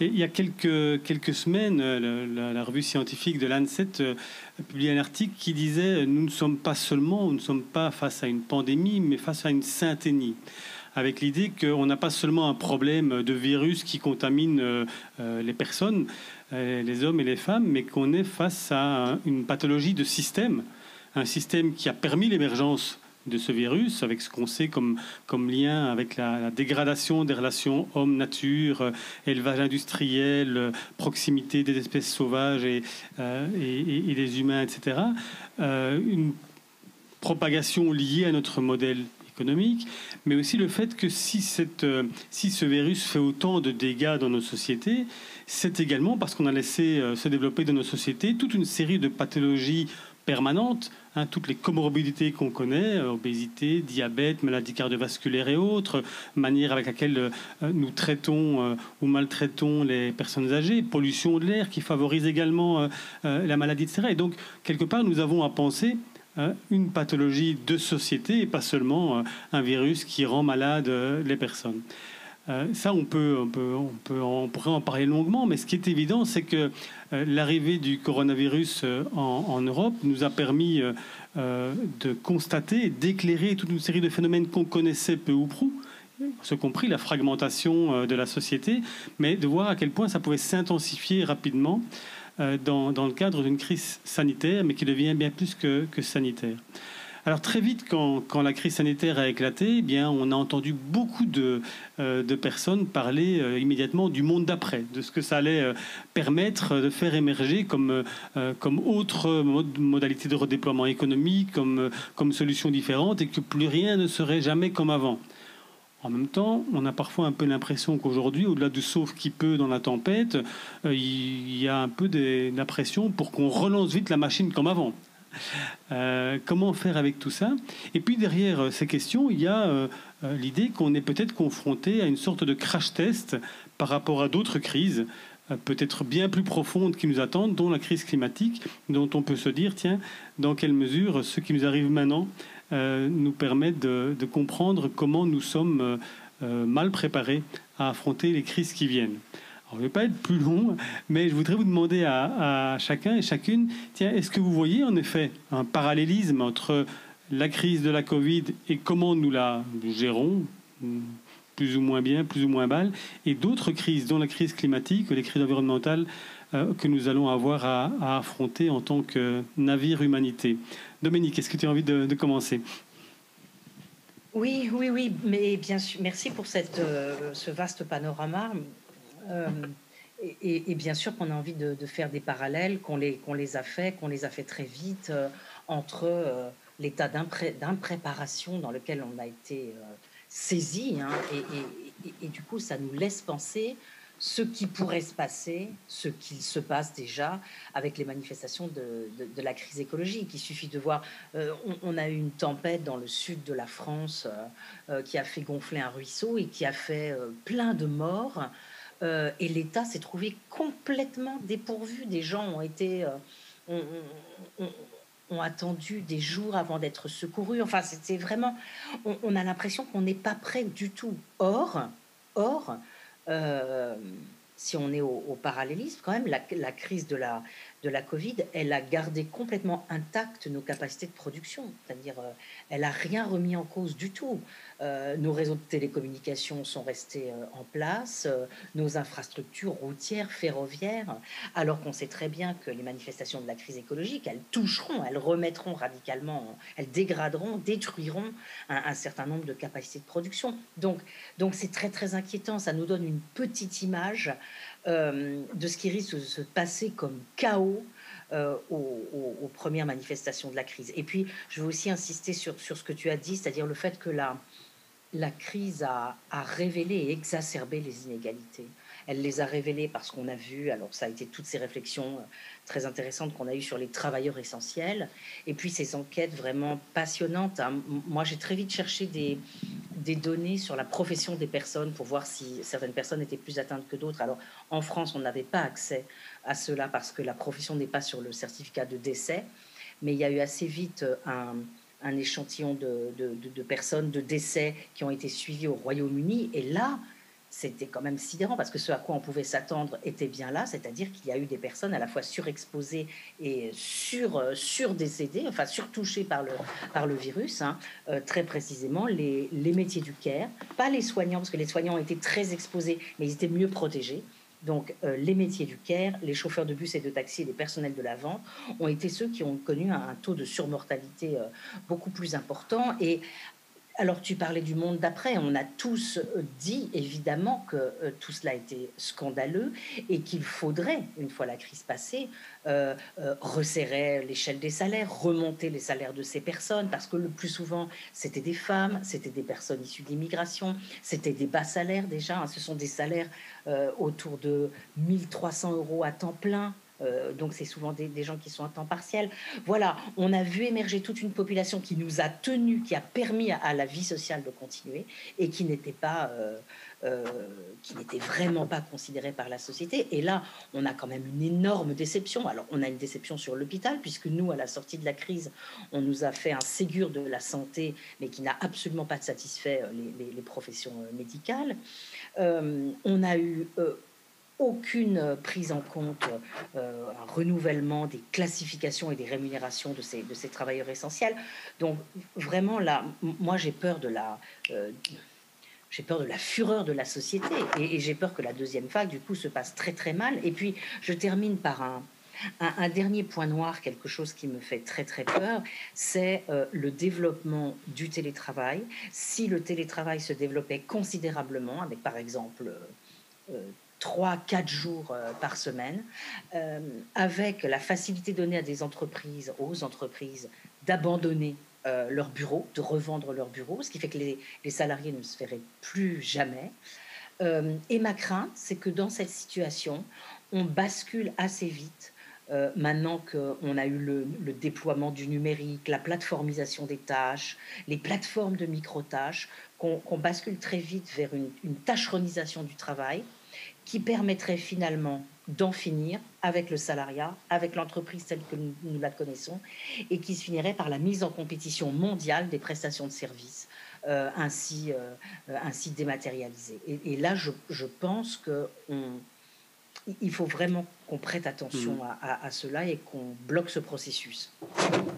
Et il y a quelques, quelques semaines, le, la, la revue scientifique de l'ANSET euh, a publié un article qui disait « Nous ne sommes pas seulement, nous ne sommes pas face à une pandémie, mais face à une synthénie », avec l'idée qu'on n'a pas seulement un problème de virus qui contamine euh, euh, les personnes, euh, les hommes et les femmes, mais qu'on est face à une pathologie de système, un système qui a permis l'émergence de ce virus, avec ce qu'on sait comme, comme lien avec la, la dégradation des relations homme-nature, euh, élevage industriel, euh, proximité des espèces sauvages et, euh, et, et des humains, et cetera. Euh, une propagation liée à notre modèle économique, mais aussi le fait que si, cette, euh, si ce virus fait autant de dégâts dans nos sociétés, c'est également parce qu'on a laissé euh, se développer dans nos sociétés toute une série de pathologies permanentes, hein, toutes les comorbidités qu'on connaît, obésité, diabète, maladies cardiovasculaires et autres, manière avec laquelle euh, nous traitons euh, ou maltraitons les personnes âgées, pollution de l'air qui favorise également euh, euh, la maladie, et cetera. Et donc, quelque part, nous avons à penser euh, une pathologie de société et pas seulement euh, un virus qui rend malade euh, les personnes. Euh, ça, on, peut, on, peut, on, peut, on pourrait en parler longuement, mais ce qui est évident, c'est que euh, l'arrivée du coronavirus euh, en, en Europe nous a permis euh, euh, de constater et d'éclairer toute une série de phénomènes qu'on connaissait peu ou prou, ce compris la fragmentation euh, de la société, mais de voir à quel point ça pouvait s'intensifier rapidement euh, dans, dans le cadre d'une crise sanitaire, mais qui devient bien plus que, que sanitaire. Alors très vite, quand, quand la crise sanitaire a éclaté, eh bien, on a entendu beaucoup de, euh, de personnes parler euh, immédiatement du monde d'après, de ce que ça allait euh, permettre de faire émerger comme, euh, comme autre mode, modalité de redéploiement économique, comme, euh, comme solution différente, et que plus rien ne serait jamais comme avant. En même temps, on a parfois un peu l'impression qu'aujourd'hui, au-delà du sauve qui peut dans la tempête, euh, il y a un peu de la pression pour qu'on relance vite la machine comme avant. Euh, comment faire avec tout ça? Et puis derrière euh, ces questions, il y a euh, euh, l'idée qu'on est peut-être confronté à une sorte de crash test par rapport à d'autres crises, euh, peut-être bien plus profondes qui nous attendent, dont la crise climatique, dont on peut se dire, tiens, dans quelle mesure ce qui nous arrive maintenant euh, nous permet de, de comprendre comment nous sommes euh, euh, mal préparés à affronter les crises qui viennent. Alors, je ne vais pas être plus long, mais je voudrais vous demander à, à chacun et chacune, tiens, est-ce que vous voyez en effet un parallélisme entre la crise de la Covid et comment nous la nous gérons, plus ou moins bien, plus ou moins mal, et d'autres crises, dont la crise climatique, les crises environnementales euh, que nous allons avoir à, à affronter en tant que navire humanité. Dominique, est-ce que tu as envie de, de commencer ? Oui, oui, oui, mais bien sûr, merci pour cette, euh, ce vaste panorama. Euh, et, et bien sûr qu'on a envie de, de faire des parallèles, qu'on les, qu'on les a fait, qu'on les a fait très vite euh, entre euh, l'état d'impréparation dans lequel on a été euh, saisi, hein, et, et, et, et du coup ça nous laisse penser ce qui pourrait se passer, ce qu'il se passe déjà avec les manifestations de, de, de la crise écologique. Il suffit de voir, euh, on, on a eu une tempête dans le sud de la France euh, qui a fait gonfler un ruisseau et qui a fait euh, plein de morts. Euh, et l'État s'est trouvé complètement dépourvu. Des gens ont été, euh, ont, ont, ont attendu des jours avant d'être secourus. Enfin, c'était vraiment, on, on a l'impression qu'on n'est pas prêt du tout. Or, or, euh, si on est au, au parallélisme, quand même, la, la crise de la de la Covid, elle a gardé complètement intactes nos capacités de production. C'est-à-dire, euh, elle n'a rien remis en cause du tout. Euh, nos réseaux de télécommunications sont restés euh, en place, euh, nos infrastructures routières, ferroviaires, alors qu'on sait très bien que les manifestations de la crise écologique, elles toucheront, elles remettront radicalement, elles dégraderont, détruiront un, un certain nombre de capacités de production. Donc, donc c'est très, très inquiétant. Ça nous donne une petite image Euh, de ce qui risque de se passer comme chaos euh, aux, aux, aux premières manifestations de la crise. Et puis, je veux aussi insister sur, sur ce que tu as dit, c'est-à-dire le fait que la, la crise a, a révélé et exacerbé les inégalités. Elle les a révélées parce qu'on a vu, alors ça a été toutes ces réflexions très intéressantes qu'on a eues sur les travailleurs essentiels, et puis ces enquêtes vraiment passionnantes. Hein. Moi, j'ai très vite cherché des, des données sur la profession des personnes pour voir si certaines personnes étaient plus atteintes que d'autres. Alors, en France, on n'avait pas accès à cela parce que la profession n'est pas sur le certificat de décès, mais il y a eu assez vite un... un échantillon de, de, de, de personnes, de décès qui ont été suivis au Royaume-Uni. Et là, c'était quand même sidérant, parce que ce à quoi on pouvait s'attendre était bien là, c'est-à-dire qu'il y a eu des personnes à la fois surexposées et sur, surdécédées, enfin surtouchées par le, par le virus, hein. Euh, très précisément les, les métiers du care, pas les soignants, parce que les soignants ont été très exposés, mais ils étaient mieux protégés. Donc euh, les métiers du care, les chauffeurs de bus et de taxi et les personnels de la vente ont été ceux qui ont connu un, un taux de surmortalité euh, beaucoup plus important. Et alors tu parlais du monde d'après, on a tous dit évidemment que euh, tout cela était scandaleux et qu'il faudrait, une fois la crise passée, euh, euh, resserrer l'échelle des salaires, remonter les salaires de ces personnes, parce que le plus souvent c'était des femmes, c'était des personnes issues de l'immigration, c'était des bas salaires déjà, hein, ce sont des salaires euh, autour de mille trois cents euros à temps plein. Euh, donc c'est souvent des, des gens qui sont à temps partiel. Voilà, on a vu émerger toute une population qui nous a tenus, qui a permis à, à la vie sociale de continuer et qui n'était pas, euh, euh, qui n'était vraiment pas considérée par la société. Et là, on a quand même une énorme déception. Alors, on a une déception sur l'hôpital, puisque nous, à la sortie de la crise, on nous a fait un Ségur de la santé, mais qui n'a absolument pas satisfait les, les, les professions médicales. Euh, on a eu... Euh, aucune prise en compte, euh, un renouvellement des classifications et des rémunérations de ces, de ces travailleurs essentiels. Donc vraiment là, moi j'ai peur de la, euh, j'ai peur de la fureur de la société et, et j'ai peur que la deuxième vague du coup se passe très très mal. Et puis je termine par un, un, un dernier point noir, quelque chose qui me fait très très peur, c'est euh, le développement du télétravail. Si le télétravail se développait considérablement, avec par exemple euh, euh, trois à quatre jours par semaine, euh, avec la facilité donnée à des entreprises, aux entreprises, d'abandonner euh, leur bureau, de revendre leur bureau, ce qui fait que les, les salariés ne se verraient plus jamais. Euh, et ma crainte, c'est que dans cette situation, on bascule assez vite, euh, maintenant qu'on a eu le, le déploiement du numérique, la plateformisation des tâches, les plateformes de micro-tâches, qu'on qu'on bascule très vite vers une, une tâcheronisation du travail, qui permettrait finalement d'en finir avec le salariat, avec l'entreprise telle que nous, nous la connaissons, et qui se finirait par la mise en compétition mondiale des prestations de services, euh, ainsi, euh, ainsi dématérialisées. Et, et là, je, je pense qu'il faut vraiment qu'on prête attention mmh. à, à, à cela et qu'on bloque ce processus.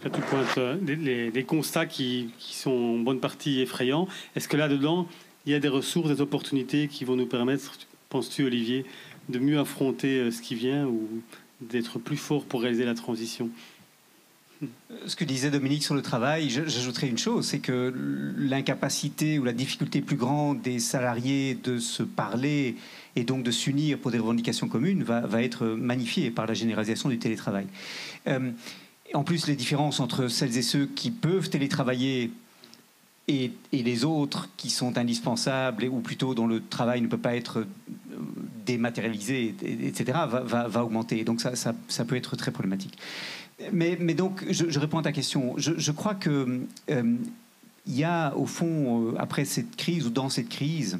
Là, tu pointes les, les, les constats qui, qui sont en bonne partie effrayants. Est-ce que là-dedans, il y a des ressources, des opportunités qui vont nous permettre... Penses-tu, Olivier, de mieux affronter ce qui vient ou d'être plus fort pour réaliser la transition ? Ce que disait Dominique sur le travail, j'ajouterais une chose, c'est que l'incapacité ou la difficulté plus grande des salariés de se parler et donc de s'unir pour des revendications communes va, va être magnifiée par la généralisation du télétravail. Euh, en plus, les différences entre celles et ceux qui peuvent télétravailler Et, et les autres qui sont indispensables, ou plutôt dont le travail ne peut pas être dématérialisé, et cetera, va, va, va augmenter. Donc ça, ça, ça peut être très problématique. Mais, mais donc, je, je réponds à ta question. Je, je crois que euh, y a, au fond, euh, après cette crise, ou dans cette crise,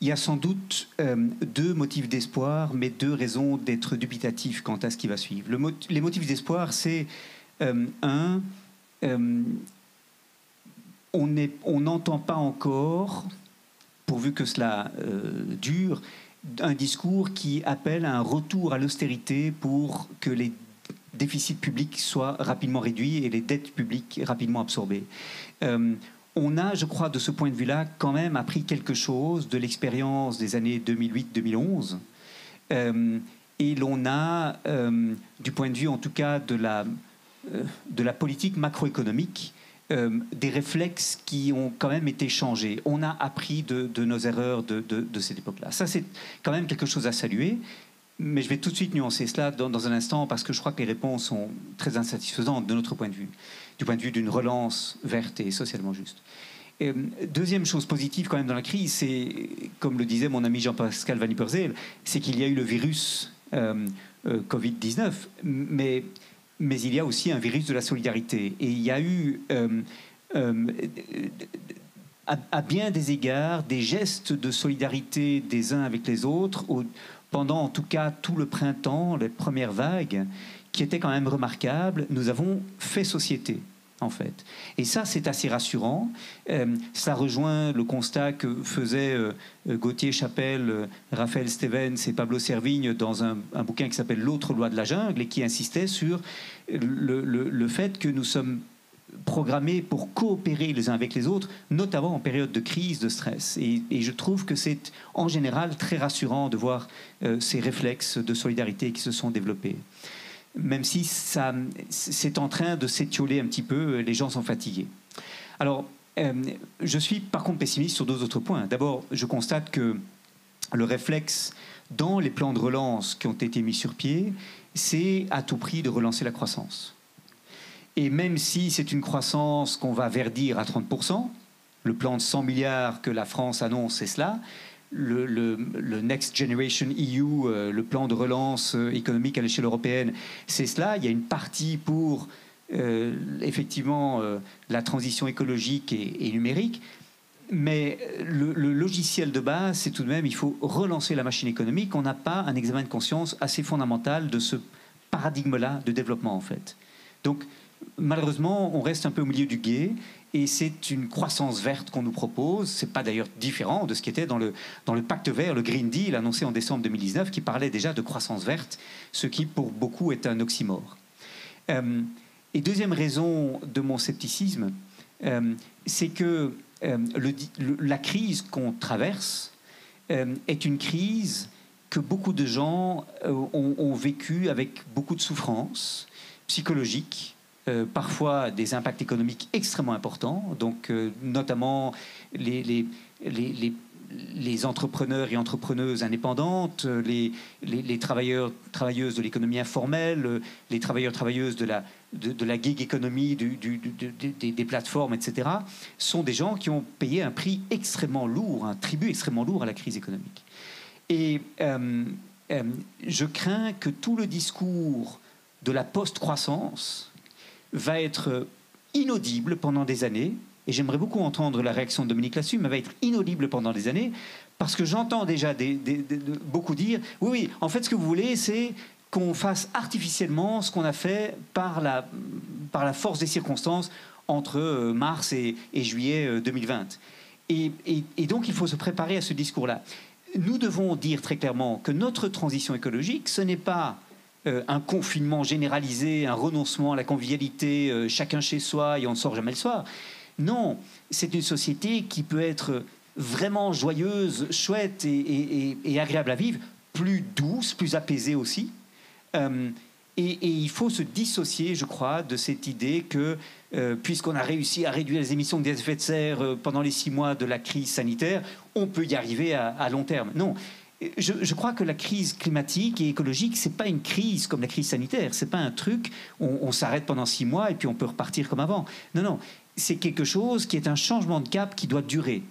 il y a sans doute euh, deux motifs d'espoir, mais deux raisons d'être dubitatif quant à ce qui va suivre. Le mot, les motifs d'espoir, c'est, euh, un... Euh, on n'entend pas encore, pourvu que cela euh, dure, un discours qui appelle à un retour à l'austérité pour que les déficits publics soient rapidement réduits et les dettes publiques rapidement absorbées. Euh, on a, je crois, de ce point de vue-là, quand même appris quelque chose de l'expérience des années deux mille huit deux mille onze. Euh, et l'on a, euh, du point de vue en tout cas de la, euh, de la politique macroéconomique, Euh, des réflexes qui ont quand même été changés. On a appris de, de nos erreurs de, de, de cette époque-là. Ça, c'est quand même quelque chose à saluer, mais je vais tout de suite nuancer cela dans, dans un instant, parce que je crois que les réponses sont très insatisfaisantes de notre point de vue, du point de vue d'une relance verte et socialement juste. Euh, deuxième chose positive quand même dans la crise, c'est, comme le disait mon ami Jean-Pascal Van Yperseel, c'est qu'il y a eu le virus euh, euh, Covid dix-neuf, mais... mais il y a aussi un virus de la solidarité. Et il y a eu, euh, euh, à, à bien des égards, des gestes de solidarité des uns avec les autres, au, pendant en tout cas tout le printemps, les premières vagues, qui étaient quand même remarquables. Nous avons fait société, en fait. Et ça, c'est assez rassurant. Euh, ça rejoint le constat que faisaient euh, Gauthier Chapelle, euh, Raphaël Stevens et Pablo Servigne dans un, un bouquin qui s'appelle « L'autre loi de la jungle » et qui insistait sur le, le, le fait que nous sommes programmés pour coopérer les uns avec les autres, notamment en période de crise, de stress. Et, et je trouve que c'est en général très rassurant de voir euh, ces réflexes de solidarité qui se sont développés. Même si ça, c'est en train de s'étioler un petit peu, les gens sont fatigués. Alors, euh, je suis par contre pessimiste sur deux autres points. D'abord, je constate que le réflexe dans les plans de relance qui ont été mis sur pied, c'est à tout prix de relancer la croissance. Et même si c'est une croissance qu'on va verdir à trente pour cent, le plan de cent milliards que la France annonce, c'est cela, le, le, le Next Generation E U, euh, le plan de relance économique à l'échelle européenne, c'est cela. Il y a une partie pour, euh, effectivement, euh, la transition écologique et, et numérique. Mais le, le logiciel de base, c'est tout de même, il faut relancer la machine économique. On n'a pas un examen de conscience assez fondamental de ce paradigme-là de développement, en fait. Donc, malheureusement, on reste un peu au milieu du gué, et c'est une croissance verte qu'on nous propose. C'est pas d'ailleurs différent de ce qui était dans le, dans le pacte vert, le Green Deal annoncé en décembre deux mille dix-neuf, qui parlait déjà de croissance verte, ce qui, pour beaucoup, est un oxymore. Euh, et deuxième raison de mon scepticisme, euh, c'est que euh, le, le, la crise qu'on traverse euh, est une crise que beaucoup de gens euh, ont, ont vécue avec beaucoup de souffrances psychologiques, Euh, parfois des impacts économiques extrêmement importants, donc euh, notamment les, les, les, les, les entrepreneurs et entrepreneuses indépendantes, euh, les, les, les travailleurs travailleuses de l'économie informelle, euh, les travailleurs travailleuses de la, de, de la gig économie, du, du, du, du, des, des plateformes, et cetera, sont des gens qui ont payé un prix extrêmement lourd, un tribut extrêmement lourd à la crise économique. Et euh, euh, je crains que tout le discours de la post-croissance va être inaudible pendant des années, et j'aimerais beaucoup entendre la réaction de Dominique là-dessus, mais va être inaudible pendant des années, parce que j'entends déjà des, des, des, beaucoup dire « Oui, oui, en fait, ce que vous voulez, c'est qu'on fasse artificiellement ce qu'on a fait par la, par la force des circonstances entre mars et, et juillet deux mille vingt. » Et, et, et donc, il faut se préparer à ce discours-là. Nous devons dire très clairement que notre transition écologique, ce n'est pas un confinement généralisé, un renoncement à la convivialité, euh, chacun chez soi et on ne sort jamais le soir. Non, c'est une société qui peut être vraiment joyeuse, chouette et, et, et, et agréable à vivre, plus douce, plus apaisée aussi. Euh, et, et il faut se dissocier, je crois, de cette idée que, euh, puisqu'on a réussi à réduire les émissions de gaz à effet de serre euh, pendant les six mois de la crise sanitaire, on peut y arriver à, à long terme. Non. Je, je crois que la crise climatique et écologique, c'est pas une crise comme la crise sanitaire. C'est pas un truc, on, on s'arrête pendant six mois et puis on peut repartir comme avant. Non, non, c'est quelque chose qui est un changement de cap qui doit durer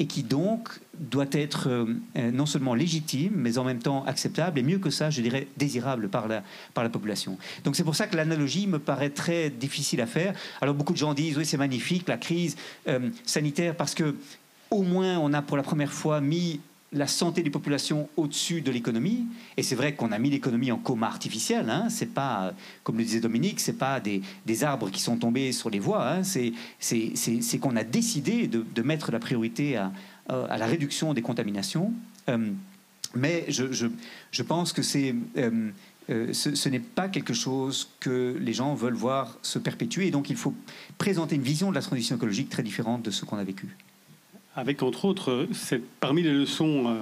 et qui donc doit être euh, non seulement légitime, mais en même temps acceptable et mieux que ça, je dirais, désirable par la, par la population. Donc c'est pour ça que l'analogie me paraît très difficile à faire. Alors beaucoup de gens disent, oui, c'est magnifique, la crise euh, sanitaire, parce que au moins on a pour la première fois mis la santé des populations au-dessus de l'économie. Et c'est vrai qu'on a mis l'économie en coma artificiel. Hein. C'est pas, comme le disait Dominique, c'est pas des, des arbres qui sont tombés sur les voies. Hein. C'est, c'est, c'est, c'est qu'on a décidé de, de mettre la priorité à, à la réduction des contaminations. Euh, mais je, je, je pense que c'est, euh, euh, ce, ce n'est pas quelque chose que les gens veulent voir se perpétuer. Et donc il faut présenter une vision de la transition écologique très différente de ce qu'on a vécu. Avec, entre autres, parmi les leçons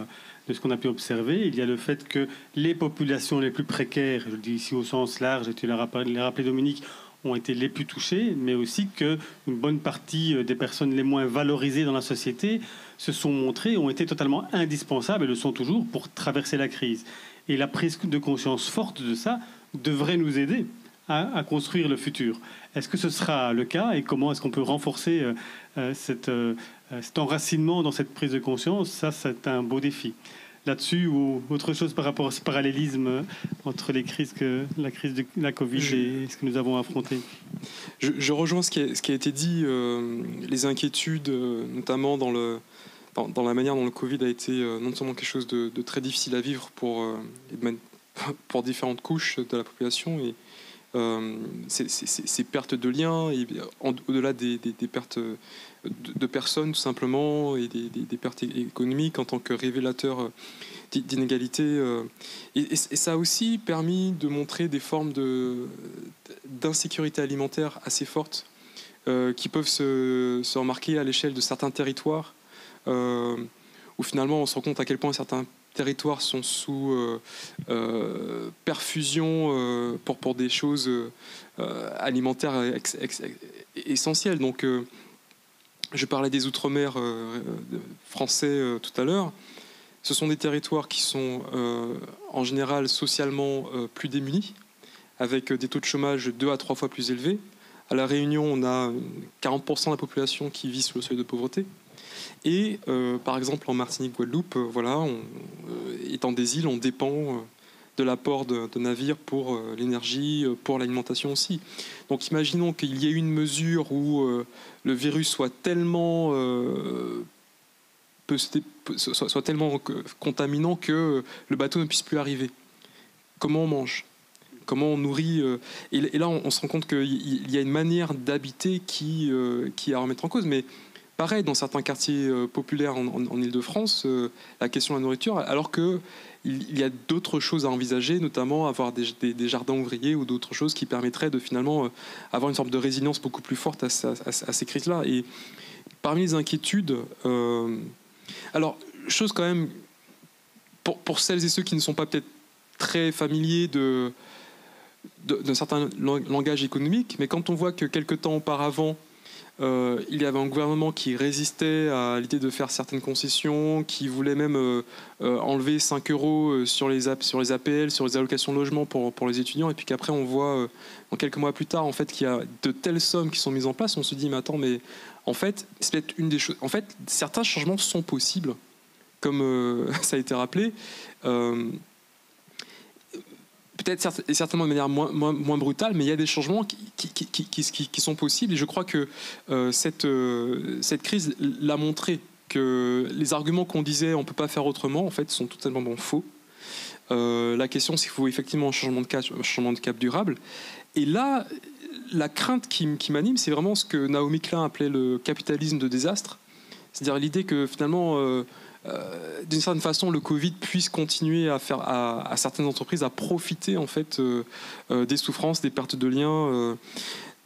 de ce qu'on a pu observer, il y a le fait que les populations les plus précaires, je le dis ici au sens large, et tu l'as rappelé, Dominique, ont été les plus touchées, mais aussi qu'une bonne partie des personnes les moins valorisées dans la société se sont montrées, ont été totalement indispensables, et le sont toujours, pour traverser la crise. Et la prise de conscience forte de ça devrait nous aider à, à construire le futur. Est-ce que ce sera le cas, et comment est-ce qu'on peut renforcer euh, euh, cette... Euh, Cet enracinement dans cette prise de conscience, ça, c'est un beau défi. Là-dessus, ou autre chose par rapport à ce parallélisme entre les crises que, la crise de la Covid je, et ce que nous avons affronté. Je, je rejoins ce qui a, ce qui a été dit, euh, les inquiétudes, euh, notamment dans, le, dans, dans la manière dont le Covid a été euh, non seulement quelque chose de, de très difficile à vivre pour, euh, et de même, pour différentes couches de la population, et euh, ces, ces, ces pertes de liens, et au-delà des, des, des pertes de personnes tout simplement, et des, des, des pertes économiques en tant que révélateur d'inégalités. Et, et, et ça a aussi permis de montrer des formes de, d'insécurité alimentaire assez fortes euh, qui peuvent se, se remarquer à l'échelle de certains territoires, euh, où finalement on se rend compte à quel point certains territoires sont sous euh, euh, perfusion euh, pour, pour des choses euh, alimentaires ex, ex, essentielles. Donc, euh, je parlais des Outre-mer euh, français euh, tout à l'heure. Ce sont des territoires qui sont euh, en général socialement euh, plus démunis, avec des taux de chômage deux à trois fois plus élevés. À La Réunion, on a quarante pour cent de la population qui vit sous le seuil de pauvreté. Et euh, par exemple, en Martinique-Guadeloupe, euh, voilà, on, euh, étant des îles, on dépend euh, de l'apport de, de navires pour euh, l'énergie, pour l'alimentation aussi. Donc imaginons qu'il y ait une mesure où euh, le virus soit tellement... Euh, Peut, soit, soit tellement contaminant que le bateau ne puisse plus arriver. Comment on mange? Comment on nourrit? Et, et là, on, on se rend compte qu'il y a une manière d'habiter qui, euh, qui est à remettre en cause. Mais pareil, dans certains quartiers euh, populaires en, en, en Ile-de-France, euh, la question de la nourriture, alors qu'il il y a d'autres choses à envisager, notamment avoir des, des, des jardins ouvriers ou d'autres choses qui permettraient de finalement euh, avoir une sorte de résilience beaucoup plus forte à, à, à, à ces crises-là. Et parmi les inquiétudes... Euh, Alors, chose quand même, pour, pour celles et ceux qui ne sont pas peut-être très familiers de, de, d'un certain langage économique, mais quand on voit que quelques temps auparavant, euh, il y avait un gouvernement qui résistait à l'idée de faire certaines concessions, qui voulait même euh, euh, enlever cinq euros sur les, sur les A P L, sur les allocations de logement pour, pour les étudiants, et puis qu'après on voit, euh, en quelques mois plus tard, en fait, qu'il y a de telles sommes qui sont mises en place, on se dit, mais attends, mais... En fait, c'est peut-être une des choses. En fait, certains changements sont possibles, comme euh, ça a été rappelé, euh, peut-être certes, et certainement de manière moins, moins, moins brutale, mais il y a des changements qui, qui, qui, qui, qui, qui sont possibles. Et je crois que euh, cette, euh, cette crise l'a montré, que les arguments qu'on disait on ne peut pas faire autrement, en fait, sont totalement bon, faux. Euh, la question, c'est qu'il faut effectivement un changement de cap, un changement de cap durable. Et là. La crainte qui, qui m'anime, c'est vraiment ce que Naomi Klein appelait le capitalisme de désastre. C'est-à-dire l'idée que finalement, euh, euh, d'une certaine façon, le Covid puisse continuer à faire à, à certaines entreprises à profiter en fait euh, euh, des souffrances, des pertes de liens. Euh.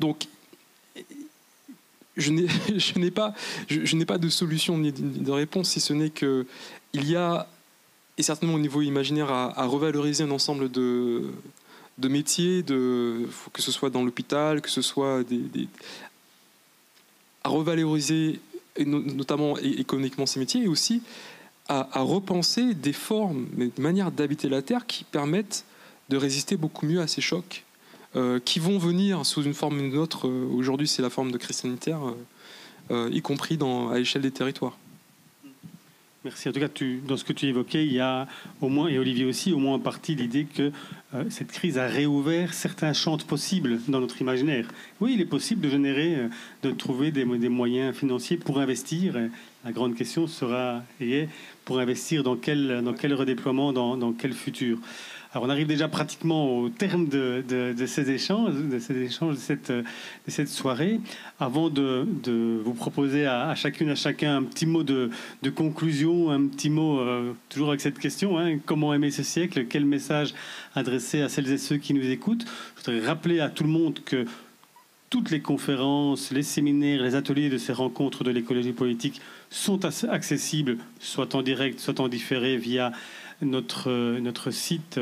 Donc, je n'ai, je n'ai pas, je, je n'ai pas de solution ni de réponse, si ce n'est que il y a, et certainement au niveau imaginaire, à, à revaloriser un ensemble de de métiers, de, que ce soit dans l'hôpital, que ce soit des, des, à revaloriser notamment économiquement ces métiers, et aussi à, à repenser des formes, des manières d'habiter la Terre qui permettent de résister beaucoup mieux à ces chocs euh, qui vont venir sous une forme ou une autre. Euh, aujourd'hui, c'est la forme de crise sanitaire, euh, y compris dans, à l'échelle des territoires. Merci. En tout cas, tu, dans ce que tu évoquais, il y a au moins, et Olivier aussi, au moins en partie l'idée que euh, cette crise a réouvert certains champs possibles dans notre imaginaire. Oui, il est possible de générer, euh, de trouver des, des moyens financiers pour investir. Et la grande question sera, et est, pour investir dans quel, dans quel redéploiement, dans, dans quel futur. Alors, on arrive déjà pratiquement au terme de, de, de ces échanges, de ces échanges, de cette, de cette soirée. Avant de, de vous proposer à, à chacune, à chacun, un petit mot de, de conclusion, un petit mot, euh, toujours avec cette question, hein, comment aimer ce siècle? Quel message adresser à celles et ceux qui nous écoutent? Je voudrais rappeler à tout le monde que toutes les conférences, les séminaires, les ateliers de ces rencontres de l'écologie politique sont accessibles, soit en direct, soit en différé, via notre, notre site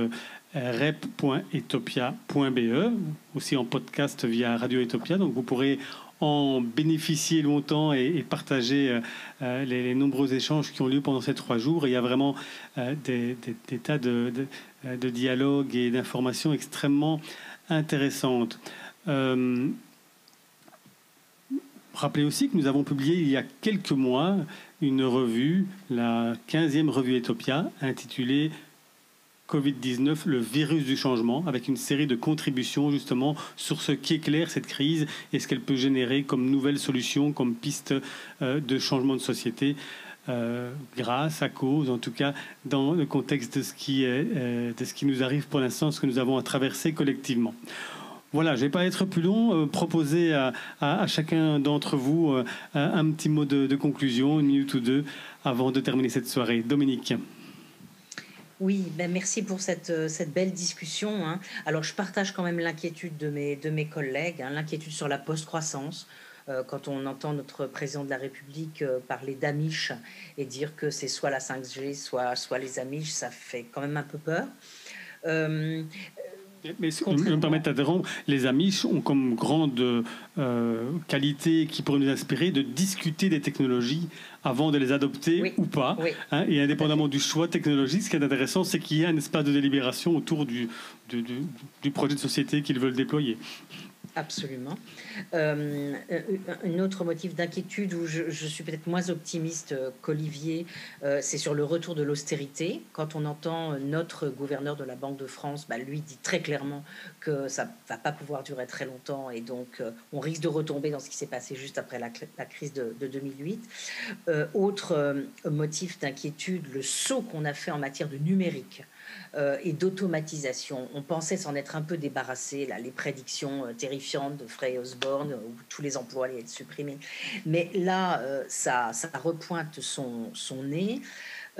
rep point etopia point be, aussi en podcast via Radio Etopia. Donc vous pourrez en bénéficier longtemps et, et partager euh, les, les nombreux échanges qui ont lieu pendant ces trois jours. Et il y a vraiment euh, des, des, des tas de, de, de dialogues et d'informations extrêmement intéressantes. Euh, rappelez aussi que nous avons publié il y a quelques mois une revue, la quinzième revue Etopia, intitulée Covid dix-neuf, le virus du changement, avec une série de contributions justement sur ce qu'éclaire cette crise et ce qu'elle peut générer comme nouvelles solutions, comme piste euh, de changement de société, euh, grâce, à cause, en tout cas, dans le contexte de ce qui, euh, de ce qui nous arrive pour l'instant, ce que nous avons à traverser collectivement. Voilà, je ne vais pas être plus long, euh, proposer à, à, à chacun d'entre vous euh, un petit mot de, de conclusion, une minute ou deux, avant de terminer cette soirée. Dominique. Oui, ben merci pour cette, cette belle discussion. Hein. Alors, je partage quand même l'inquiétude de mes, de mes collègues, hein, l'inquiétude sur la post-croissance. euh, quand on entend notre président de la République euh, parler d'Amish et dire que c'est soit la cinq G, soit, soit les Amish, ça fait quand même un peu peur. Euh, Mais si je me permets d'interrompre, les Amish ont comme grande euh, qualité qui pourrait nous inspirer de discuter des technologies avant de les adopter oui. ou pas. Oui. Hein, et indépendamment du choix technologique, ce qui est intéressant, c'est qu'il y a un espace de délibération autour du, du, du, du projet de société qu'ils veulent déployer. Absolument. Euh, un autre motif d'inquiétude où je, je suis peut-être moins optimiste qu'Olivier, euh, c'est sur le retour de l'austérité. Quand on entend notre gouverneur de la Banque de France, bah, lui dit très clairement que ça va pas pouvoir durer très longtemps et donc euh, on risque de retomber dans ce qui s'est passé juste après la, la crise de, de deux mille huit. Euh, autre euh, motif d'inquiétude, le saut qu'on a fait en matière de numérique. Euh, et d'automatisation. On pensait s'en être un peu débarrassé, là, les prédictions euh, terrifiantes de Frey Osborne, où tous les emplois allaient être supprimés. Mais là, euh, ça, ça repointe son, son nez,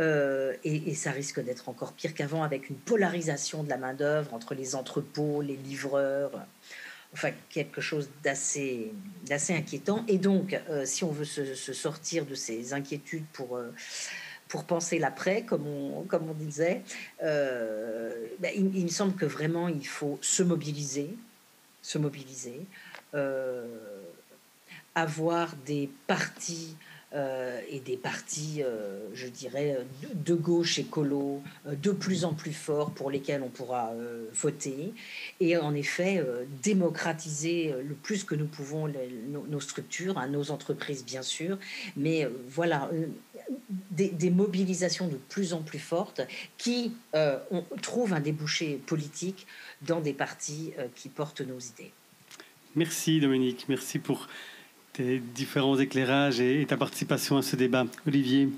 euh, et, et ça risque d'être encore pire qu'avant, avec une polarisation de la main-d'œuvre entre les entrepôts, les livreurs, euh, enfin quelque chose d'assez d'assez inquiétant. Et donc, euh, si on veut se, se sortir de ces inquiétudes pour... Euh, pour penser l'après, comme on, comme on disait, euh, ben, il, il me semble que vraiment il faut se mobiliser, se mobiliser, euh, avoir des partis euh, et des partis, euh, je dirais, de, de gauche écolo, de plus en plus forts pour lesquels on pourra euh, voter, et en effet euh, démocratiser le plus que nous pouvons les, nos, nos structures, hein, nos entreprises bien sûr, mais euh, voilà... Euh, Des, des mobilisations de plus en plus fortes qui euh, on trouve un débouché politique dans des partis euh, qui portent nos idées. Merci Dominique, merci pour tes différents éclairages et, et ta participation à ce débat. Olivier.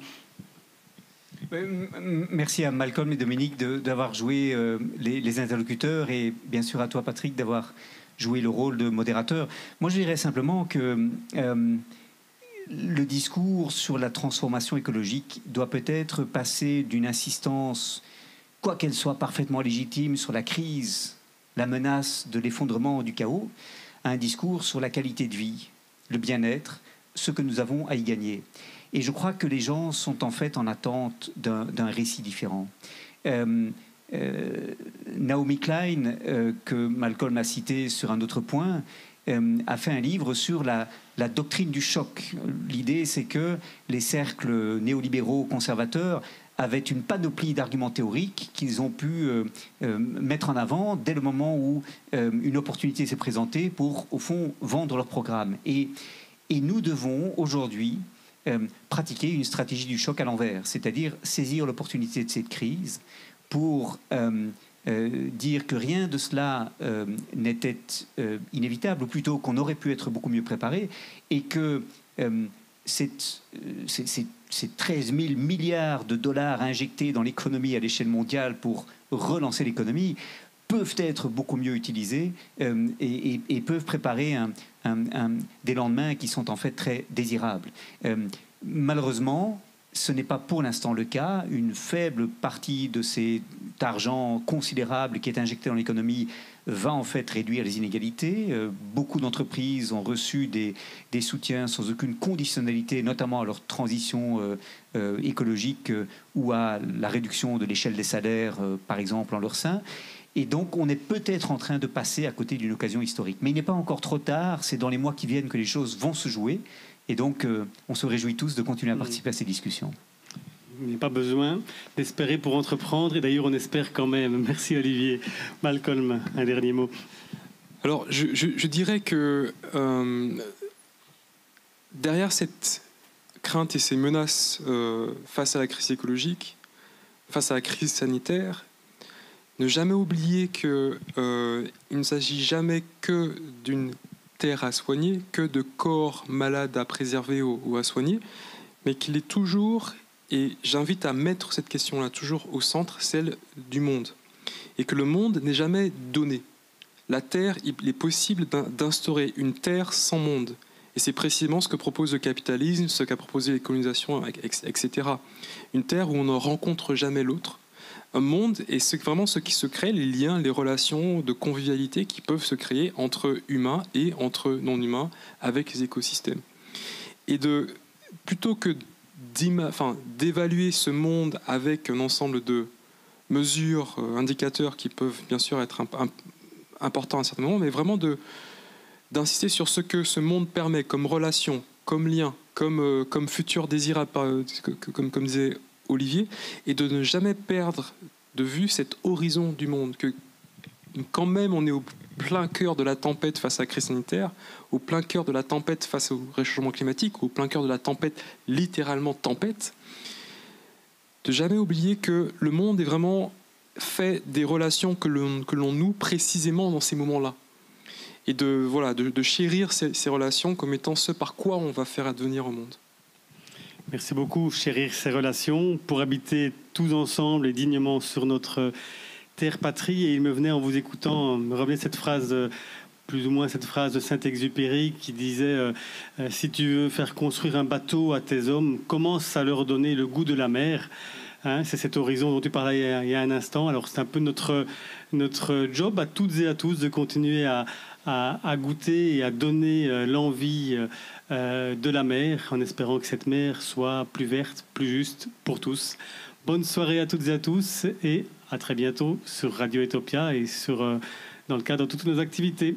Merci à Malcolm et Dominique d'avoir joué euh, les, les interlocuteurs et bien sûr à toi Patrick d'avoir joué le rôle de modérateur. Moi je dirais simplement que... Euh, le discours sur la transformation écologique doit peut-être passer d'une insistance, quoi qu'elle soit parfaitement légitime, sur la crise, la menace de l'effondrement du chaos, à un discours sur la qualité de vie, le bien-être, ce que nous avons à y gagner. Et je crois que les gens sont en fait en attente d'un récit différent. Euh, euh, Naomi Klein, euh, que Malcolm a cité sur un autre point, a fait un livre sur la, la doctrine du choc. L'idée, c'est que les cercles néolibéraux conservateurs avaient une panoplie d'arguments théoriques qu'ils ont pu euh, euh, mettre en avant dès le moment où euh, une opportunité s'est présentée pour, au fond, vendre leur programme. Et, et nous devons, aujourd'hui, euh, pratiquer une stratégie du choc à l'envers, c'est-à-dire saisir l'opportunité de cette crise pour... Euh, Euh, dire que rien de cela euh, n'était euh, inévitable, ou plutôt qu'on aurait pu être beaucoup mieux préparé, et que euh, ces treize mille milliards de dollars injectés dans l'économie à l'échelle mondiale pour relancer l'économie peuvent être beaucoup mieux utilisés euh, et, et, et peuvent préparer un, un, un, des lendemains qui sont en fait très désirables. Euh, malheureusement, ce n'est pas pour l'instant le cas. Une faible partie de cet argent considérable qui est injecté dans l'économie va en fait réduire les inégalités. Euh, beaucoup d'entreprises ont reçu des, des soutiens sans aucune conditionnalité, notamment à leur transition euh, euh, écologique euh, ou à la réduction de l'échelle des salaires, euh, par exemple, en leur sein. Et donc, on est peut-être en train de passer à côté d'une occasion historique. Mais il n'est pas encore trop tard. C'est dans les mois qui viennent que les choses vont se jouer. Et donc, euh, on se réjouit tous de continuer à participer à ces discussions. Il n'y a pas besoin d'espérer pour entreprendre. Et d'ailleurs, on espère quand même. Merci, Olivier. Malcolm, un dernier mot. Alors, je, je, je dirais que euh, derrière cette crainte et ces menaces euh, face à la crise écologique, face à la crise sanitaire, ne jamais oublier qu'il euh, ne s'agit jamais que d'une terre à soigner, que de corps malades à préserver ou à soigner, mais qu'il est toujours, et j'invite à mettre cette question-là toujours au centre, celle du monde. Et que le monde n'est jamais donné. La terre, il est possible d'instaurer une terre sans monde. Et c'est précisément ce que propose le capitalisme, ce qu'a proposé les colonisations, et cetera. Une terre où on ne rencontre jamais l'autre, un monde et c'est vraiment ce qui se crée, les liens, les relations de convivialité qui peuvent se créer entre humains et entre non-humains avec les écosystèmes. Et de, plutôt que enfin, d'évaluer ce monde avec un ensemble de mesures, euh, indicateurs qui peuvent bien sûr être imp imp importants à un certain moment, mais vraiment de d'insister sur ce que ce monde permet comme relation, comme lien, comme, euh, comme futur désirable, euh, comme, comme disait Olivier, et de ne jamais perdre de vue cet horizon du monde, que quand même on est au plein cœur de la tempête face à la crise sanitaire, au plein cœur de la tempête face au réchauffement climatique, au plein cœur de la tempête, littéralement tempête, de jamais oublier que le monde est vraiment fait des relations que l'on noue précisément dans ces moments-là. Et de, voilà, de, de chérir ces, ces relations comme étant ce par quoi on va faire advenir au monde. Merci beaucoup, chérir ces relations, pour habiter tous ensemble et dignement sur notre terre patrie. Et il me venait, en vous écoutant, me revenait cette phrase, plus ou moins cette phrase de Saint-Exupéry qui disait euh, « Si tu veux faire construire un bateau à tes hommes, commence à leur donner le goût de la mer ». Hein, c'est cet horizon dont tu parlais il y a, il y a un instant. Alors c'est un peu notre, notre job à toutes et à tous de continuer à, à, à goûter et à donner l'envie euh, de la mer, en espérant que cette mer soit plus verte, plus juste pour tous. Bonne soirée à toutes et à tous et à très bientôt sur Radio Etopia et sur, euh, dans le cadre de toutes nos activités.